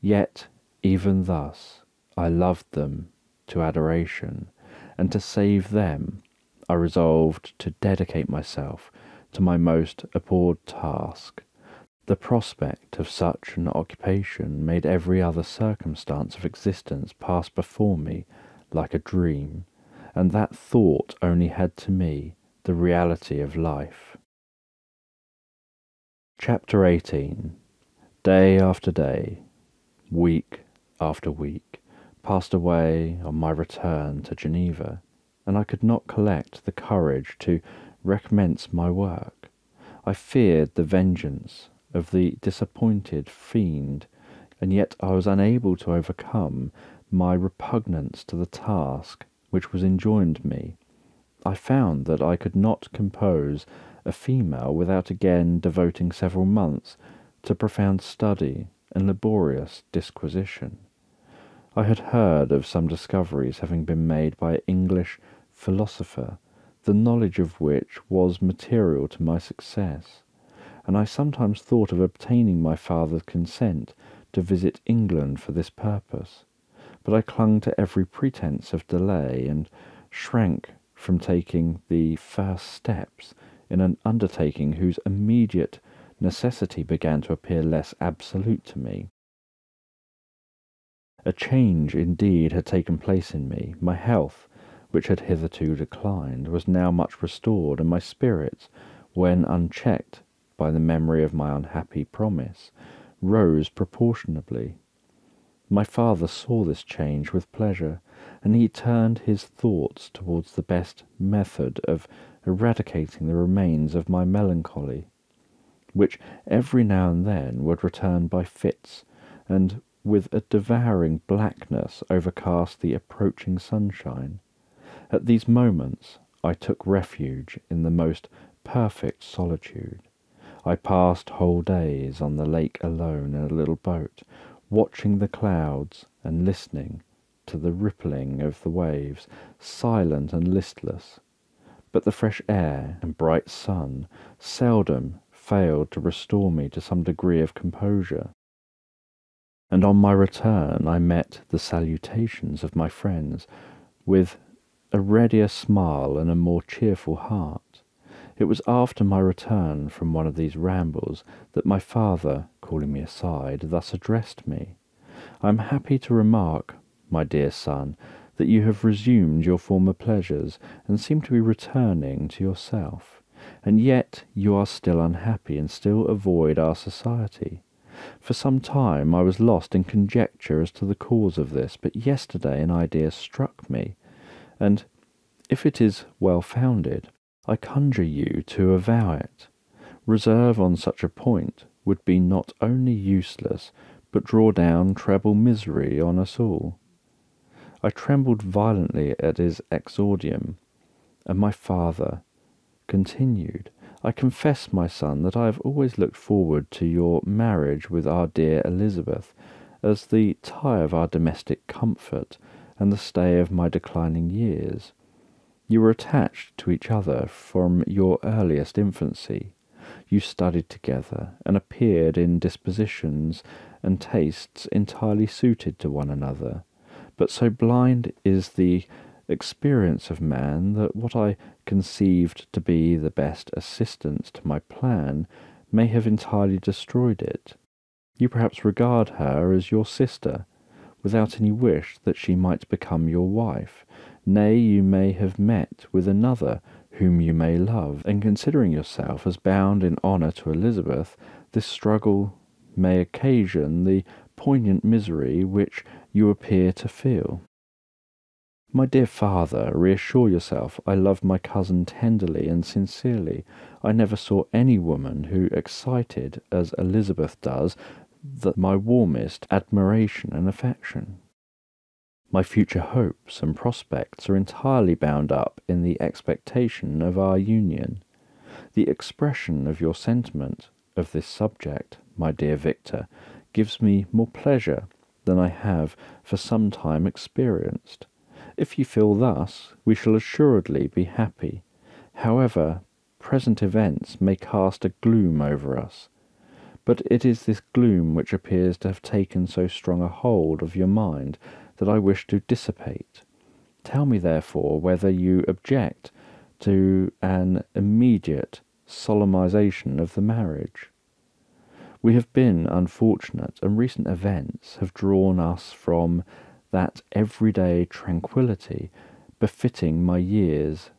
Yet, even thus, I loved them to adoration, and to save them I resolved to dedicate myself to my most abhorred task. The prospect of such an occupation made every other circumstance of existence pass before me like a dream, and that thought only had to me the reality of life. Chapter 18. Day after day, week after week, passed away on my return to Geneva, and I could not collect the courage to recommence my work. I feared the vengeance of the disappointed fiend, and yet I was unable to overcome my repugnance to the task which was enjoined me. I found that I could not compose a female without again devoting several months to profound study and laborious disquisition. I had heard of some discoveries having been made by an English philosopher the knowledge of which was material to my success, and I sometimes thought of obtaining my father's consent to visit England for this purpose, but I clung to every pretence of delay and shrank from taking the first steps in an undertaking whose immediate necessity began to appear less absolute to me. A change, indeed, had taken place in me. My health, which had hitherto declined, was now much restored, and my spirits, when unchecked by the memory of my unhappy promise, rose proportionably. My father saw this change with pleasure, and he turned his thoughts towards the best method of eradicating the remains of my melancholy, which every now and then would return by fits, and with a devouring blackness overcast the approaching sunshine. At these moments I took refuge in the most perfect solitude. I passed whole days on the lake alone in a little boat, watching the clouds and listening to the rippling of the waves, silent and listless. But the fresh air and bright sun seldom failed to restore me to some degree of composure, and on my return I met the salutations of my friends with a readier smile and a more cheerful heart. It was after my return from one of these rambles that my father, calling me aside, thus addressed me. "I am happy to remark, my dear son, that you have resumed your former pleasures, and seem to be returning to yourself, and yet you are still unhappy and still avoid our society. For some time I was lost in conjecture as to the cause of this, but yesterday an idea struck me, and, if it is well founded, I conjure you to avow it. Reserve on such a point would be not only useless, but draw down treble misery on us all." I trembled violently at his exordium, and my father continued, "I confess, my son, that I have always looked forward to your marriage with our dear Elizabeth as the tie of our domestic comfort and the stay of my declining years. You were attached to each other from your earliest infancy. You studied together, and appeared in dispositions and tastes entirely suited to one another. But so blind is the experience of man that what I conceived to be the best assistance to my plan may have entirely destroyed it. You perhaps regard her as your sister, without any wish that she might become your wife. Nay, you may have met with another whom you may love, and considering yourself as bound in honour to Elizabeth, this struggle may occasion the poignant misery which you appear to feel. My dear father, reassure yourself. I love my cousin tenderly and sincerely. I never saw any woman who excited, as Elizabeth does, my warmest admiration and affection. My future hopes and prospects are entirely bound up in the expectation of our union. The expression of your sentiment of this subject, my dear Victor, gives me more pleasure than I have for some time experienced. If you feel thus, we shall assuredly be happy. However, present events may cast a gloom over us, but it is this gloom which appears to have taken so strong a hold of your mind that I wish to dissipate. Tell me, therefore, whether you object to an immediate solemnization of the marriage. We have been unfortunate, and recent events have drawn us from that everyday tranquillity befitting my years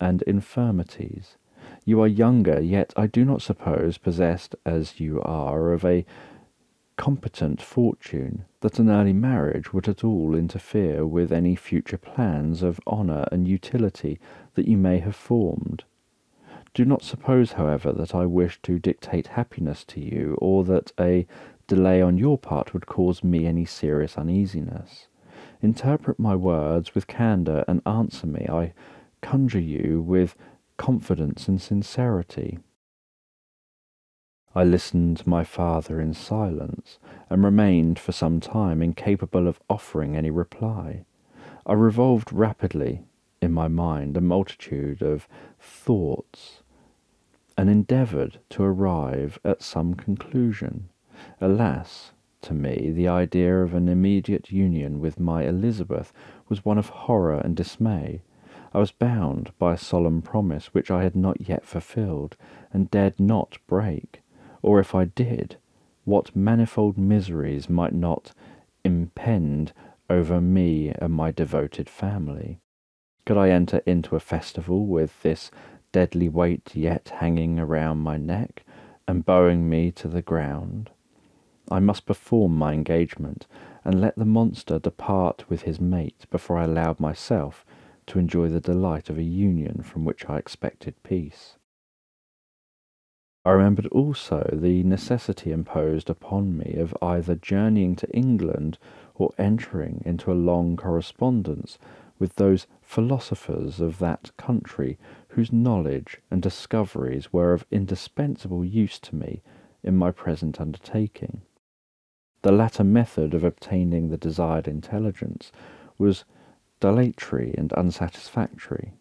and infirmities. You are younger, yet I do not suppose, possessed as you are of a competent fortune, that an early marriage would at all interfere with any future plans of honour and utility that you may have formed. Do not suppose, however, that I wish to dictate happiness to you, or that a delay on your part would cause me any serious uneasiness. Interpret my words with candour and answer me, I conjure you, with confidence and sincerity." I listened to my father in silence, and remained for some time incapable of offering any reply. I revolved rapidly in my mind a multitude of thoughts, and endeavoured to arrive at some conclusion. Alas, to me, the idea of an immediate union with my Elizabeth was one of horror and dismay. I was bound by a solemn promise which I had not yet fulfilled, and dared not break, or if I did, what manifold miseries might not impend over me and my devoted family. Could I enter into a festival with this deadly weight yet hanging around my neck and bowing me to the ground? I must perform my engagement and let the monster depart with his mate before I allowed myself to enjoy the delight of a union from which I expected peace. I remembered also the necessity imposed upon me of either journeying to England or entering into a long correspondence with those philosophers of that country whose knowledge and discoveries were of indispensable use to me in my present undertaking. The latter method of obtaining the desired intelligence was dilatory and unsatisfactory.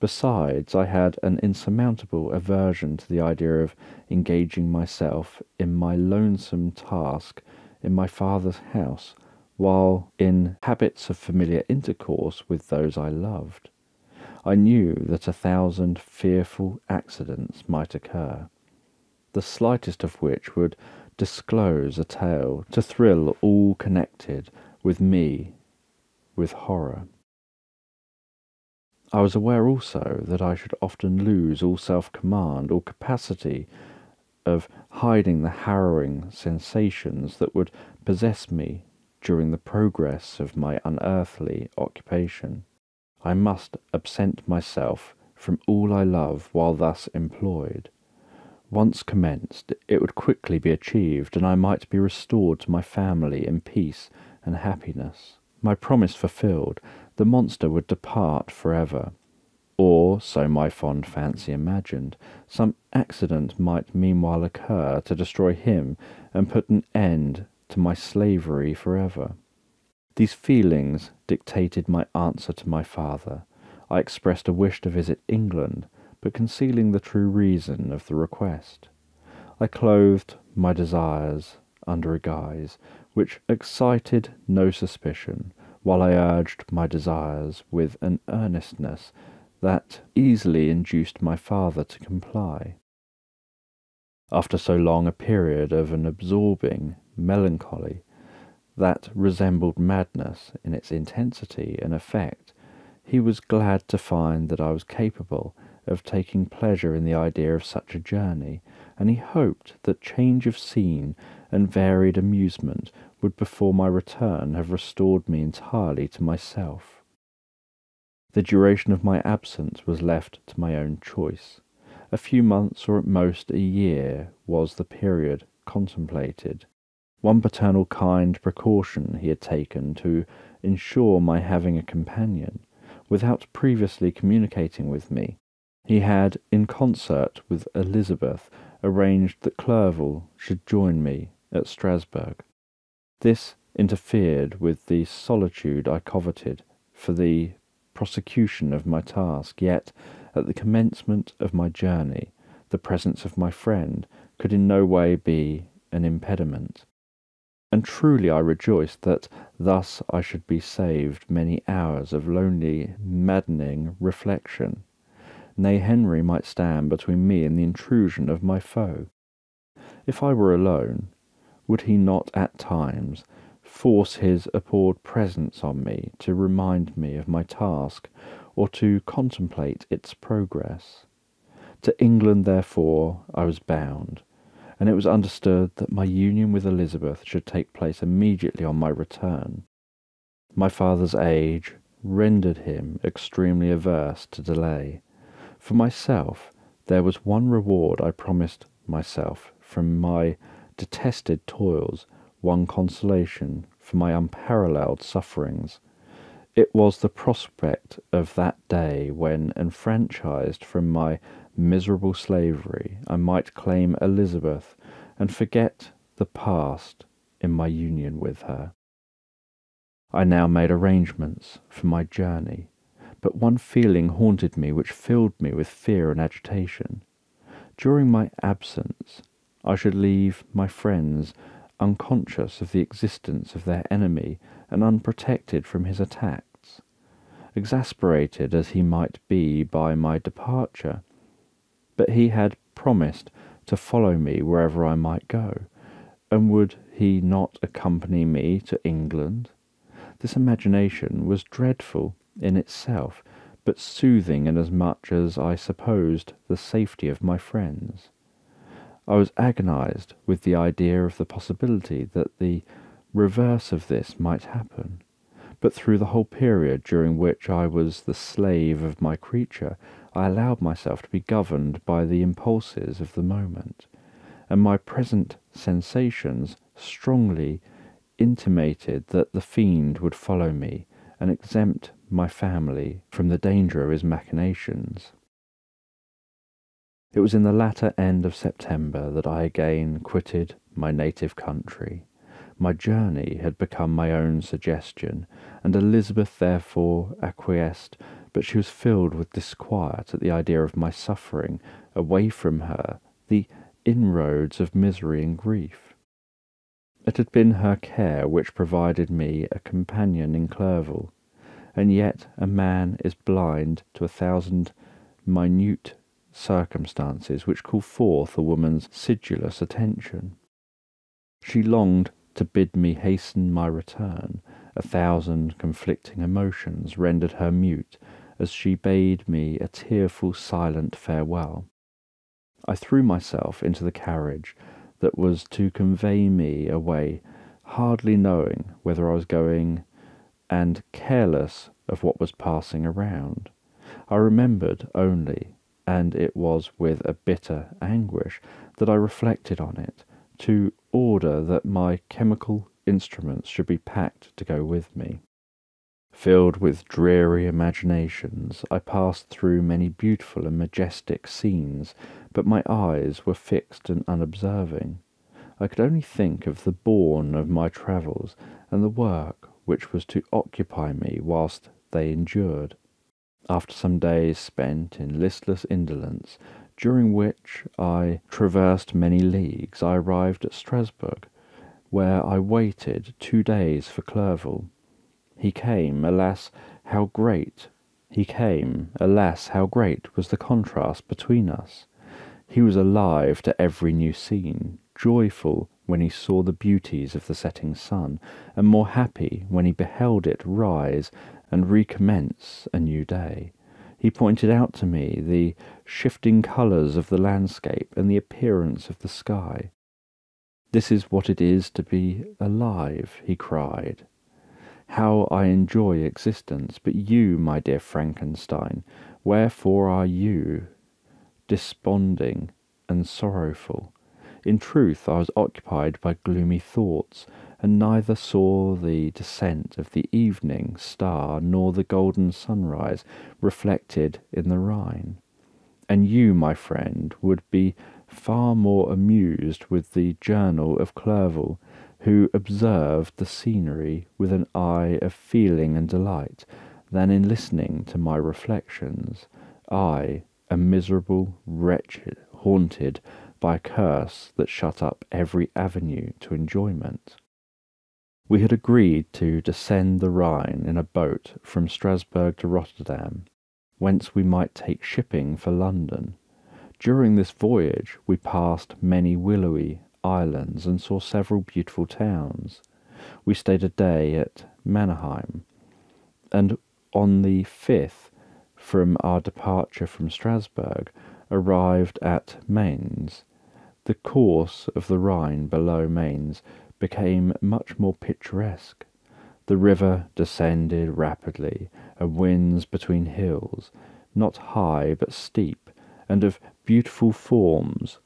Besides, I had an insurmountable aversion to the idea of engaging myself in my lonesome task in my father's house, while in habits of familiar intercourse with those I loved. I knew that 1,000 fearful accidents might occur, the slightest of which would disclose a tale to thrill all connected with me with horror. I was aware also that I should often lose all self-command, all capacity of hiding the harrowing sensations that would possess me during the progress of my unearthly occupation. I must absent myself from all I love while thus employed. Once commenced, it would quickly be achieved, and I might be restored to my family in peace and happiness. My promise fulfilled, the monster would depart forever, or, so my fond fancy imagined, some accident might meanwhile occur to destroy him and put an end to my slavery forever. These feelings dictated my answer to my father. I expressed a wish to visit England, but concealing the true reason of the request. I clothed my desires under a guise which excited no suspicion, while I urged my desires with an earnestness that easily induced my father to comply. After so long a period of an absorbing melancholy that resembled madness in its intensity and effect, he was glad to find that I was capable of taking pleasure in the idea of such a journey, and he hoped that change of scene and varied amusement would before my return have restored me entirely to myself. The duration of my absence was left to my own choice. A few months, or at most a year, was the period contemplated. One paternal kind precaution he had taken to ensure my having a companion, without previously communicating with me. He had, in concert with Elizabeth, arranged that Clerval should join me at Strasbourg. This interfered with the solitude I coveted for the prosecution of my task, yet, at the commencement of my journey, the presence of my friend could in no way be an impediment. And truly I rejoiced that thus I should be saved many hours of lonely, maddening reflection. Nay, Henry might stand between me and the intrusion of my foe. If I were alone, would he not at times force his abhorred presence on me to remind me of my task, or to contemplate its progress? To England, therefore, I was bound, and it was understood that my union with Elizabeth should take place immediately on my return. My father's age rendered him extremely averse to delay. For myself, there was one reward I promised myself from my detested toils, one consolation for my unparalleled sufferings. It was the prospect of that day when, enfranchised from my miserable slavery, I might claim Elizabeth and forget the past in my union with her. I now made arrangements for my journey, but one feeling haunted me which filled me with fear and agitation. During my absence, I should leave my friends unconscious of the existence of their enemy and unprotected from his attacks. Exasperated as he might be by my departure, but he had promised to follow me wherever I might go, and would he not accompany me to England? This imagination was dreadful in itself, but soothing inasmuch as I supposed the safety of my friends. I was agonized with the idea of the possibility that the reverse of this might happen, but through the whole period during which I was the slave of my creature, I allowed myself to be governed by the impulses of the moment, and my present sensations strongly intimated that the fiend would follow me and exempt my family from the danger of his machinations. It was in the latter end of September that I again quitted my native country. My journey had become my own suggestion, and Elizabeth therefore acquiesced, but she was filled with disquiet at the idea of my suffering away from her the inroads of misery and grief. It had been her care which provided me a companion in Clerval, and yet a man is blind to 1,000 minute circumstances which call forth a woman's sedulous attention. She longed to bid me hasten my return. 1,000 conflicting emotions rendered her mute as she bade me a tearful, silent farewell. I threw myself into the carriage that was to convey me away, hardly knowing whether I was going, and careless of what was passing around. I remembered only, and it was with a bitter anguish that I reflected on it, to order that my chemical instruments should be packed to go with me. Filled with dreary imaginations, I passed through many beautiful and majestic scenes, but my eyes were fixed and unobserving. I could only think of the bourne of my travels, and the work which was to occupy me whilst they endured. After some days spent in listless indolence, during which I traversed many leagues, I arrived at Strasbourg, where I waited 2 days for Clerval. He came, alas, how great! He came, alas, how great was the contrast between us! He was alive to every new scene, joyful when he saw the beauties of the setting sun, and more happy when he beheld it rise and recommence a new day. He pointed out to me the shifting colours of the landscape and the appearance of the sky. "This is what it is to be alive," he cried. "How I enjoy existence! But you, my dear Frankenstein, wherefore are you desponding and sorrowful?" In truth, I was occupied by gloomy thoughts, and neither saw the descent of the evening star nor the golden sunrise reflected in the Rhine. And you, my friend, would be far more amused with the journal of Clerval, who observed the scenery with an eye of feeling and delight, than in listening to my reflections, I, a miserable wretch haunted by a curse that shut up every avenue to enjoyment. We had agreed to descend the Rhine in a boat from Strasbourg to Rotterdam, whence we might take shipping for London. During this voyage we passed many willowy islands and saw several beautiful towns. We stayed a day at Mannheim, and on the 5th, from our departure from Strasbourg, arrived at Mainz. The course of the Rhine below Mainz became much more picturesque. The river descended rapidly, and winds between hills, not high but steep, and of beautiful forms.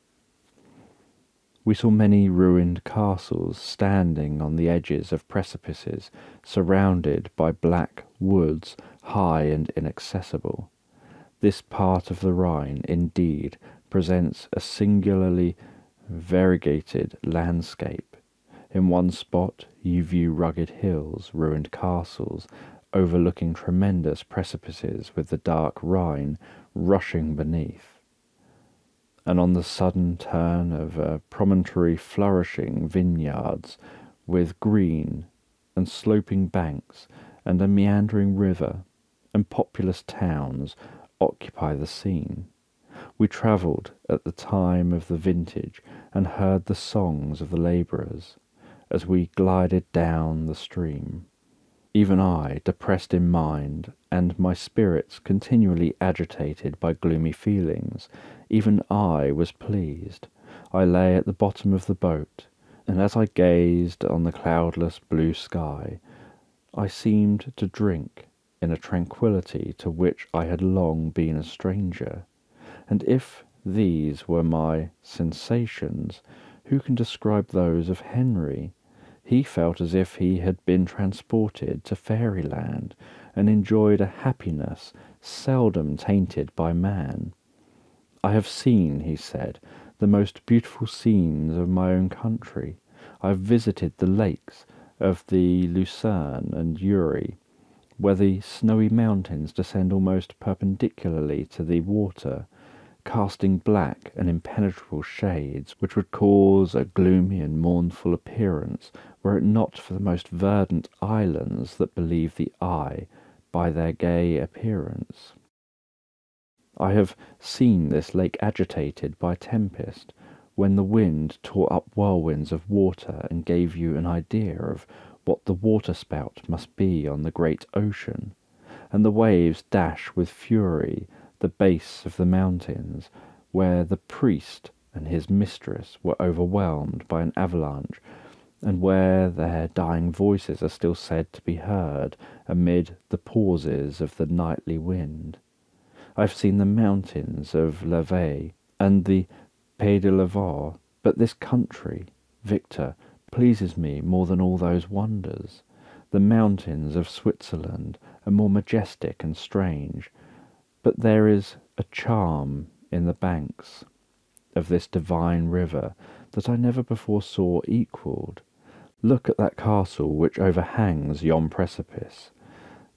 We saw many ruined castles standing on the edges of precipices, surrounded by black woods, high and inaccessible. This part of the Rhine, indeed, presents a singularly variegated landscape. In one spot you view rugged hills, ruined castles, overlooking tremendous precipices with the dark Rhine rushing beneath, and on the sudden turn of a promontory flourishing vineyards with green and sloping banks and a meandering river and populous towns occupy the scene. We travelled at the time of the vintage and heard the songs of the labourers as we glided down the stream. Even I, depressed in mind, and my spirits continually agitated by gloomy feelings, even I was pleased. I lay at the bottom of the boat, and as I gazed on the cloudless blue sky, I seemed to drink in a tranquillity to which I had long been a stranger. And if these were my sensations, who can describe those of Henry? He felt as if he had been transported to fairyland, and enjoyed a happiness seldom tainted by man. "I have seen," he said, "the most beautiful scenes of my own country. I have visited the lakes of the Lucerne and Uri, where the snowy mountains descend almost perpendicularly to the water, casting black and impenetrable shades, which would cause a gloomy and mournful appearance, were it not for the most verdant islands that believe the eye by their gay appearance. I have seen this lake agitated by tempest, when the wind tore up whirlwinds of water and gave you an idea of what the waterspout must be on the great ocean, and the waves dash with fury the base of the mountains, where the priest and his mistress were overwhelmed by an avalanche, and where their dying voices are still said to be heard amid the pauses of the nightly wind. I have seen the mountains of La Valais and the Pays de Vaud, but this country, Victor, pleases me more than all those wonders. The mountains of Switzerland are more majestic and strange, but there is a charm in the banks of this divine river that I never before saw equalled. Look at that castle which overhangs yon precipice,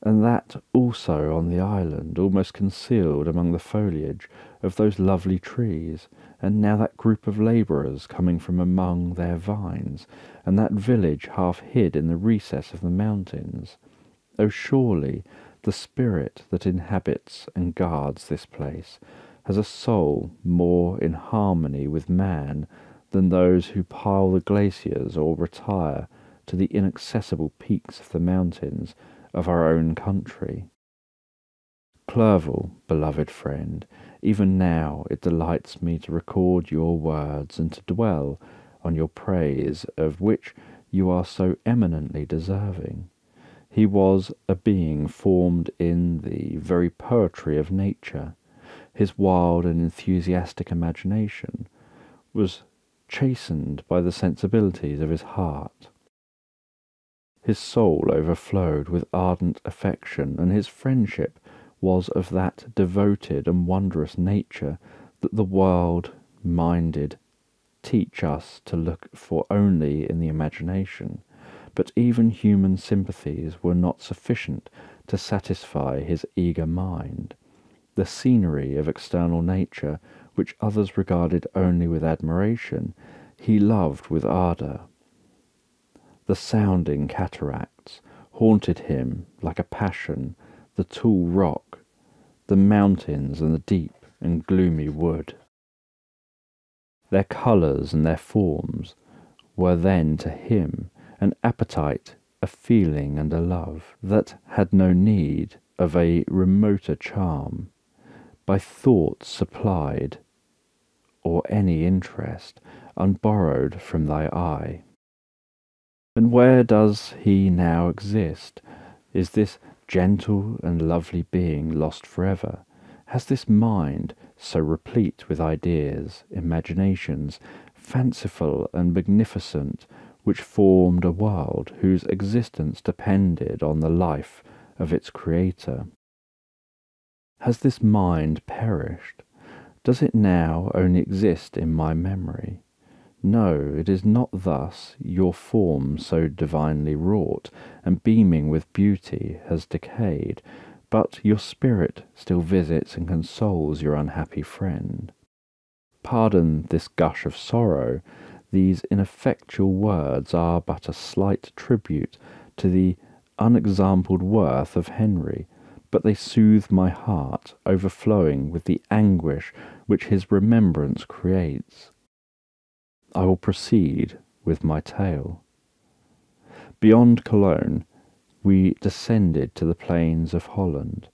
and that also on the island, almost concealed among the foliage of those lovely trees, and now that group of labourers coming from among their vines, and that village half hid in the recess of the mountains. Oh, surely the spirit that inhabits and guards this place has a soul more in harmony with man than those who pile the glaciers or retire to the inaccessible peaks of the mountains of our own country. Clerval, beloved friend, even now it delights me to record your words and to dwell on your praise, of which you are so eminently deserving. He was a being formed in the very poetry of nature. His wild and enthusiastic imagination was chastened by the sensibilities of his heart. His soul overflowed with ardent affection, and his friendship was of that devoted and wondrous nature that the world-minded teach us to look for only in the imagination. But even human sympathies were not sufficient to satisfy his eager mind. The scenery of external nature, which others regarded only with admiration, he loved with ardour. The sounding cataracts haunted him like a passion, the tall rock, the mountains and the deep and gloomy wood. Their colours and their forms were then to him an appetite, a feeling and a love, that had no need of a remoter charm, by thought supplied, or any interest unborrowed from thy eye. And where does he now exist? Is this gentle and lovely being lost forever? Has this mind, so replete with ideas, imaginations, fanciful and magnificent, which formed a world whose existence depended on the life of its creator, has this mind perished? Does it now only exist in my memory? No, it is not thus your form so divinely wrought, and beaming with beauty, has decayed, but your spirit still visits and consoles your unhappy friend. Pardon this gush of sorrow. These ineffectual words are but a slight tribute to the unexampled worth of Henry, but they soothe my heart, overflowing with the anguish which his remembrance creates. I will proceed with my tale. Beyond Cologne, we descended to the plains of Holland,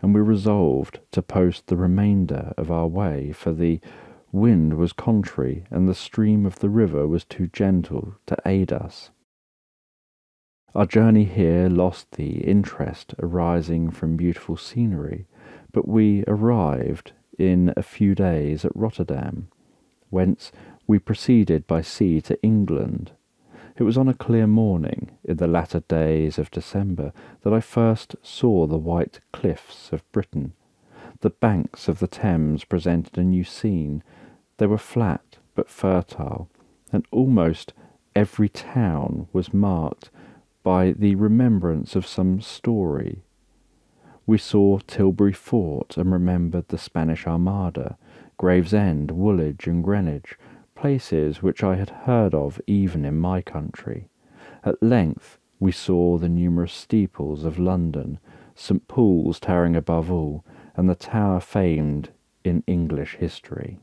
and we resolved to post the remainder of our way, for the wind was contrary, and the stream of the river was too gentle to aid us. Our journey here lost the interest arising from beautiful scenery, but we arrived in a few days at Rotterdam, whence we proceeded by sea to England. It was on a clear morning, in the latter days of December, that I first saw the white cliffs of Britain. The banks of the Thames presented a new scene. They were flat but fertile, and almost every town was marked by the remembrance of some story. We saw Tilbury Fort and remembered the Spanish Armada, Gravesend, Woolwich and Greenwich, places which I had heard of even in my country. At length we saw the numerous steeples of London, St. Paul's towering above all, and the tower famed in English history.